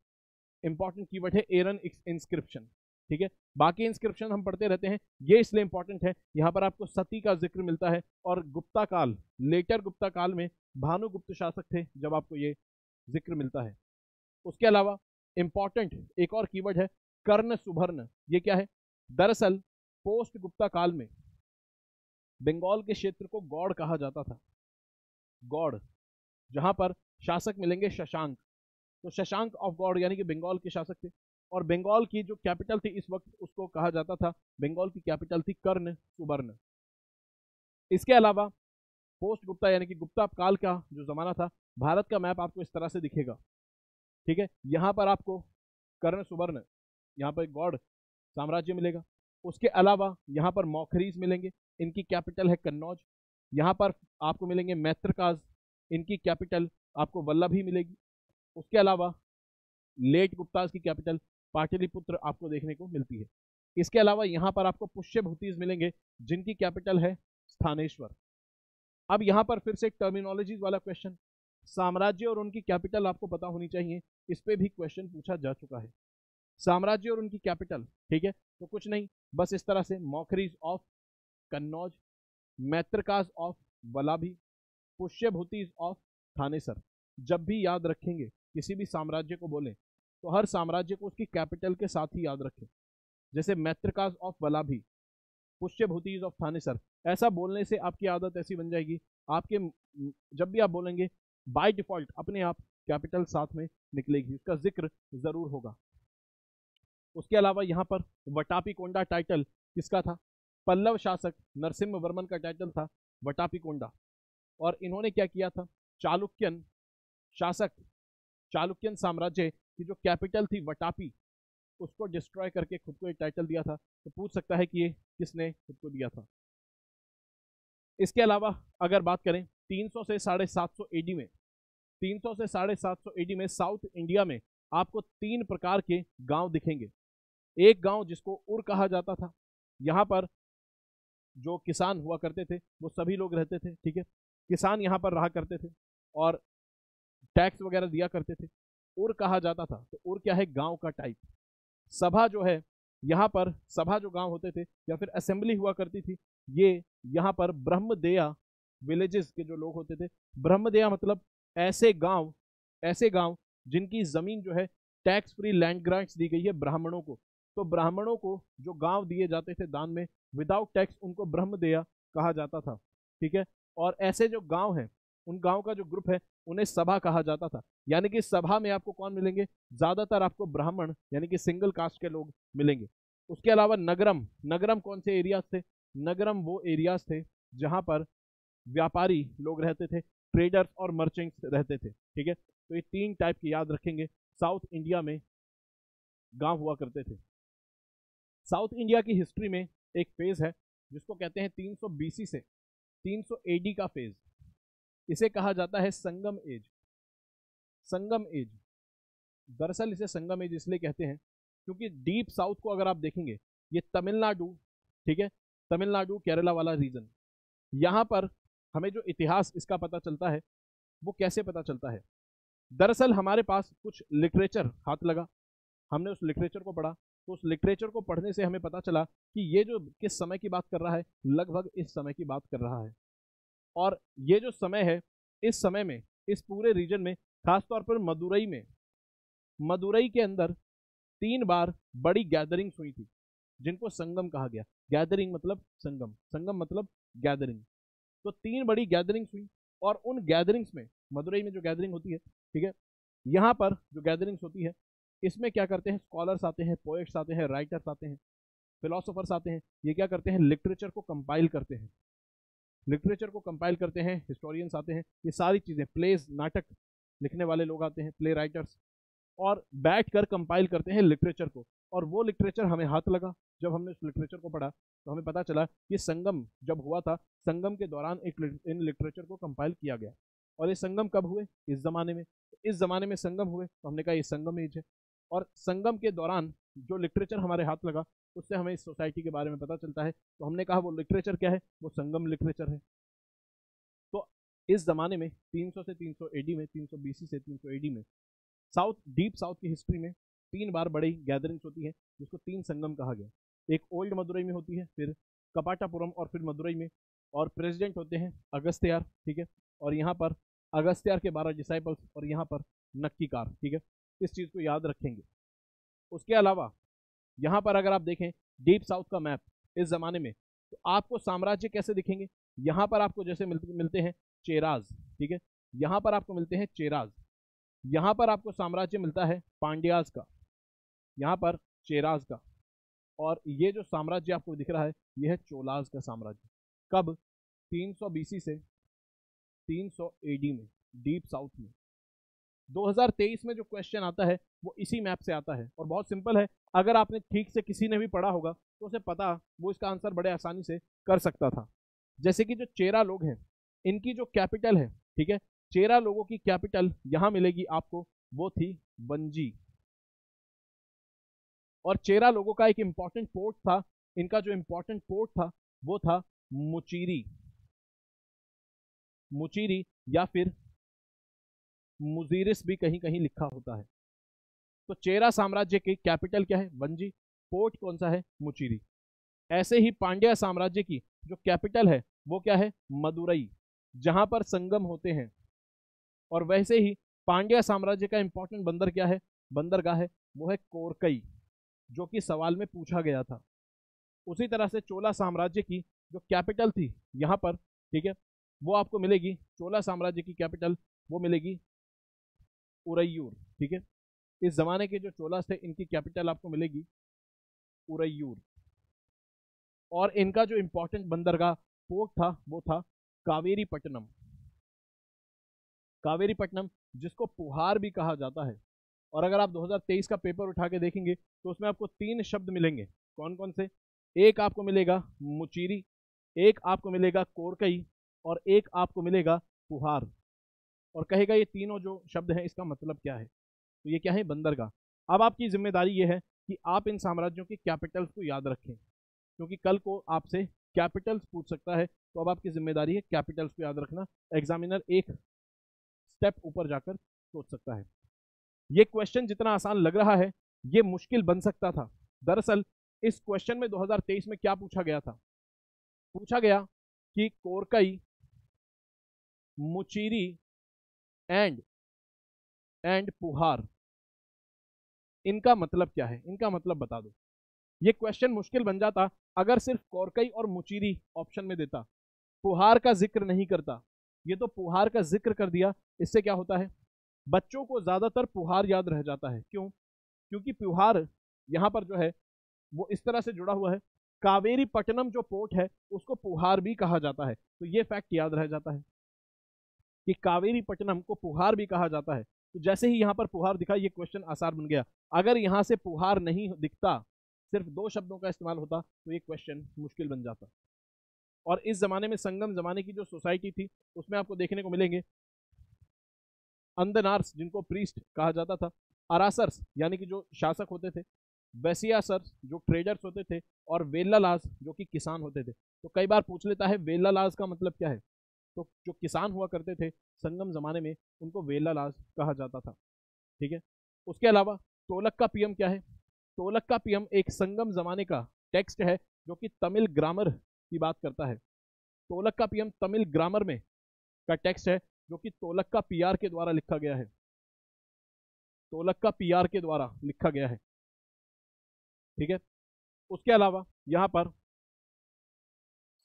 इंपॉर्टेंट कीवर्ड है एरन इंस्क्रिप्शन। ठीक है, बाकी इंस्क्रिप्शन हम पढ़ते रहते हैं, ये इसलिए इंपॉर्टेंट है। यहाँ पर आपको सती का जिक्र मिलता है, और गुप्ता काल, लेटर गुप्ता काल में भानुगुप्त शासक थे जब आपको ये जिक्र मिलता है। उसके अलावा इंपॉर्टेंट एक और कीवर्ड है कर्ण सुभर्ण। ये क्या है? दरअसल पोस्ट गुप्ता काल में बंगाल के क्षेत्र को गौड़ कहा जाता था, गौड़, जहां पर शासक मिलेंगे शशांक। तो शशांक ऑफ गौड़ यानी कि बंगाल के शासक थे, और बंगाल की जो कैपिटल थी इस वक्त उसको कहा जाता था, बंगाल की कैपिटल थी कर्ण सुबर्ण। इसके अलावा पोस्ट गुप्ता यानी कि गुप्ता काल का जो जमाना था, भारत का मैप आपको इस तरह से दिखेगा। ठीक है, यहाँ पर आपको कर्ण सुबर्ण, यहाँ पर गौड़ साम्राज्य मिलेगा। उसके अलावा यहाँ पर मौखरीज मिलेंगे, इनकी कैपिटल है कन्नौज। यहाँ पर आपको मिलेंगे मैत्रकाज, इनकी कैपिटल आपको वल्लभी मिलेगी। उसके अलावा लेट गुप्ताज की कैपिटल पाटलिपुत्र आपको देखने को मिलती है। इसके अलावा यहाँ पर आपको पुष्यभूतिज मिलेंगे, जिनकी कैपिटल है स्थानेश्वर। अब यहाँ पर फिर से टर्मिनोलॉजीज वाला क्वेश्चन, साम्राज्य और उनकी कैपिटल आपको पता होनी चाहिए, इस पर भी क्वेश्चन पूछा जा चुका है। साम्राज्य और उनकी कैपिटल, ठीक है, तो कुछ नहीं, बस इस तरह से Maukharis of Kannauj, Maitrakas of Vallabhi, Pushyabhutis of Thanesar. जब भी याद रखेंगे, किसी भी साम्राज्य को बोलें तो हर साम्राज्य को उसकी कैपिटल के साथ ही याद रखें। जैसे मैत्रकाज ऑफ वल्लभी, पुष्यभूतिज ऑफ थानेसर, ऐसा बोलने से आपकी आदत ऐसी बन जाएगी, आपके जब भी आप बोलेंगे बाय डिफॉल्ट अपने आप कैपिटल साथ में निकलेगी, उसका जिक्र ज़रूर होगा। उसके अलावा यहाँ पर वटापीकोंडा टाइटल किसका था? पल्लव शासक नरसिम्ह वर्मन का टाइटल था वटापीकोंडा। और इन्होंने क्या किया था? चालुक्यन शासक, चालुक्यन साम्राज्य की जो कैपिटल थी वटापी, उसको डिस्ट्रॉय करके खुद को ये टाइटल दिया था। तो पूछ सकता है कि ये किसने खुद को दिया था। इसके अलावा अगर बात करें 300 से 750 AD में, 300 से 750 AD में साउथ इंडिया में आपको 3 प्रकार के गांव दिखेंगे। एक गांव जिसको उर कहा जाता था, यहाँ पर जो किसान हुआ करते थे वो सभी लोग रहते थे। ठीक है, किसान यहाँ पर रहा करते थे और टैक्स वगैरह दिया करते थे, उर कहा जाता था। तो उर क्या है? गांव का टाइप। सभा जो है, यहाँ पर सभा जो गांव होते थे या फिर असेंबली हुआ करती थी, ये यहाँ पर ब्रह्मदेया विलेजेस के जो लोग होते थे, ब्रह्मदेया मतलब ऐसे गांव जिनकी ज़मीन जो है टैक्स फ्री लैंड ग्रांट्स दी गई है ब्राह्मणों को। तो ब्राह्मणों को जो गांव दिए जाते थे दान में विदाउट टैक्स, उनको ब्रह्मदेया कहा जाता था। ठीक है, और ऐसे जो गांव हैं, उन गांव का जो ग्रुप है, उन्हें सभा कहा जाता था। यानी कि सभा में आपको कौन मिलेंगे? ज़्यादातर आपको ब्राह्मण यानी कि सिंगल कास्ट के लोग मिलेंगे। उसके अलावा नगरम, नगरम कौन से एरियाज थे? नगरम वो एरियाज थे जहाँ पर व्यापारी लोग रहते थे, ट्रेडर्स और मर्चेंट्स रहते थे। ठीक है, तो ये 3 टाइप की याद रखेंगे, साउथ इंडिया में गांव हुआ करते थे। साउथ इंडिया की हिस्ट्री में एक फेज़ है जिसको कहते हैं 300 BC से 300 AD का फेज़। इसे कहा जाता है संगम एज। संगम एज, दरअसल इसे संगम एज इसलिए कहते हैं क्योंकि डीप साउथ को अगर आप देखेंगे, ये तमिलनाडु, ठीक है, तमिलनाडु केरला वाला रीजन, यहाँ पर हमें जो इतिहास इसका पता चलता है वो कैसे पता चलता है, दरअसल हमारे पास कुछ लिटरेचर हाथ लगा, हमने उस लिटरेचर को पढ़ा, तो उस लिटरेचर को पढ़ने से हमें पता चला कि ये जो किस समय की बात कर रहा है, लगभग इस समय की बात कर रहा है। और ये जो समय है, इस समय में इस पूरे रीजन में, खासतौर पर मदुरई में, मदुरई के अंदर 3 बार बड़ी गैदरिंग्स हुई थी जिनको संगम कहा गया। गैदरिंग मतलब संगम, संगम मतलब गैदरिंग। तो 3 बड़ी गैदरिंग्स हुई और उन गैदरिंग्स में, मदुरई में जो गैदरिंग होती है, ठीक है, यहाँ पर जो गैदरिंग्स होती है, इसमें क्या करते हैं, स्कॉलर्स आते हैं, पोएट्स आते हैं, राइटर्स आते हैं, फिलोसोफर्स आते हैं, ये क्या करते हैं, लिटरेचर को कंपाइल करते हैं, लिटरेचर को कंपाइल करते हैं, हिस्टोरियंस आते हैं, ये सारी चीज़ें, प्लेज, नाटक लिखने वाले लोग आते हैं, प्ले राइटर्स, और बैठ कर कंपाइल करते हैं लिटरेचर को। और वो लिटरेचर हमें हाथ लगा, जब हमने उस लिटरेचर को पढ़ा तो हमें पता चला कि संगम जब हुआ था, संगम के दौरान इन लिटरेचर को कंपाइल किया गया। और ये संगम कब हुए, इस ज़माने में, इस ज़माने में संगम हुए, तो हमने कहा ये संगम एज है। और संगम के दौरान जो लिटरेचर हमारे हाथ लगा उससे हमें इस सोसाइटी के बारे में पता चलता है, तो हमने कहा वो लिटरेचर क्या है, वो संगम लिटरेचर है। तो इस ज़माने में 300 से 300 एडी में, 300 बीसी से 300 एडी में, साउथ, डीप साउथ की हिस्ट्री में 3 बार बड़ी गैदरिंग्स होती हैं जिसको 3 संगम कहा गया। एक ओल्ड मदुरई में होती है, फिर कपाटापुरम, और फिर मदुरई में। और प्रेसिडेंट होते हैं अगस्त्यार, ठीक है, और यहाँ पर अगस्त्यार के 12 डिसाइपल्स, और यहाँ पर नक्कीकार, ठीक है, इस चीज़ को याद रखेंगे। उसके अलावा यहाँ पर अगर आप देखें डीप साउथ का मैप इस ज़माने में, तो आपको साम्राज्य कैसे दिखेंगे, यहाँ पर आपको जैसे मिलते हैं चेराज, ठीक है, यहाँ पर आपको मिलते हैं चेराज, यहाँ पर आपको साम्राज्य मिलता है पांड्याज का, यहाँ पर चेराज का, और ये जो साम्राज्य आपको दिख रहा है यह है चोलाज का साम्राज्य। कब, 300 बीसी से 300 एडी में, डीप साउथ में। 2023 में जो क्वेश्चन आता है वो इसी मैप से आता है, और बहुत सिंपल है, अगर आपने ठीक से, किसी ने भी पढ़ा होगा तो उसे पता, वो इसका आंसर बड़े आसानी से कर सकता था। जैसे कि जो चेरा लोग हैं, इनकी जो कैपिटल है, ठीक है, चेरा लोगों की कैपिटल यहाँ मिलेगी आपको, वो थी वंजी। और चेरा लोगों का एक इम्पॉर्टेंट पोर्ट था, इनका जो इम्पॉर्टेंट पोर्ट था वो था मुचीरी, मुचीरी या फिर मुजीरिस भी कहीं कहीं लिखा होता है। तो चेरा साम्राज्य की कैपिटल क्या है, वंजी, पोर्ट कौन सा है, मुचीरी। ऐसे ही पांड्या साम्राज्य की जो कैपिटल है वो क्या है, मदुरई, जहां पर संगम होते हैं। और वैसे ही पांड्या साम्राज्य का इंपॉर्टेंट बंदर क्या है, बंदरगाह है, वो है कोरकई, जो कि सवाल में पूछा गया था। उसी तरह से चोला साम्राज्य की जो कैपिटल थी यहाँ पर, ठीक है, वो आपको मिलेगी, चोला साम्राज्य की कैपिटल वो मिलेगी उरैयूर, ठीक है, इस ज़माने के जो चोलास थे इनकी कैपिटल आपको मिलेगी उरैयूर। और इनका जो इम्पोर्टेंट बंदरगाह पोर्ट था वो था कावेरीपट्टनम, कावेरीपट्टनम, जिसको पुहार भी कहा जाता है। और अगर आप 2023 का पेपर उठा के देखेंगे तो उसमें आपको 3 शब्द मिलेंगे, कौन कौन से, एक आपको मिलेगा मुचीरी, एक आपको मिलेगा कोरकई, और एक आपको मिलेगा पुहार, और कहेगा ये तीनों जो शब्द हैं इसका मतलब क्या है। तो ये क्या है, बंदरगाह। अब आपकी जिम्मेदारी ये है कि आप इन साम्राज्यों की कैपिटल्स को याद रखें, क्योंकि कल को आपसे कैपिटल्स पूछ सकता है, तो अब आपकी जिम्मेदारी है कैपिटल्स को याद रखना। एग्जामिनर एक स्टेप ऊपर जाकर सोच सकता है। ये क्वेश्चन जितना आसान लग रहा है ये मुश्किल बन सकता था। दरअसल इस क्वेश्चन में 2023 में क्या पूछा गया था, पूछा गया कि कोरकई, मुचीरी एंड पुहार, इनका मतलब क्या है, इनका मतलब बता दो। ये क्वेश्चन मुश्किल बन जाता अगर सिर्फ कोरकई और मुचीरी ऑप्शन में देता, पुहार का जिक्र नहीं करता। ये तो पुहार का जिक्र कर दिया, इससे क्या होता है, बच्चों को ज़्यादातर पुहार याद रह जाता है। क्यों, क्योंकि पुहार यहाँ पर जो है वो इस तरह से जुड़ा हुआ है, कावेरीपट्टनम जो पोर्ट है उसको पुहार भी कहा जाता है, तो ये फैक्ट याद रह जाता है कि कावेरीपट्टनम को पुहार भी कहा जाता है। तो जैसे ही यहाँ पर पुहार दिखा, ये क्वेश्चन आसान बन गया। अगर यहाँ से पुहार नहीं दिखता सिर्फ दो शब्दों का इस्तेमाल होता तो ये क्वेश्चन मुश्किल बन जाता। और इस ज़माने में संगम ज़माने की जो सोसाइटी थी उसमें आपको देखने को मिलेंगे अंदनार्स जिनको प्रीस्ट कहा जाता था, अरासर्स यानी कि जो शासक होते थे, वैसियासर्स जो ट्रेजर्स होते थे और वेल्लालाज जो कि किसान होते थे। तो कई बार पूछ लेता है वेल्लालाज का मतलब क्या है, तो जो किसान हुआ करते थे संगम ज़माने में उनको वेल्लालाज कहा जाता था। ठीक है, उसके अलावा तोलक का पीएम क्या है? तोलक का पीएम एक संगम ज़माने का टेक्स्ट है जो कि तमिल ग्रामर की बात करता है। तोलक का पीएम तमिल ग्रामर में का टेक्स्ट है जो कि तोलक का पीआर के द्वारा लिखा गया है। तोलक का पीआर के द्वारा लिखा गया है। ठीक है, उसके अलावा यहाँ पर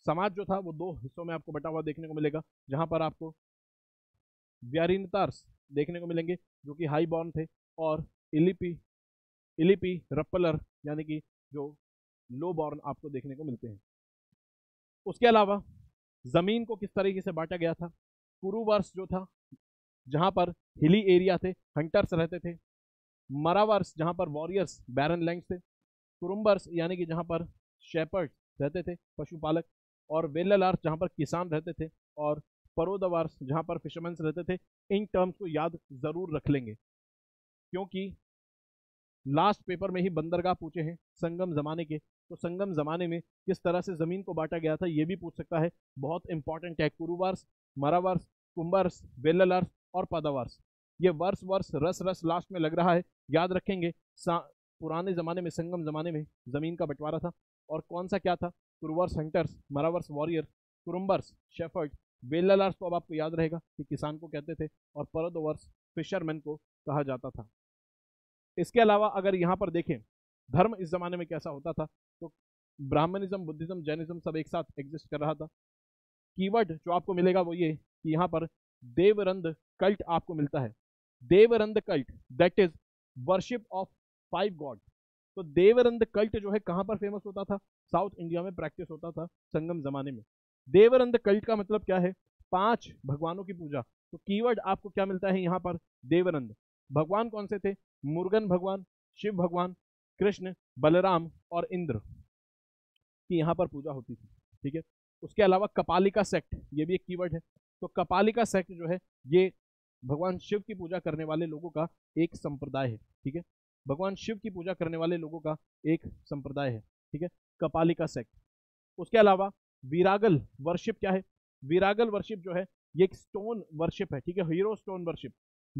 समाज जो था वो दो हिस्सों में आपको बटा हुआ देखने को मिलेगा, जहाँ पर आपको व्यारिनतार्स देखने को मिलेंगे जो कि हाई बॉर्न थे और इलिपी रप्पलर यानी कि जो लो बॉर्न आपको देखने को मिलते हैं। उसके अलावा ज़मीन को किस तरीके से बांटा गया था, कुरुवर्स जो था जहाँ पर हिली एरिया थे, हंटर्स रहते थे, मरावर्स जहाँ पर वॉरियर्स बैरन लैंड्स थे, कुरुम्बर्स यानी कि जहाँ पर शेपर्ड्स रहते थे, पशुपालक, और वेल्लालार्स जहाँ पर किसान रहते थे, और परोदवार्स जहाँ पर फिशरमेंस रहते थे। इन टर्म्स को याद ज़रूर रख लेंगे क्योंकि लास्ट पेपर में ही बंदरगाह पूछे हैं संगम ज़माने के, तो संगम ज़माने में किस तरह से ज़मीन को बांटा गया था ये भी पूछ सकता है, बहुत इंपॉर्टेंट है। कुरुवर्स, मरावर्स, कुंबर्स, वेल्लालार्स और पदावर्स, ये वर्ष लास्ट में लग रहा है, याद रखेंगे। पुराने ज़माने में संगम ज़माने में ज़मीन का बंटवारा था और कौन सा क्या था, कुरुवर्स hunters, Maravars warrior, Kurumbars shepherd, Vellalars तो अब आपको याद रहेगा कि किसान को कहते थे, और परोदवर्स फिशरमैन को कहा जाता था। इसके अलावा अगर यहाँ पर देखें धर्म इस ज़माने में कैसा होता था, तो ब्राह्मणिज्म, बुद्धिज्म, जैनिज्म सब एक साथ एग्जिस्ट कर रहा था। कीवर्ड जो आपको मिलेगा वो ये कि यहाँ पर देवरंद कल्ट आपको मिलता है। देवरंद cult that is worship of 5 god. तो देवरंद कल्ट जो है कहाँ पर फेमस होता था, साउथ इंडिया में प्रैक्टिस होता था संगम ज़माने में। देवरंद कल्ट का मतलब क्या है, 5 भगवानों की पूजा। तो कीवर्ड आपको क्या मिलता है यहाँ पर, देवरंद। भगवान कौन से थे, मुर्गन भगवान, शिव भगवान, कृष्ण, बलराम और इंद्र की यहाँ पर पूजा होती थी। ठीक है, उसके अलावा कपालिका सेक्ट, ये भी एक कीवर्ड है। तो कपालिका सेक्ट जो है ये भगवान शिव की पूजा करने वाले लोगों का एक संप्रदाय है। ठीक है, भगवान शिव की पूजा करने वाले लोगों का एक संप्रदाय है। ठीक है, कपालिका सेक्ट। उसके अलावा विरागल वर्शिप क्या है, विरागल वर्शिप जो है ये एक स्टोन वर्शिप है। ठीक है, हीरो स्टोन वर्शिप,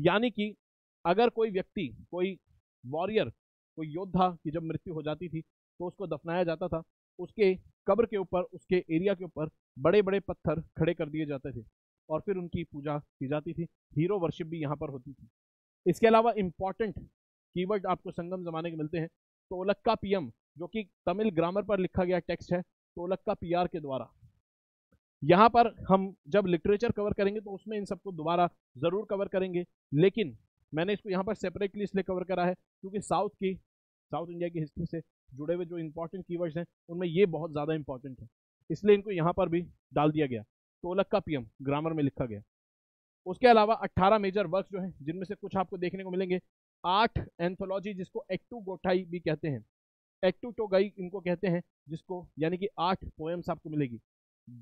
यानी कि अगर कोई व्यक्ति, कोई वॉरियर, कोई योद्धा की जब मृत्यु हो जाती थी तो उसको दफनाया जाता था, उसके कब्र के ऊपर, उसके एरिया के ऊपर बड़े बड़े पत्थर खड़े कर दिए जाते थे और फिर उनकी पूजा की जाती थी। हीरो वर्शिप भी यहाँ पर होती थी। इसके अलावा इम्पॉर्टेंट कीवर्ड आपको संगम ज़माने के मिलते हैं, तोलक का पीएम जो कि तमिल ग्रामर पर लिखा गया टेक्स्ट है, तोलक का पीआर के द्वारा। यहाँ पर हम जब लिटरेचर कवर करेंगे तो उसमें इन सबको दोबारा ज़रूर कवर करेंगे, लेकिन मैंने इसको यहाँ पर सेपरेटली इसलिए कवर करा है क्योंकि साउथ इंडिया की हिस्ट्री से जुड़े हुए जो इंपॉर्टेंट कीवर्ड्स हैं उनमें ये बहुत ज़्यादा इंपॉर्टेंट है, इसलिए इनको यहाँ पर भी डाल दिया गया। तोलक का पीएम ग्रामर में लिखा गया। उसके अलावा 18 मेजर वर्क्स जो हैं जिनमें से कुछ आपको देखने को मिलेंगे, 8 एंथोलॉजी जिसको एट्टू गोटाई भी कहते हैं, एट्टू टोगाई इनको कहते हैं, जिसको यानी कि 8 पोएम्स आपको मिलेगी।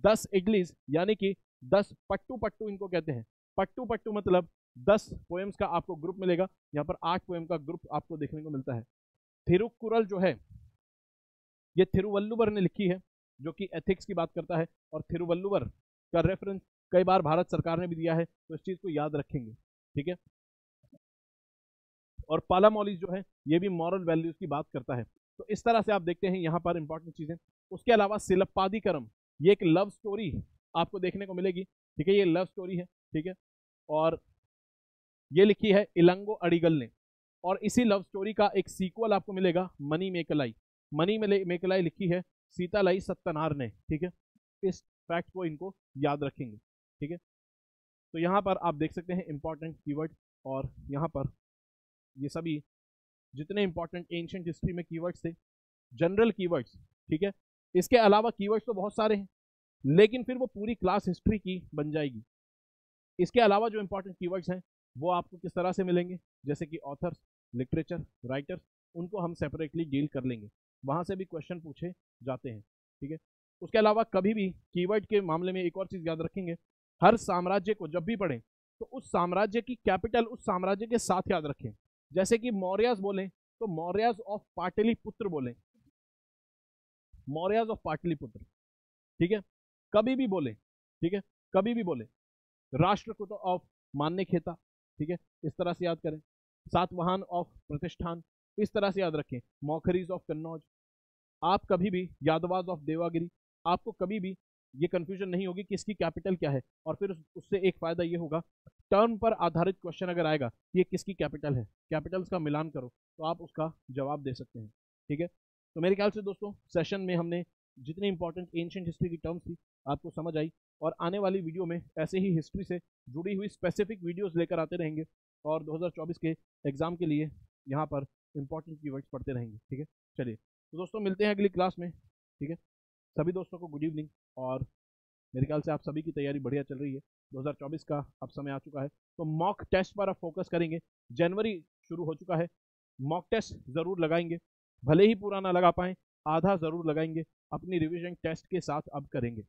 10 इडलीज यानी कि 10 पट्टू पट्टू इनको कहते हैं, पट्टू पट्टू मतलब 10 पोएम्स का आपको ग्रुप मिलेगा, यहाँ पर 8 पोएम का ग्रुप आपको देखने को मिलता है। थिरुकुरल जो है ये थिरुवल्लुवर ने लिखी है जो कि एथिक्स की बात करता है, और थिरुवल्लुवर का रेफरेंस कई बार भारत सरकार ने भी दिया है तो इस चीज़ को याद रखेंगे। ठीक है, और पालामोलिस जो है ये भी मॉरल वैल्यूज़ की बात करता है। तो इस तरह से आप देखते हैं यहाँ पर इंपॉर्टेंट चीज़ें। उसके अलावा सिलप्पादिकरम, ये एक लव स्टोरी आपको देखने को मिलेगी। ठीक है, ये लव स्टोरी है। ठीक है, और ये लिखी है इलंगो अडिगल ने, और इसी लव स्टोरी का एक सीक्वल आपको मिलेगा मनी मेकलाई। मनी मेकलाई लिखी है सीतालाई सत्तनार ने। ठीक है, इस फैक्ट को इनको याद रखेंगे। ठीक है, तो यहाँ पर आप देख सकते हैं इंपॉर्टेंट कीवर्ड, और यहाँ पर ये सभी जितने इंपॉर्टेंट एंशिएंट हिस्ट्री में कीवर्ड्स थे, जनरल कीवर्ड्स। ठीक है, इसके अलावा कीवर्ड्स तो बहुत सारे हैं लेकिन फिर वो पूरी क्लास हिस्ट्री की बन जाएगी। इसके अलावा जो इंपॉर्टेंट कीवर्ड्स हैं वो आपको किस तरह से मिलेंगे, जैसे कि ऑथर्स, लिटरेचर, राइटर्स, उनको हम सेपरेटली डील कर लेंगे। वहाँ से भी क्वेश्चन पूछे जाते हैं। ठीक है, उसके अलावा कभी भी कीवर्ड के मामले में एक और चीज़ याद रखेंगे, हर साम्राज्य को जब भी पढ़ें तो उस साम्राज्य की कैपिटल उस साम्राज्य के साथ याद रखें। जैसे कि मौर्यास बोलें तो मौर्यास ऑफ पाटलिपुत्र बोलें, मौर्यास ऑफ पाटलिपुत्र। ठीक है, कभी भी बोलें, ठीक है, कभी भी बोलें राष्ट्रकूट ऑफ मान्यखेता। ठीक है, इस तरह से याद करें। सातवाहन ऑफ प्रतिष्ठान, इस तरह से याद रखें। मौखरीज ऑफ कन्नौज, आप कभी भी यादवाज ऑफ देवागिरी, आपको कभी भी ये कन्फ्यूजन नहीं होगी कि इसकी कैपिटल क्या है। और फिर उससे एक फ़ायदा ये होगा, टर्म पर आधारित क्वेश्चन अगर आएगा कि ये किसकी कैपिटल है, कैपिटल्स का मिलान करो, तो आप उसका जवाब दे सकते हैं। ठीक है, तो मेरे ख्याल से दोस्तों सेशन में हमने जितनी इंपॉर्टेंट एंशिएंट हिस्ट्री की टर्म्स थी आपको समझ आई, और आने वाली वीडियो में ऐसे ही हिस्ट्री से जुड़ी हुई स्पेसिफिक वीडियोस लेकर आते रहेंगे और 2024 के एग्ज़ाम के लिए यहाँ पर इंपॉर्टेंट कीवर्ड्स पढ़ते रहेंगे। ठीक है, चलिए तो दोस्तों मिलते हैं अगली क्लास में। ठीक है, सभी दोस्तों को गुड इवनिंग, और मेरे ख्याल से आप सभी की तैयारी बढ़िया चल रही है। 2024 का अब समय आ चुका है, तो मॉक टेस्ट पर आप फोकस करेंगे। जनवरी शुरू हो चुका है, मॉक टेस्ट ज़रूर लगाएंगे, भले ही पूरा ना लगा पाएँ आधा ज़रूर लगाएंगे, अपनी रिवीजन टेस्ट के साथ अब करेंगे।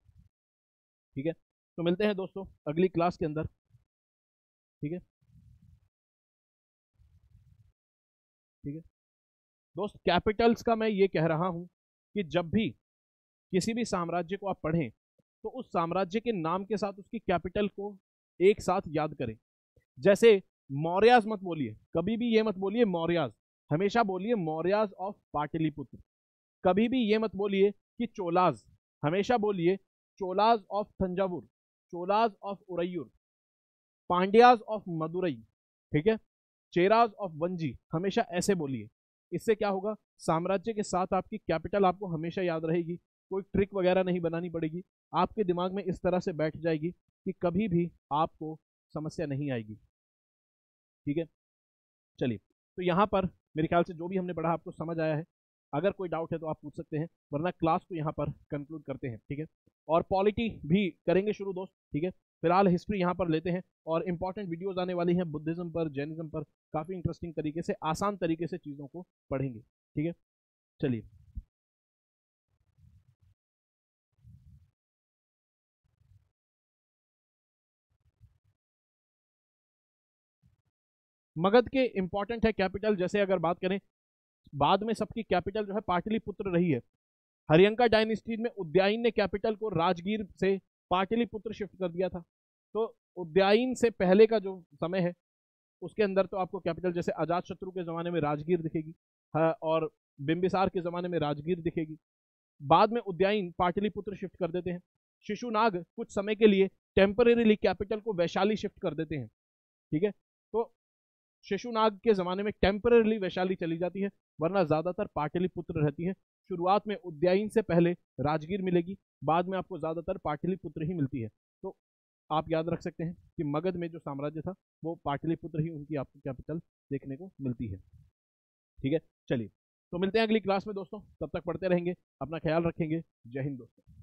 ठीक है, तो मिलते हैं दोस्तों अगली क्लास के अंदर। ठीक है, ठीक है दोस्त, कैपिटल्स का मैं ये कह रहा हूँ कि जब भी किसी भी साम्राज्य को आप पढ़ें तो उस साम्राज्य के नाम के साथ उसकी कैपिटल को एक साथ याद करें। जैसे मौर्याज मत बोलिए, कभी भी ये मत बोलिए मौर्याज, हमेशा बोलिए मौर्याज ऑफ पाटलिपुत्र। कभी भी ये मत बोलिए कि चोलाज, हमेशा बोलिए Cholas of Thanjavur, Cholas of Uraiyur, Pandyas of Madurai. ठीक है, चेराज ऑफ वंजी, हमेशा ऐसे बोलिए। इससे क्या होगा, साम्राज्य के साथ आपकी कैपिटल आपको हमेशा याद रहेगी, कोई ट्रिक वगैरह नहीं बनानी पड़ेगी, आपके दिमाग में इस तरह से बैठ जाएगी कि कभी भी आपको समस्या नहीं आएगी। ठीक है, चलिए तो यहाँ पर मेरे ख्याल से जो भी हमने पढ़ा आपको समझ आया है। अगर कोई डाउट है तो आप पूछ सकते हैं, वरना क्लास को यहाँ पर कंक्लूड करते हैं। ठीक है, और पॉलिटी भी करेंगे शुरू दोस्त। ठीक है, फिलहाल हिस्ट्री यहाँ पर लेते हैं, और इंपॉर्टेंट वीडियोस आने वाली हैं बुद्धिज्म पर, जैनिज्म पर, काफ़ी इंटरेस्टिंग तरीके से, आसान तरीके से चीज़ों को पढ़ेंगे। ठीक है, चलिए मगध के इंपॉर्टेंट है कैपिटल। जैसे अगर बात करें, बाद में सबकी कैपिटल जो है पाटलिपुत्र रही है। हरियंका डायनेस्टी में उद्यायन ने कैपिटल को राजगीर से पाटलिपुत्र शिफ्ट कर दिया था, तो उद्यायन से पहले का जो समय है उसके अंदर तो आपको कैपिटल जैसे अजातशत्रु के ज़माने में राजगीर दिखेगी, और बिम्बिसार के ज़माने में राजगीर दिखेगी। बाद में उद्यायन पाटलिपुत्र शिफ्ट कर देते हैं। शिशुनाग कुछ समय के लिए टेम्परेरीली कैपिटल को वैशाली शिफ्ट कर देते हैं। ठीक है, तो शिशुनाग के ज़माने में टेम्परेरली वैशाली चली जाती है, वरना ज़्यादातर पाटलिपुत्र रहती है। शुरुआत में उद्यायन से पहले राजगीर मिलेगी, बाद में आपको ज़्यादातर पाटलिपुत्र ही मिलती है। तो आप याद रख सकते हैं कि मगध में जो साम्राज्य था वो पाटलिपुत्र ही उनकी आपको कैपिटल देखने को मिलती है। ठीक है, चलिए तो मिलते हैं अगली क्लास में दोस्तों, तब तक पढ़ते रहेंगे, अपना ख्याल रखेंगे। जय हिंद दोस्तों।